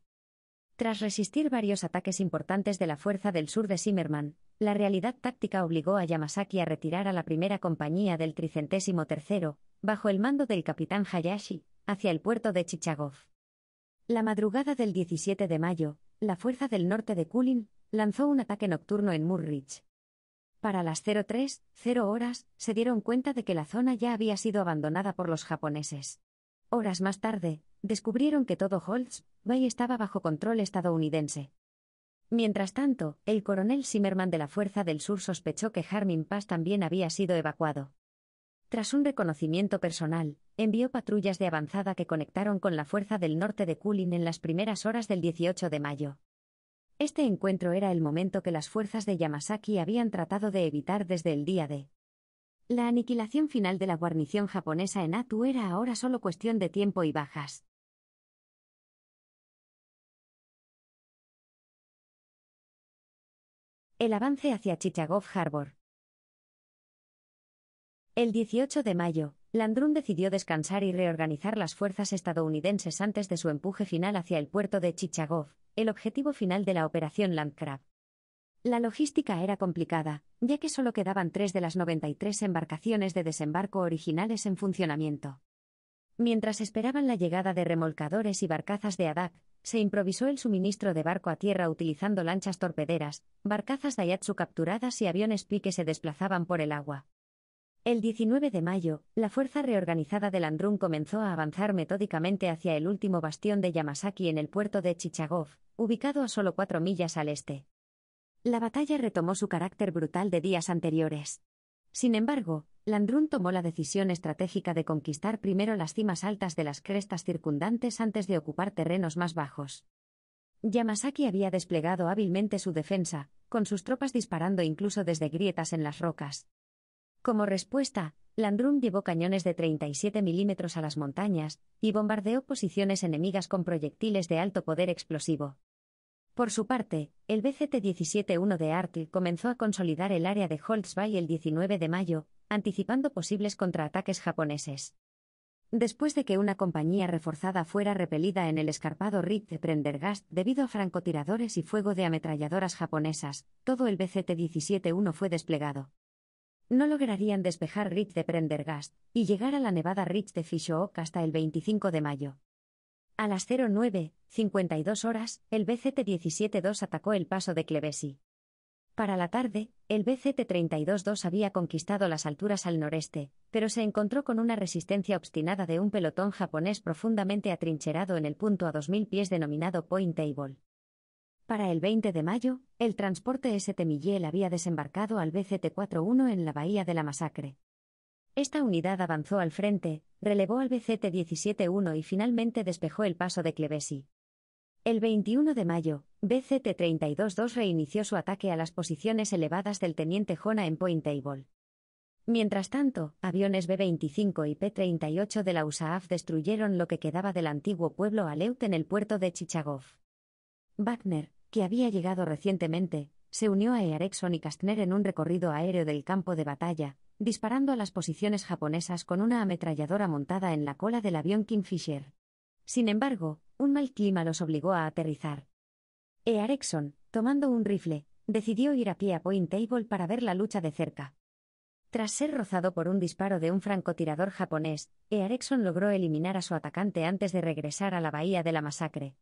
Tras resistir varios ataques importantes de la Fuerza del Sur de Zimmerman, la realidad táctica obligó a Yamasaki a retirar a la primera compañía del trigésimo tercero, bajo el mando del capitán Hayashi, hacia el puerto de Chichagov. La madrugada del diecisiete de mayo, la Fuerza del Norte de Kulin lanzó un ataque nocturno en Moore Ridge. Para las tres cero horas, se dieron cuenta de que la zona ya había sido abandonada por los japoneses. Horas más tarde, descubrieron que todo Holtz Bay estaba bajo control estadounidense. Mientras tanto, el coronel Zimmerman de la Fuerza del Sur sospechó que Harming Pass también había sido evacuado. Tras un reconocimiento personal, envió patrullas de avanzada que conectaron con la Fuerza del Norte de Kulin en las primeras horas del dieciocho de mayo. Este encuentro era el momento que las fuerzas de Yamasaki habían tratado de evitar desde el día D. La aniquilación final de la guarnición japonesa en Attu era ahora solo cuestión de tiempo y bajas. El avance hacia Chichagov Harbor. El dieciocho de mayo, Landrum decidió descansar y reorganizar las fuerzas estadounidenses antes de su empuje final hacia el puerto de Chichagov, el objetivo final de la operación Landkrab. La logística era complicada, ya que solo quedaban tres de las noventa y tres embarcaciones de desembarco originales en funcionamiento. Mientras esperaban la llegada de remolcadores y barcazas de Adak, se improvisó el suministro de barco a tierra utilizando lanchas torpederas, barcazas Daihatsu capturadas y aviones P I que se desplazaban por el agua. El diecinueve de mayo, la fuerza reorganizada de Landrum comenzó a avanzar metódicamente hacia el último bastión de Yamasaki en el puerto de Chichagov, ubicado a solo cuatro millas al este. La batalla retomó su carácter brutal de días anteriores. Sin embargo, Landrum tomó la decisión estratégica de conquistar primero las cimas altas de las crestas circundantes antes de ocupar terrenos más bajos. Yamasaki había desplegado hábilmente su defensa, con sus tropas disparando incluso desde grietas en las rocas. Como respuesta, Landrum llevó cañones de treinta y siete milímetros a las montañas y bombardeó posiciones enemigas con proyectiles de alto poder explosivo. Por su parte, el B C T diecisiete uno de Artl comenzó a consolidar el área de Holtz Bay el diecinueve de mayo, anticipando posibles contraataques japoneses. Después de que una compañía reforzada fuera repelida en el escarpado Rig de Prendergast debido a francotiradores y fuego de ametralladoras japonesas, todo el B C T diecisiete uno fue desplegado. No lograrían despejar Rig de Prendergast y llegar a la nevada Ridge de Fishhook hasta el veinticinco de mayo. A las nueve cincuenta y dos horas, el B C T diecisiete dos atacó el paso de Klebesi. Para la tarde, el B C T treinta y dos dos había conquistado las alturas al noreste, pero se encontró con una resistencia obstinada de un pelotón japonés profundamente atrincherado en el punto a dos mil pies denominado Point Table. Para el veinte de mayo, el transporte St. Miguel había desembarcado al B C T cuarenta y uno en la bahía de la Masacre. Esta unidad avanzó al frente, relevó al B C T diecisiete uno y finalmente despejó el paso de Klebesi. El veintiuno de mayo, B C T treinta y dos dos reinició su ataque a las posiciones elevadas del teniente Jona en Point Table. Mientras tanto, aviones B veinticinco y P treinta y ocho de la U S A F destruyeron lo que quedaba del antiguo pueblo aleut en el puerto de Chichagov. Wagner, que había llegado recientemente, se unió a Earekson y Castner en un recorrido aéreo del campo de batalla, disparando a las posiciones japonesas con una ametralladora montada en la cola del avión Kingfisher. Sin embargo, un mal clima los obligó a aterrizar. Earekson, tomando un rifle, decidió ir a pie a Point Table para ver la lucha de cerca. Tras ser rozado por un disparo de un francotirador japonés, Earekson logró eliminar a su atacante antes de regresar a la bahía de la Masacre.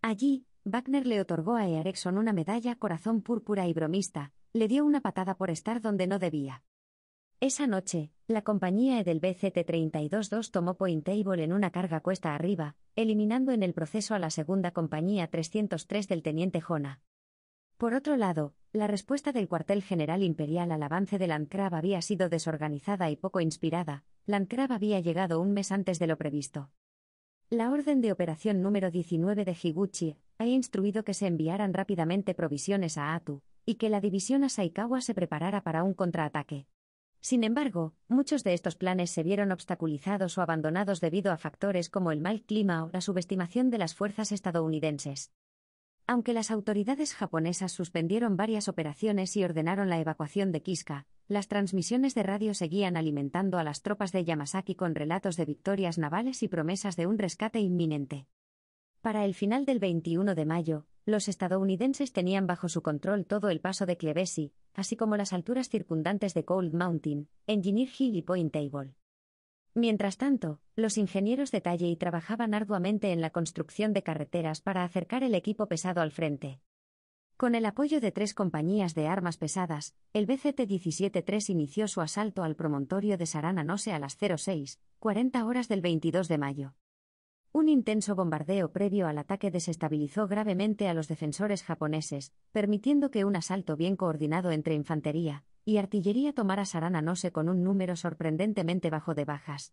Allí, Wagner le otorgó a Earekson una medalla corazón púrpura y bromista, le dio una patada por estar donde no debía. Esa noche, la compañía E del B C T treinta y dos dos tomó Point Table en una carga cuesta arriba, eliminando en el proceso a la segunda compañía trescientos tres del teniente Jona. Por otro lado, la respuesta del cuartel general imperial al avance de Landkrab había sido desorganizada y poco inspirada. Landkrab había llegado un mes antes de lo previsto. La orden de operación número diecinueve de Higuchi ha instruido que se enviaran rápidamente provisiones a Attu, y que la división Asahikawa se preparara para un contraataque. Sin embargo, muchos de estos planes se vieron obstaculizados o abandonados debido a factores como el mal clima o la subestimación de las fuerzas estadounidenses. Aunque las autoridades japonesas suspendieron varias operaciones y ordenaron la evacuación de Kiska, las transmisiones de radio seguían alimentando a las tropas de Yamasaki con relatos de victorias navales y promesas de un rescate inminente. Para el final del veintiuno de mayo, los estadounidenses tenían bajo su control todo el paso de Klebesi, así como las alturas circundantes de Cold Mountain, Engineer Hill y Point Table. Mientras tanto, los ingenieros de Talley trabajaban arduamente en la construcción de carreteras para acercar el equipo pesado al frente. Con el apoyo de tres compañías de armas pesadas, el B C T diecisiete tres inició su asalto al promontorio de Sarananose a las seis cuarenta horas del veintidós de mayo. Un intenso bombardeo previo al ataque desestabilizó gravemente a los defensores japoneses, permitiendo que un asalto bien coordinado entre infantería y artillería tomara Sarananose con un número sorprendentemente bajo de bajas.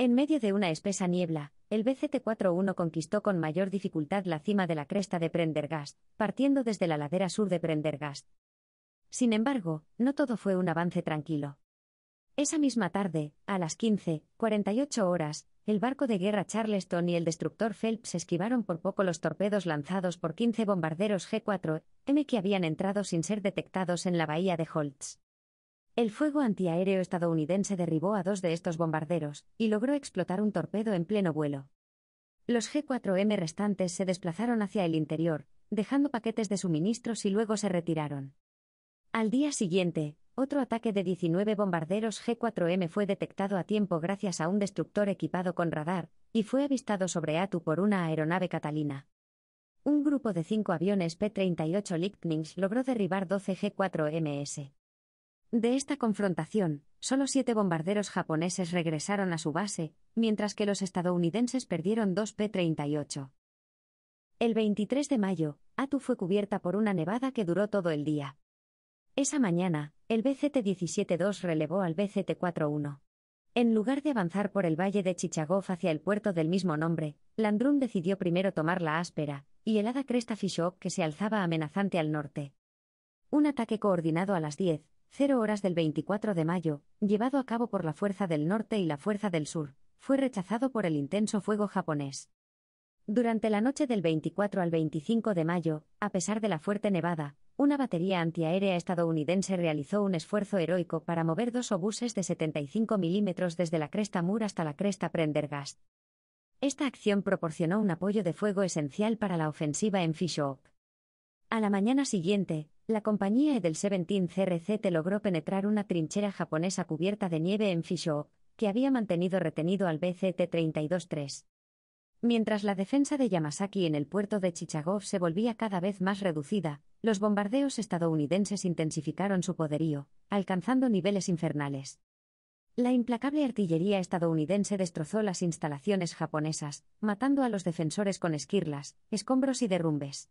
En medio de una espesa niebla, el B C T cuarenta y uno conquistó con mayor dificultad la cima de la cresta de Prendergast, partiendo desde la ladera sur de Prendergast. Sin embargo, no todo fue un avance tranquilo. Esa misma tarde, a las quince cuarenta y ocho horas, el barco de guerra Charleston y el destructor Phelps esquivaron por poco los torpedos lanzados por quince bombarderos G cuatro M que habían entrado sin ser detectados en la bahía de Holtz. El fuego antiaéreo estadounidense derribó a dos de estos bombarderos, y logró explotar un torpedo en pleno vuelo. Los G cuatro M restantes se desplazaron hacia el interior, dejando paquetes de suministros y luego se retiraron. Al día siguiente, otro ataque de diecinueve bombarderos G cuatro M fue detectado a tiempo gracias a un destructor equipado con radar, y fue avistado sobre Attu por una aeronave catalina. Un grupo de cinco aviones P treinta y ocho Lightnings logró derribar doce G cuatro Ms. De esta confrontación, solo siete bombarderos japoneses regresaron a su base, mientras que los estadounidenses perdieron dos P treinta y ocho. El veintitrés de mayo, Attu fue cubierta por una nevada que duró todo el día. Esa mañana, el B C T diecisiete dos relevó al B C T cuarenta y uno. En lugar de avanzar por el valle de Chichagov hacia el puerto del mismo nombre, Landrum decidió primero tomar la áspera y helada cresta Fishhook que se alzaba amenazante al norte. Un ataque coordinado a las diez cero horas del veinticuatro de mayo, llevado a cabo por la Fuerza del Norte y la Fuerza del Sur, fue rechazado por el intenso fuego japonés. Durante la noche del veinticuatro al veinticinco de mayo, a pesar de la fuerte nevada, una batería antiaérea estadounidense realizó un esfuerzo heroico para mover dos obuses de setenta y cinco milímetros desde la cresta Moore hasta la cresta Prendergast. Esta acción proporcionó un apoyo de fuego esencial para la ofensiva en Fishhook. A la mañana siguiente, la compañía Edel diecisiete C R Z logró penetrar una trinchera japonesa cubierta de nieve en Fishhook, que había mantenido retenido al B C T treinta y dos tres. Mientras la defensa de Yamasaki en el puerto de Chichagov se volvía cada vez más reducida, los bombardeos estadounidenses intensificaron su poderío, alcanzando niveles infernales. La implacable artillería estadounidense destrozó las instalaciones japonesas, matando a los defensores con esquirlas, escombros y derrumbes.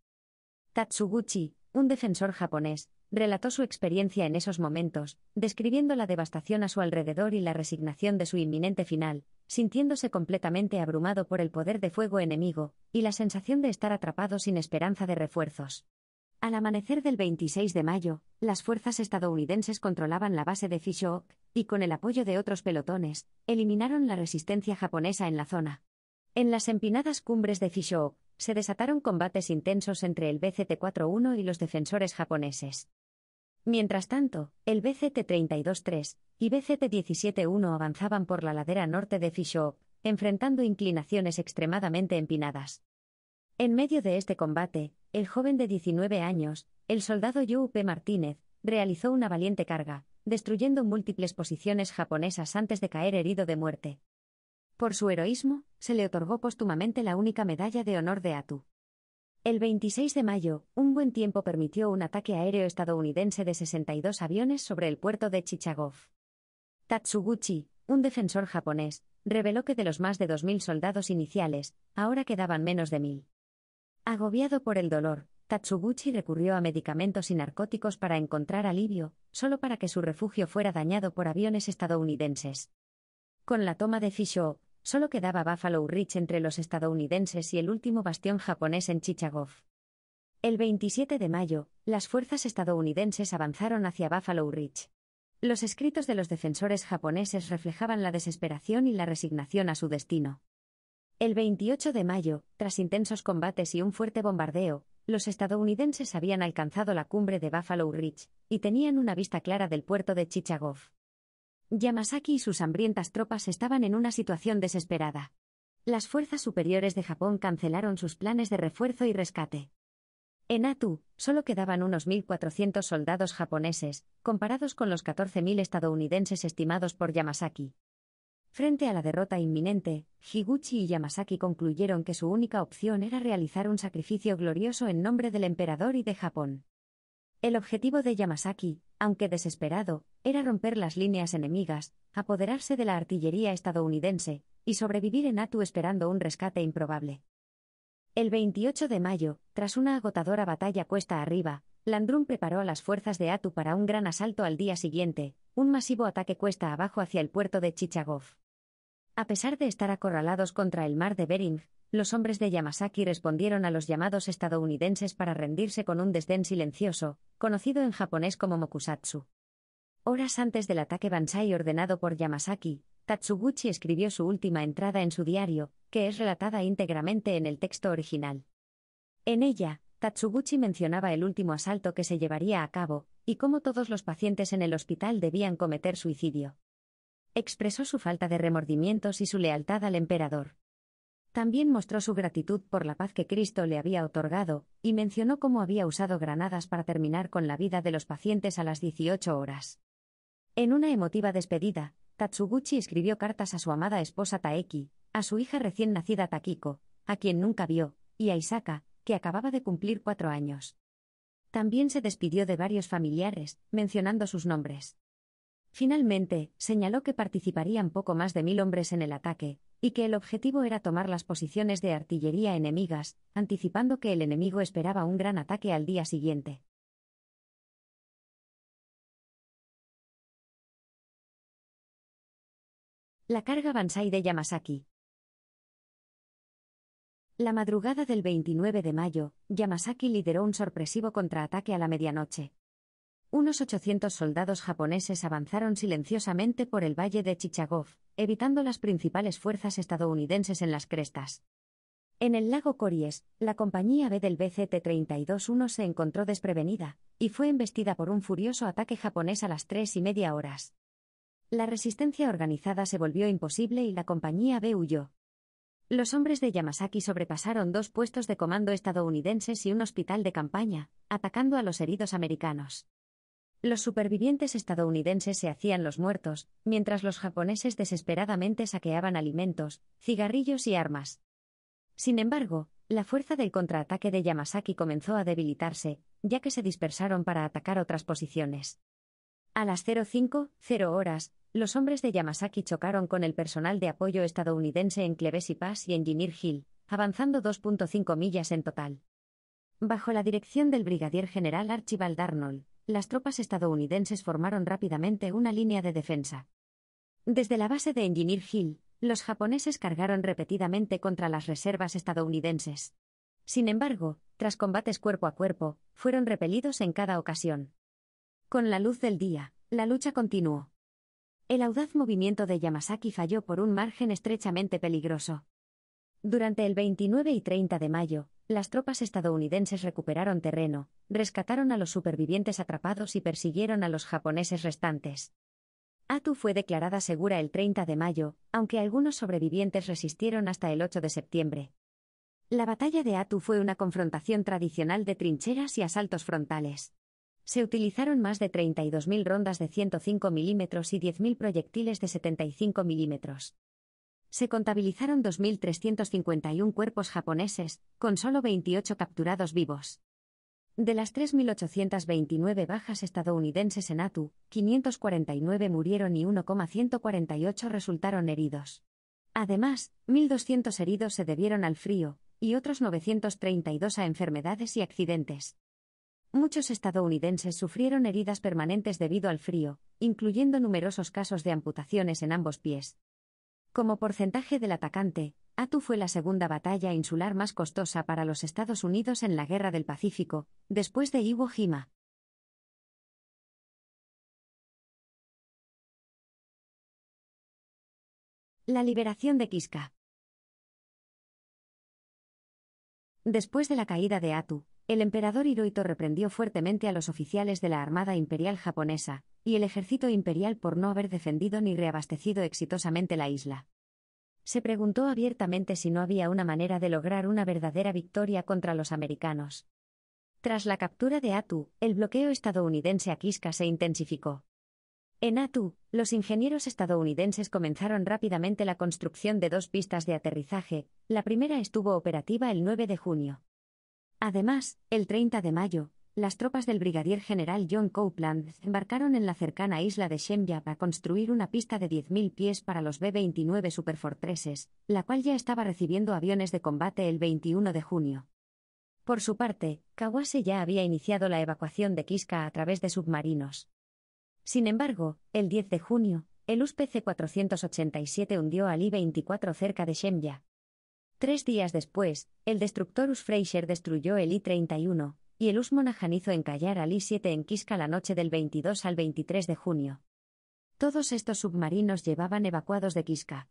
Tatsuguchi, un defensor japonés, relató su experiencia en esos momentos, describiendo la devastación a su alrededor y la resignación de su inminente final, sintiéndose completamente abrumado por el poder de fuego enemigo, y la sensación de estar atrapado sin esperanza de refuerzos. Al amanecer del veintiséis de mayo, las fuerzas estadounidenses controlaban la base de Fishhook, y con el apoyo de otros pelotones, eliminaron la resistencia japonesa en la zona. En las empinadas cumbres de Fishhook, se desataron combates intensos entre el B C T cuarenta y uno y los defensores japoneses. Mientras tanto, el B C T treinta y dos tres y B C T diecisiete uno avanzaban por la ladera norte de Fishhook, enfrentando inclinaciones extremadamente empinadas. En medio de este combate, el joven de diecinueve años, el soldado Yu P Martínez, realizó una valiente carga, destruyendo múltiples posiciones japonesas antes de caer herido de muerte. Por su heroísmo, se le otorgó póstumamente la única medalla de honor de Attu. El veintiséis de mayo, un buen tiempo permitió un ataque aéreo estadounidense de sesenta y dos aviones sobre el puerto de Chichagov. Tatsuguchi, un defensor japonés, reveló que de los más de dos mil soldados iniciales, ahora quedaban menos de mil. Agobiado por el dolor, Tatsuguchi recurrió a medicamentos y narcóticos para encontrar alivio, solo para que su refugio fuera dañado por aviones estadounidenses. Con la toma de Fishhook, solo quedaba Buffalo Ridge entre los estadounidenses y el último bastión japonés en Chichagov. El veintisiete de mayo, las fuerzas estadounidenses avanzaron hacia Buffalo Ridge. Los escritos de los defensores japoneses reflejaban la desesperación y la resignación a su destino. El veintiocho de mayo, tras intensos combates y un fuerte bombardeo, los estadounidenses habían alcanzado la cumbre de Buffalo Ridge, y tenían una vista clara del puerto de Chichagov. Yamasaki y sus hambrientas tropas estaban en una situación desesperada. Las fuerzas superiores de Japón cancelaron sus planes de refuerzo y rescate. En Attu, solo quedaban unos mil cuatrocientos soldados japoneses, comparados con los catorce mil estadounidenses estimados por Yamasaki. Frente a la derrota inminente, Higuchi y Yamasaki concluyeron que su única opción era realizar un sacrificio glorioso en nombre del emperador y de Japón. El objetivo de Yamasaki, aunque desesperado, era romper las líneas enemigas, apoderarse de la artillería estadounidense, y sobrevivir en Attu esperando un rescate improbable. El veintiocho de mayo, tras una agotadora batalla cuesta arriba, Landrum preparó a las fuerzas de Attu para un gran asalto al día siguiente, un masivo ataque cuesta abajo hacia el puerto de Chichagov. A pesar de estar acorralados contra el mar de Bering, los hombres de Yamasaki respondieron a los llamados estadounidenses para rendirse con un desdén silencioso, conocido en japonés como mokusatsu. Horas antes del ataque Banzai ordenado por Yamasaki, Tatsuguchi escribió su última entrada en su diario, que es relatada íntegramente en el texto original. En ella, Tatsuguchi mencionaba el último asalto que se llevaría a cabo, y cómo todos los pacientes en el hospital debían cometer suicidio. Expresó su falta de remordimientos y su lealtad al emperador. También mostró su gratitud por la paz que Cristo le había otorgado, y mencionó cómo había usado granadas para terminar con la vida de los pacientes a las dieciocho horas. En una emotiva despedida, Tatsuguchi escribió cartas a su amada esposa Taeki, a su hija recién nacida Takiko, a quien nunca vio, y a Isaka, que acababa de cumplir cuatro años. También se despidió de varios familiares, mencionando sus nombres. Finalmente, señaló que participarían poco más de mil hombres en el ataque, y que el objetivo era tomar las posiciones de artillería enemigas, anticipando que el enemigo esperaba un gran ataque al día siguiente. La carga Banzai de Yamasaki. La madrugada del veintinueve de mayo, Yamasaki lideró un sorpresivo contraataque a la medianoche. Unos ochocientos soldados japoneses avanzaron silenciosamente por el valle de Chichagov, evitando las principales fuerzas estadounidenses en las crestas. En el lago Cories, la compañía B del B C T treinta y dos uno se encontró desprevenida, y fue embestida por un furioso ataque japonés a las tres y media horas. La resistencia organizada se volvió imposible y la compañía B huyó. Los hombres de Yamasaki sobrepasaron dos puestos de comando estadounidenses y un hospital de campaña, atacando a los heridos americanos. Los supervivientes estadounidenses se hacían los muertos, mientras los japoneses desesperadamente saqueaban alimentos, cigarrillos y armas. Sin embargo, la fuerza del contraataque de Yamasaki comenzó a debilitarse, ya que se dispersaron para atacar otras posiciones. A las cero cinco cero horas, los hombres de Yamasaki chocaron con el personal de apoyo estadounidense en Cleves y Pass y en Engineer Hill, avanzando dos punto cinco millas en total. Bajo la dirección del brigadier general Archibald Arnold, las tropas estadounidenses formaron rápidamente una línea de defensa. Desde la base de Engineer Hill, los japoneses cargaron repetidamente contra las reservas estadounidenses. Sin embargo, tras combates cuerpo a cuerpo, fueron repelidos en cada ocasión. Con la luz del día, la lucha continuó. El audaz movimiento de Yamasaki falló por un margen estrechamente peligroso. Durante el veintinueve y treinta de mayo, las tropas estadounidenses recuperaron terreno, rescataron a los supervivientes atrapados y persiguieron a los japoneses restantes. Attu fue declarada segura el treinta de mayo, aunque algunos sobrevivientes resistieron hasta el ocho de septiembre. La batalla de Attu fue una confrontación tradicional de trincheras y asaltos frontales. Se utilizaron más de treinta y dos mil rondas de ciento cinco milímetros y diez mil proyectiles de setenta y cinco milímetros. Se contabilizaron dos mil trescientos cincuenta y uno cuerpos japoneses, con solo veintiocho capturados vivos. De las tres mil ochocientas veintinueve bajas estadounidenses en Attu, quinientos cuarenta y nueve murieron y uno mil ciento cuarenta y ocho resultaron heridos. Además, mil doscientos heridos se debieron al frío, y otros novecientos treinta y dos a enfermedades y accidentes. Muchos estadounidenses sufrieron heridas permanentes debido al frío, incluyendo numerosos casos de amputaciones en ambos pies. Como porcentaje del atacante, Attu fue la segunda batalla insular más costosa para los Estados Unidos en la Guerra del Pacífico, después de Iwo Jima. La liberación de Kiska. Después de la caída de Attu, el emperador Hirohito reprendió fuertemente a los oficiales de la Armada Imperial Japonesa y el ejército imperial por no haber defendido ni reabastecido exitosamente la isla. Se preguntó abiertamente si no había una manera de lograr una verdadera victoria contra los americanos. Tras la captura de Attu, el bloqueo estadounidense a Kiska se intensificó. En Attu, los ingenieros estadounidenses comenzaron rápidamente la construcción de dos pistas de aterrizaje, la primera estuvo operativa el nueve de junio. Además, el treinta de mayo, las tropas del brigadier general John Copeland embarcaron en la cercana isla de Shenyang a construir una pista de diez mil pies para los B veintinueve Superfortresses, la cual ya estaba recibiendo aviones de combate el veintiuno de junio. Por su parte, Kawase ya había iniciado la evacuación de Kiska a través de submarinos. Sin embargo, el diez de junio, el U S P C cuatrocientos ochenta y siete hundió al I veinticuatro cerca de Shenyang. Tres días después, el destructor U S Fraser destruyó el I treinta y uno, y el U S Monaghan hizo encallar al I siete en Kiska la noche del veintidós al veintitrés de junio. Todos estos submarinos llevaban evacuados de Kiska.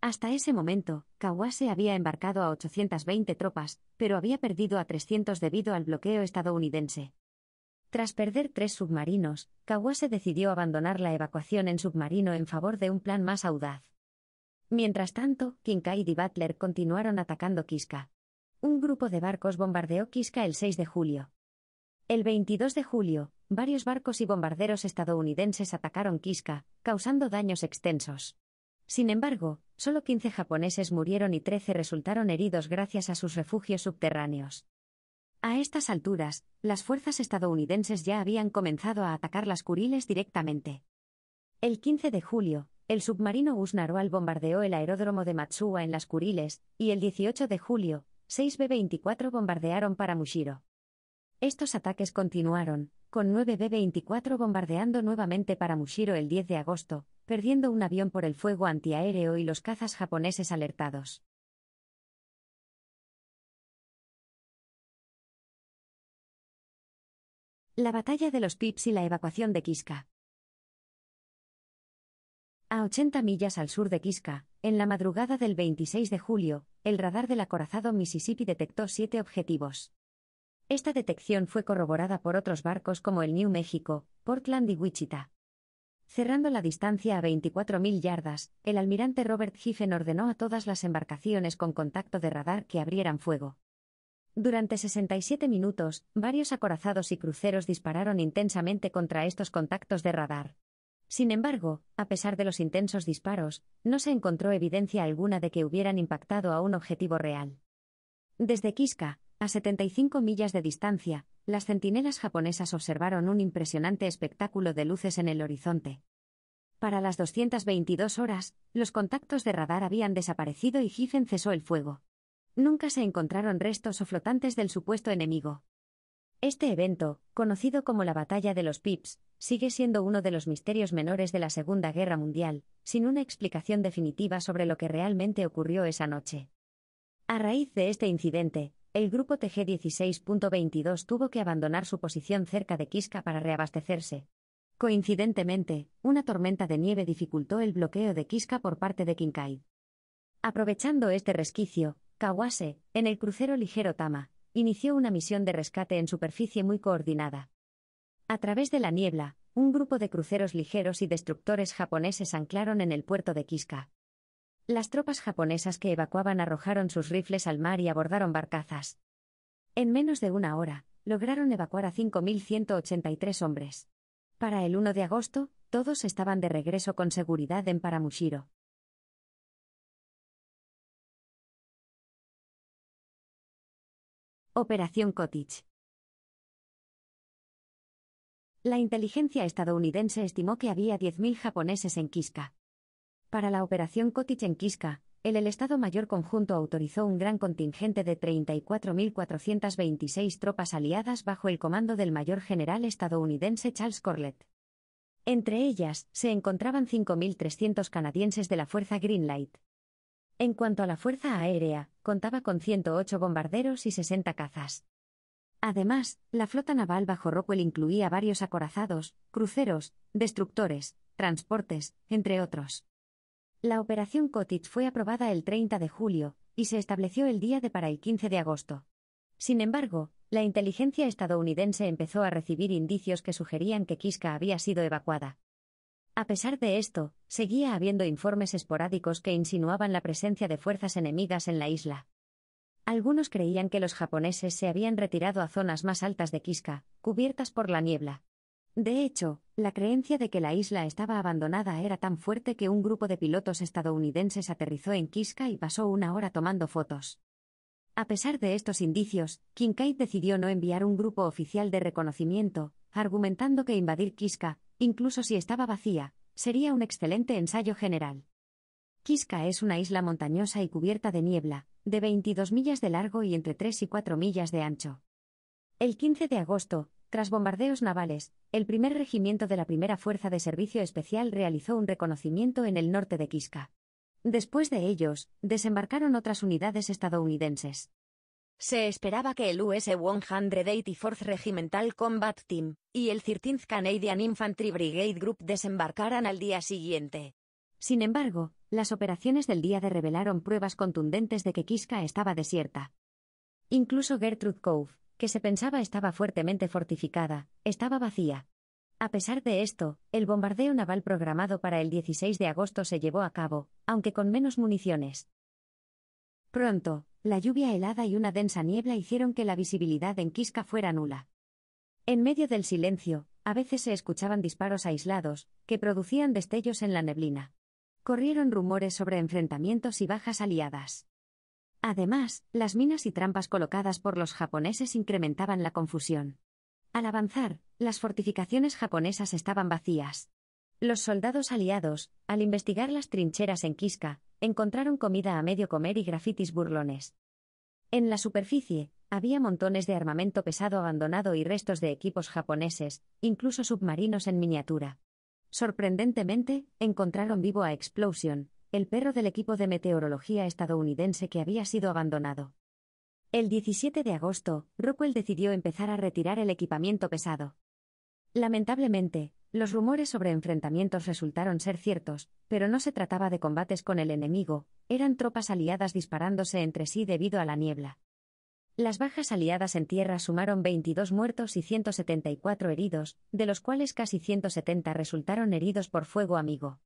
Hasta ese momento, Kawase había embarcado a ochocientas veinte tropas, pero había perdido a trescientas debido al bloqueo estadounidense. Tras perder tres submarinos, Kawase decidió abandonar la evacuación en submarino en favor de un plan más audaz. Mientras tanto, Kincaid y Butler continuaron atacando Kiska. Un grupo de barcos bombardeó Kiska el seis de julio. El veintidós de julio, varios barcos y bombarderos estadounidenses atacaron Kiska, causando daños extensos. Sin embargo, solo quince japoneses murieron y trece resultaron heridos gracias a sus refugios subterráneos. A estas alturas, las fuerzas estadounidenses ya habían comenzado a atacar las Kuriles directamente. El quince de julio, el submarino U S Narwhal bombardeó el aeródromo de Matsuwa en las Kuriles, y el dieciocho de julio, seis B veinticuatro bombardearon Paramushiro. Estos ataques continuaron, con nueve B veinticuatro bombardeando nuevamente Paramushiro el diez de agosto, perdiendo un avión por el fuego antiaéreo y los cazas japoneses alertados. La batalla de los Pips y la evacuación de Kiska. A ochenta millas al sur de Kiska, en la madrugada del veintiséis de julio, el radar del acorazado Mississippi detectó siete objetivos. Esta detección fue corroborada por otros barcos como el New México, Portland y Wichita. Cerrando la distancia a veinticuatro mil yardas, el almirante Robert Giffen ordenó a todas las embarcaciones con contacto de radar que abrieran fuego. Durante sesenta y siete minutos, varios acorazados y cruceros dispararon intensamente contra estos contactos de radar. Sin embargo, a pesar de los intensos disparos, no se encontró evidencia alguna de que hubieran impactado a un objetivo real. Desde Kiska, a setenta y cinco millas de distancia, las centinelas japonesas observaron un impresionante espectáculo de luces en el horizonte. Para las doscientas veintidós horas, los contactos de radar habían desaparecido y Giffen cesó el fuego. Nunca se encontraron restos o flotantes del supuesto enemigo. Este evento, conocido como la Batalla de los Pips, sigue siendo uno de los misterios menores de la Segunda Guerra Mundial, sin una explicación definitiva sobre lo que realmente ocurrió esa noche. A raíz de este incidente, el grupo T G dieciséis veintidós tuvo que abandonar su posición cerca de Kiska para reabastecerse. Coincidentemente, una tormenta de nieve dificultó el bloqueo de Kiska por parte de Kincaid. Aprovechando este resquicio, Kawase, en el crucero ligero Tama, inició una misión de rescate en superficie muy coordinada. A través de la niebla, un grupo de cruceros ligeros y destructores japoneses anclaron en el puerto de Kiska. Las tropas japonesas que evacuaban arrojaron sus rifles al mar y abordaron barcazas. En menos de una hora, lograron evacuar a cinco mil ciento ochenta y tres hombres. Para el uno de agosto, todos estaban de regreso con seguridad en Paramushiro. Operación Cottage. La inteligencia estadounidense estimó que había diez mil japoneses en Kiska. Para la Operación Cottage en Kiska, el, el Estado Mayor Conjunto autorizó un gran contingente de treinta y cuatro mil cuatrocientas veintiséis tropas aliadas bajo el comando del mayor general estadounidense Charles Corlett. Entre ellas, se encontraban cinco mil trescientos canadienses de la Fuerza Greenlight. En cuanto a la Fuerza Aérea, contaba con ciento ocho bombarderos y sesenta cazas. Además, la flota naval bajo Rockwell incluía varios acorazados, cruceros, destructores, transportes, entre otros. La Operación Cottage fue aprobada el treinta de julio, y se estableció el día de para el quince de agosto. Sin embargo, la inteligencia estadounidense empezó a recibir indicios que sugerían que Kiska había sido evacuada. A pesar de esto, seguía habiendo informes esporádicos que insinuaban la presencia de fuerzas enemigas en la isla. Algunos creían que los japoneses se habían retirado a zonas más altas de Kiska, cubiertas por la niebla. De hecho, La creencia de que la isla estaba abandonada era tan fuerte que un grupo de pilotos estadounidenses aterrizó en Kiska y pasó una hora tomando fotos. A pesar de estos indicios, Kincaid decidió no enviar un grupo oficial de reconocimiento, argumentando que invadir Kiska, incluso si estaba vacía, sería un excelente ensayo general. Kiska es una isla montañosa y cubierta de niebla, de veintidós millas de largo y entre tres y cuatro millas de ancho. El quince de agosto, tras bombardeos navales, el primer regimiento de la Primera Fuerza de Servicio Especial realizó un reconocimiento en el norte de Kiska. Después de ellos, desembarcaron otras unidades estadounidenses. Se esperaba que el U S ciento ochenta y cuatro Regimental Combat Team y el thirteenth Canadian Infantry Brigade Group desembarcaran al día siguiente. Sin embargo, las operaciones del día D revelaron pruebas contundentes de que Kiska estaba desierta. Incluso Gertrude Cove, que se pensaba estaba fuertemente fortificada, estaba vacía. A pesar de esto, el bombardeo naval programado para el dieciséis de agosto se llevó a cabo, aunque con menos municiones. Pronto, la lluvia helada y una densa niebla hicieron que la visibilidad en Kiska fuera nula. En medio del silencio, a veces se escuchaban disparos aislados, que producían destellos en la neblina. Corrieron rumores sobre enfrentamientos y bajas aliadas. Además, las minas y trampas colocadas por los japoneses incrementaban la confusión. Al avanzar, las fortificaciones japonesas estaban vacías. Los soldados aliados, al investigar las trincheras en Kiska, encontraron comida a medio comer y grafitis burlones. En la superficie, había montones de armamento pesado abandonado y restos de equipos japoneses, incluso submarinos en miniatura. Sorprendentemente, encontraron vivo a Explosion, el perro del equipo de meteorología estadounidense que había sido abandonado. El diecisiete de agosto, Rockwell decidió empezar a retirar el equipamiento pesado. Lamentablemente, los rumores sobre enfrentamientos resultaron ser ciertos, pero no se trataba de combates con el enemigo, eran tropas aliadas disparándose entre sí debido a la niebla. Las bajas aliadas en tierra sumaron veintidós muertos y ciento setenta y cuatro heridos, de los cuales casi ciento setenta resultaron heridos por fuego amigo.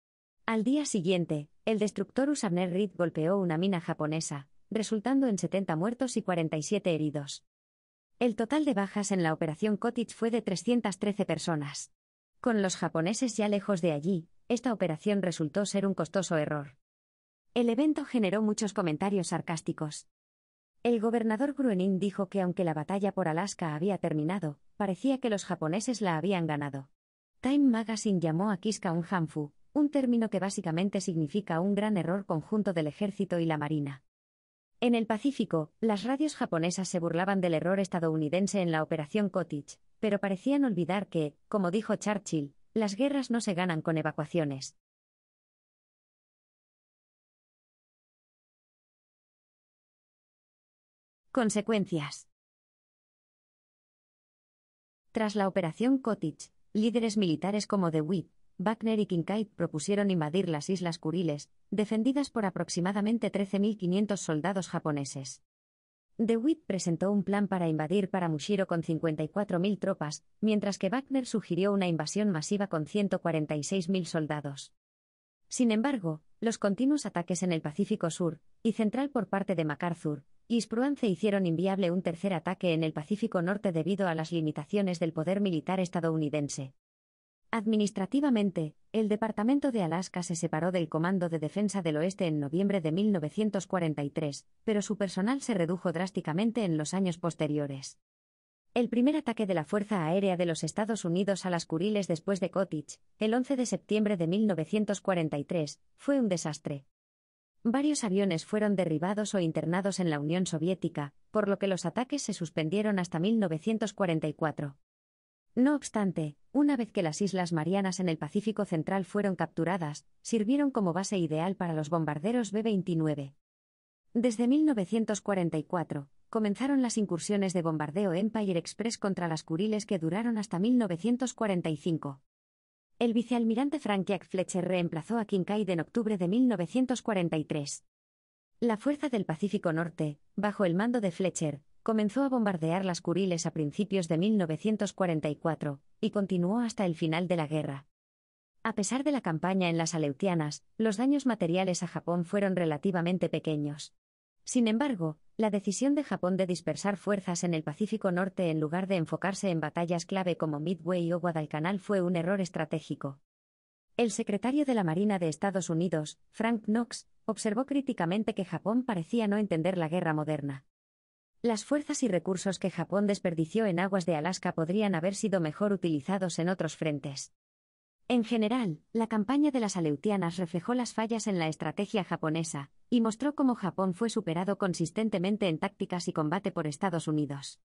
Al día siguiente, el destructor U S A M Reed golpeó una mina japonesa, resultando en setenta muertos y cuarenta y siete heridos. El total de bajas en la operación Cottage fue de trescientas trece personas. Con los japoneses ya lejos de allí, esta operación resultó ser un costoso error. El evento generó muchos comentarios sarcásticos. El gobernador Gruening dijo que aunque la batalla por Alaska había terminado, parecía que los japoneses la habían ganado. Time Magazine llamó a Kiska un hanfu, un término que básicamente significa un gran error conjunto del ejército y la marina. En el Pacífico, las radios japonesas se burlaban del error estadounidense en la operación Cottage, pero parecían olvidar que, como dijo Churchill, las guerras no se ganan con evacuaciones. Consecuencias. Tras la operación Cottage, líderes militares como DeWitt, Wagner y Kincaid propusieron invadir las Islas Kuriles, defendidas por aproximadamente trece mil quinientos soldados japoneses. DeWitt presentó un plan para invadir Paramushiro con cincuenta y cuatro mil tropas, mientras que Wagner sugirió una invasión masiva con ciento cuarenta y seis mil soldados. Sin embargo, los continuos ataques en el Pacífico Sur y Central por parte de MacArthur y Spruance hicieron inviable un tercer ataque en el Pacífico Norte debido a las limitaciones del poder militar estadounidense. Administrativamente, el Departamento de Alaska se separó del Comando de Defensa del Oeste en noviembre de mil novecientos cuarenta y tres, pero su personal se redujo drásticamente en los años posteriores. El primer ataque de la Fuerza Aérea de los Estados Unidos a las Kuriles después de Cottage, el once de septiembre de mil novecientos cuarenta y tres, fue un desastre. Varios aviones fueron derribados o internados en la Unión Soviética, por lo que los ataques se suspendieron hasta mil novecientos cuarenta y cuatro. No obstante, una vez que las Islas Marianas en el Pacífico Central fueron capturadas, sirvieron como base ideal para los bombarderos B veintinueve. Desde mil novecientos cuarenta y cuatro, comenzaron las incursiones de bombardeo Empire Express contra las Kuriles que duraron hasta mil novecientos cuarenta y cinco. El vicealmirante Frank Jack Fletcher reemplazó a Kincaid en octubre de mil novecientos cuarenta y tres. La Fuerza del Pacífico Norte, bajo el mando de Fletcher, comenzó a bombardear las Kuriles a principios de mil novecientos cuarenta y cuatro, y continuó hasta el final de la guerra. A pesar de la campaña en las Aleutianas, los daños materiales a Japón fueron relativamente pequeños. Sin embargo, La decisión de Japón de dispersar fuerzas en el Pacífico Norte en lugar de enfocarse en batallas clave como Midway o Guadalcanal fue un error estratégico. El secretario de la Marina de Estados Unidos, Frank Knox, observó críticamente que Japón parecía no entender la guerra moderna. Las fuerzas y recursos que Japón desperdició en aguas de Alaska podrían haber sido mejor utilizados en otros frentes. En general, la campaña de las Aleutianas reflejó las fallas en la estrategia japonesa, y mostró cómo Japón fue superado consistentemente en tácticas y combate por Estados Unidos.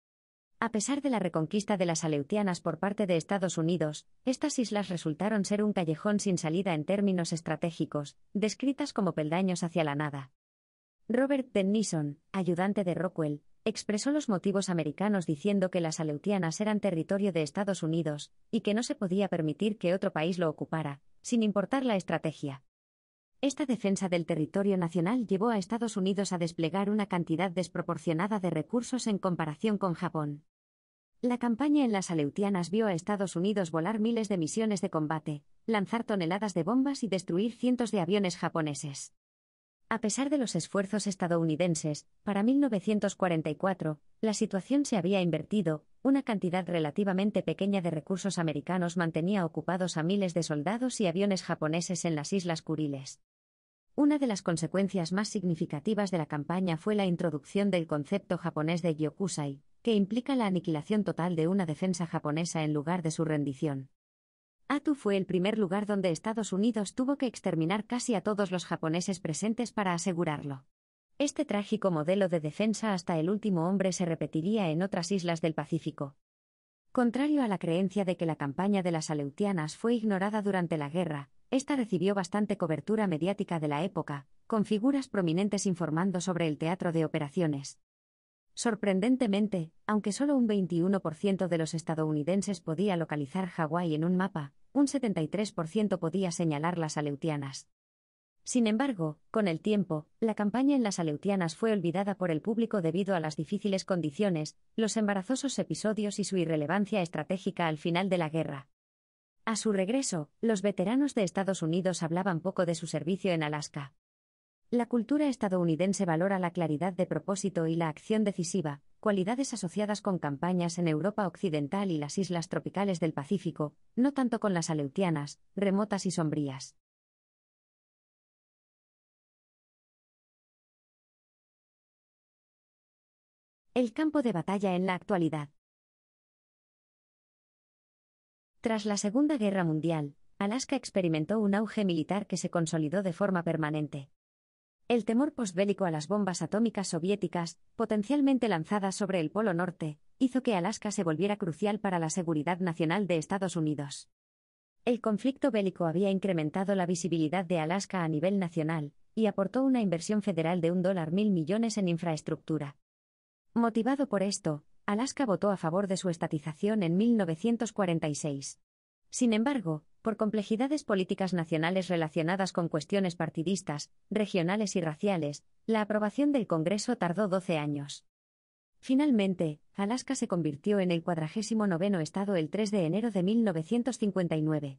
A pesar de la reconquista de las Aleutianas por parte de Estados Unidos, estas islas resultaron ser un callejón sin salida en términos estratégicos, descritas como peldaños hacia la nada. Robert Dennison, ayudante de Rockwell, expresó los motivos americanos diciendo que las Aleutianas eran territorio de Estados Unidos, y que no se podía permitir que otro país lo ocupara, sin importar la estrategia. Esta defensa del territorio nacional llevó a Estados Unidos a desplegar una cantidad desproporcionada de recursos en comparación con Japón. La campaña en las Aleutianas vio a Estados Unidos volar miles de misiones de combate, lanzar toneladas de bombas y destruir cientos de aviones japoneses. A pesar de los esfuerzos estadounidenses, para mil novecientos cuarenta y cuatro, la situación se había invertido, una cantidad relativamente pequeña de recursos americanos mantenía ocupados a miles de soldados y aviones japoneses en las Islas Kuriles. Una de las consecuencias más significativas de la campaña fue la introducción del concepto japonés de Gyokusai, que implica la aniquilación total de una defensa japonesa en lugar de su rendición. Attu fue el primer lugar donde Estados Unidos tuvo que exterminar casi a todos los japoneses presentes para asegurarlo. Este trágico modelo de defensa hasta el último hombre se repetiría en otras islas del Pacífico. Contrario a la creencia de que la campaña de las Aleutianas fue ignorada durante la guerra, esta recibió bastante cobertura mediática de la época, con figuras prominentes informando sobre el teatro de operaciones. Sorprendentemente, aunque solo un veintiuno por ciento de los estadounidenses podía localizar Hawái en un mapa, un setenta y tres por ciento podía señalar las Aleutianas. Sin embargo, con el tiempo, la campaña en las Aleutianas fue olvidada por el público debido a las difíciles condiciones, los embarazosos episodios y su irrelevancia estratégica al final de la guerra. A su regreso, los veteranos de Estados Unidos hablaban poco de su servicio en Alaska. La cultura estadounidense valora la claridad de propósito y la acción decisiva, cualidades asociadas con campañas en Europa Occidental y las islas tropicales del Pacífico, no tanto con las Aleutianas, remotas y sombrías. El campo de batalla en la actualidad. Tras la Segunda Guerra Mundial, Alaska experimentó un auge militar que se consolidó de forma permanente. El temor posbélico a las bombas atómicas soviéticas, potencialmente lanzadas sobre el Polo Norte, hizo que Alaska se volviera crucial para la seguridad nacional de Estados Unidos. El conflicto bélico había incrementado la visibilidad de Alaska a nivel nacional, y aportó una inversión federal de un dólar mil millones en infraestructura. Motivado por esto, Alaska votó a favor de su estatización en mil novecientos cuarenta y seis. Sin embargo, por complejidades políticas nacionales relacionadas con cuestiones partidistas, regionales y raciales, la aprobación del Congreso tardó doce años. Finalmente, Alaska se convirtió en el cuadragésimo noveno estado el tres de enero de mil novecientos cincuenta y nueve.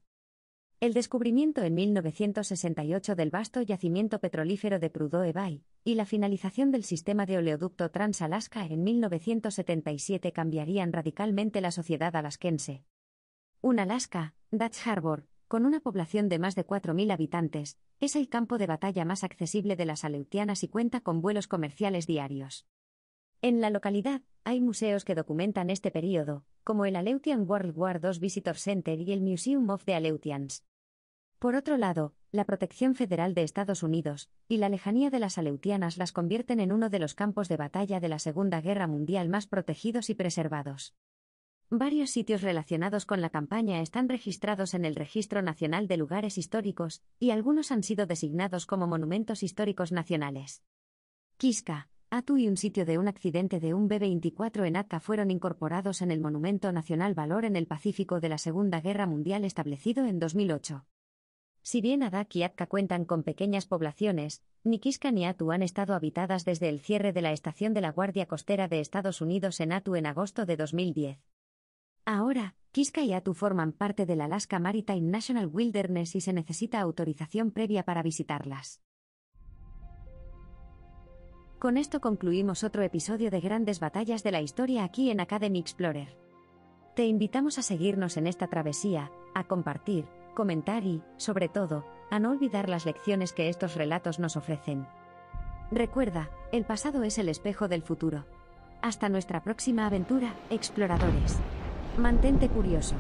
El descubrimiento en mil novecientos sesenta y ocho del vasto yacimiento petrolífero de Prudhoe Bay y la finalización del sistema de oleoducto Trans-Alaska en mil novecientos setenta y siete cambiarían radicalmente la sociedad alaskense. Un Alaska, Dutch Harbor, con una población de más de cuatro mil habitantes, es el campo de batalla más accesible de las Aleutianas y cuenta con vuelos comerciales diarios. En la localidad, hay museos que documentan este periodo, como el Aleutian World War dos Visitor Center y el Museum of the Aleutians. Por otro lado, la protección federal de Estados Unidos y la lejanía de las Aleutianas las convierten en uno de los campos de batalla de la Segunda Guerra Mundial más protegidos y preservados. Varios sitios relacionados con la campaña están registrados en el Registro Nacional de Lugares Históricos, y algunos han sido designados como Monumentos Históricos Nacionales. Kiska, Attu y un sitio de un accidente de un B veinticuatro en Acta fueron incorporados en el Monumento Nacional Valor en el Pacífico de la Segunda Guerra Mundial establecido en dos mil ocho. Si bien Adak y Atka cuentan con pequeñas poblaciones, ni Kiska ni Attu han estado habitadas desde el cierre de la estación de la Guardia Costera de Estados Unidos en Attu en agosto de dos mil diez. Ahora, Kiska y Attu forman parte del Alaska Maritime National Wilderness y se necesita autorización previa para visitarlas. Con esto concluimos otro episodio de Grandes Batallas de la Historia aquí en Academy Explorer. Te invitamos a seguirnos en esta travesía, a compartir, comentar y, sobre todo, a no olvidar las lecciones que estos relatos nos ofrecen. Recuerda, el pasado es el espejo del futuro. Hasta nuestra próxima aventura, exploradores. Mantente curioso.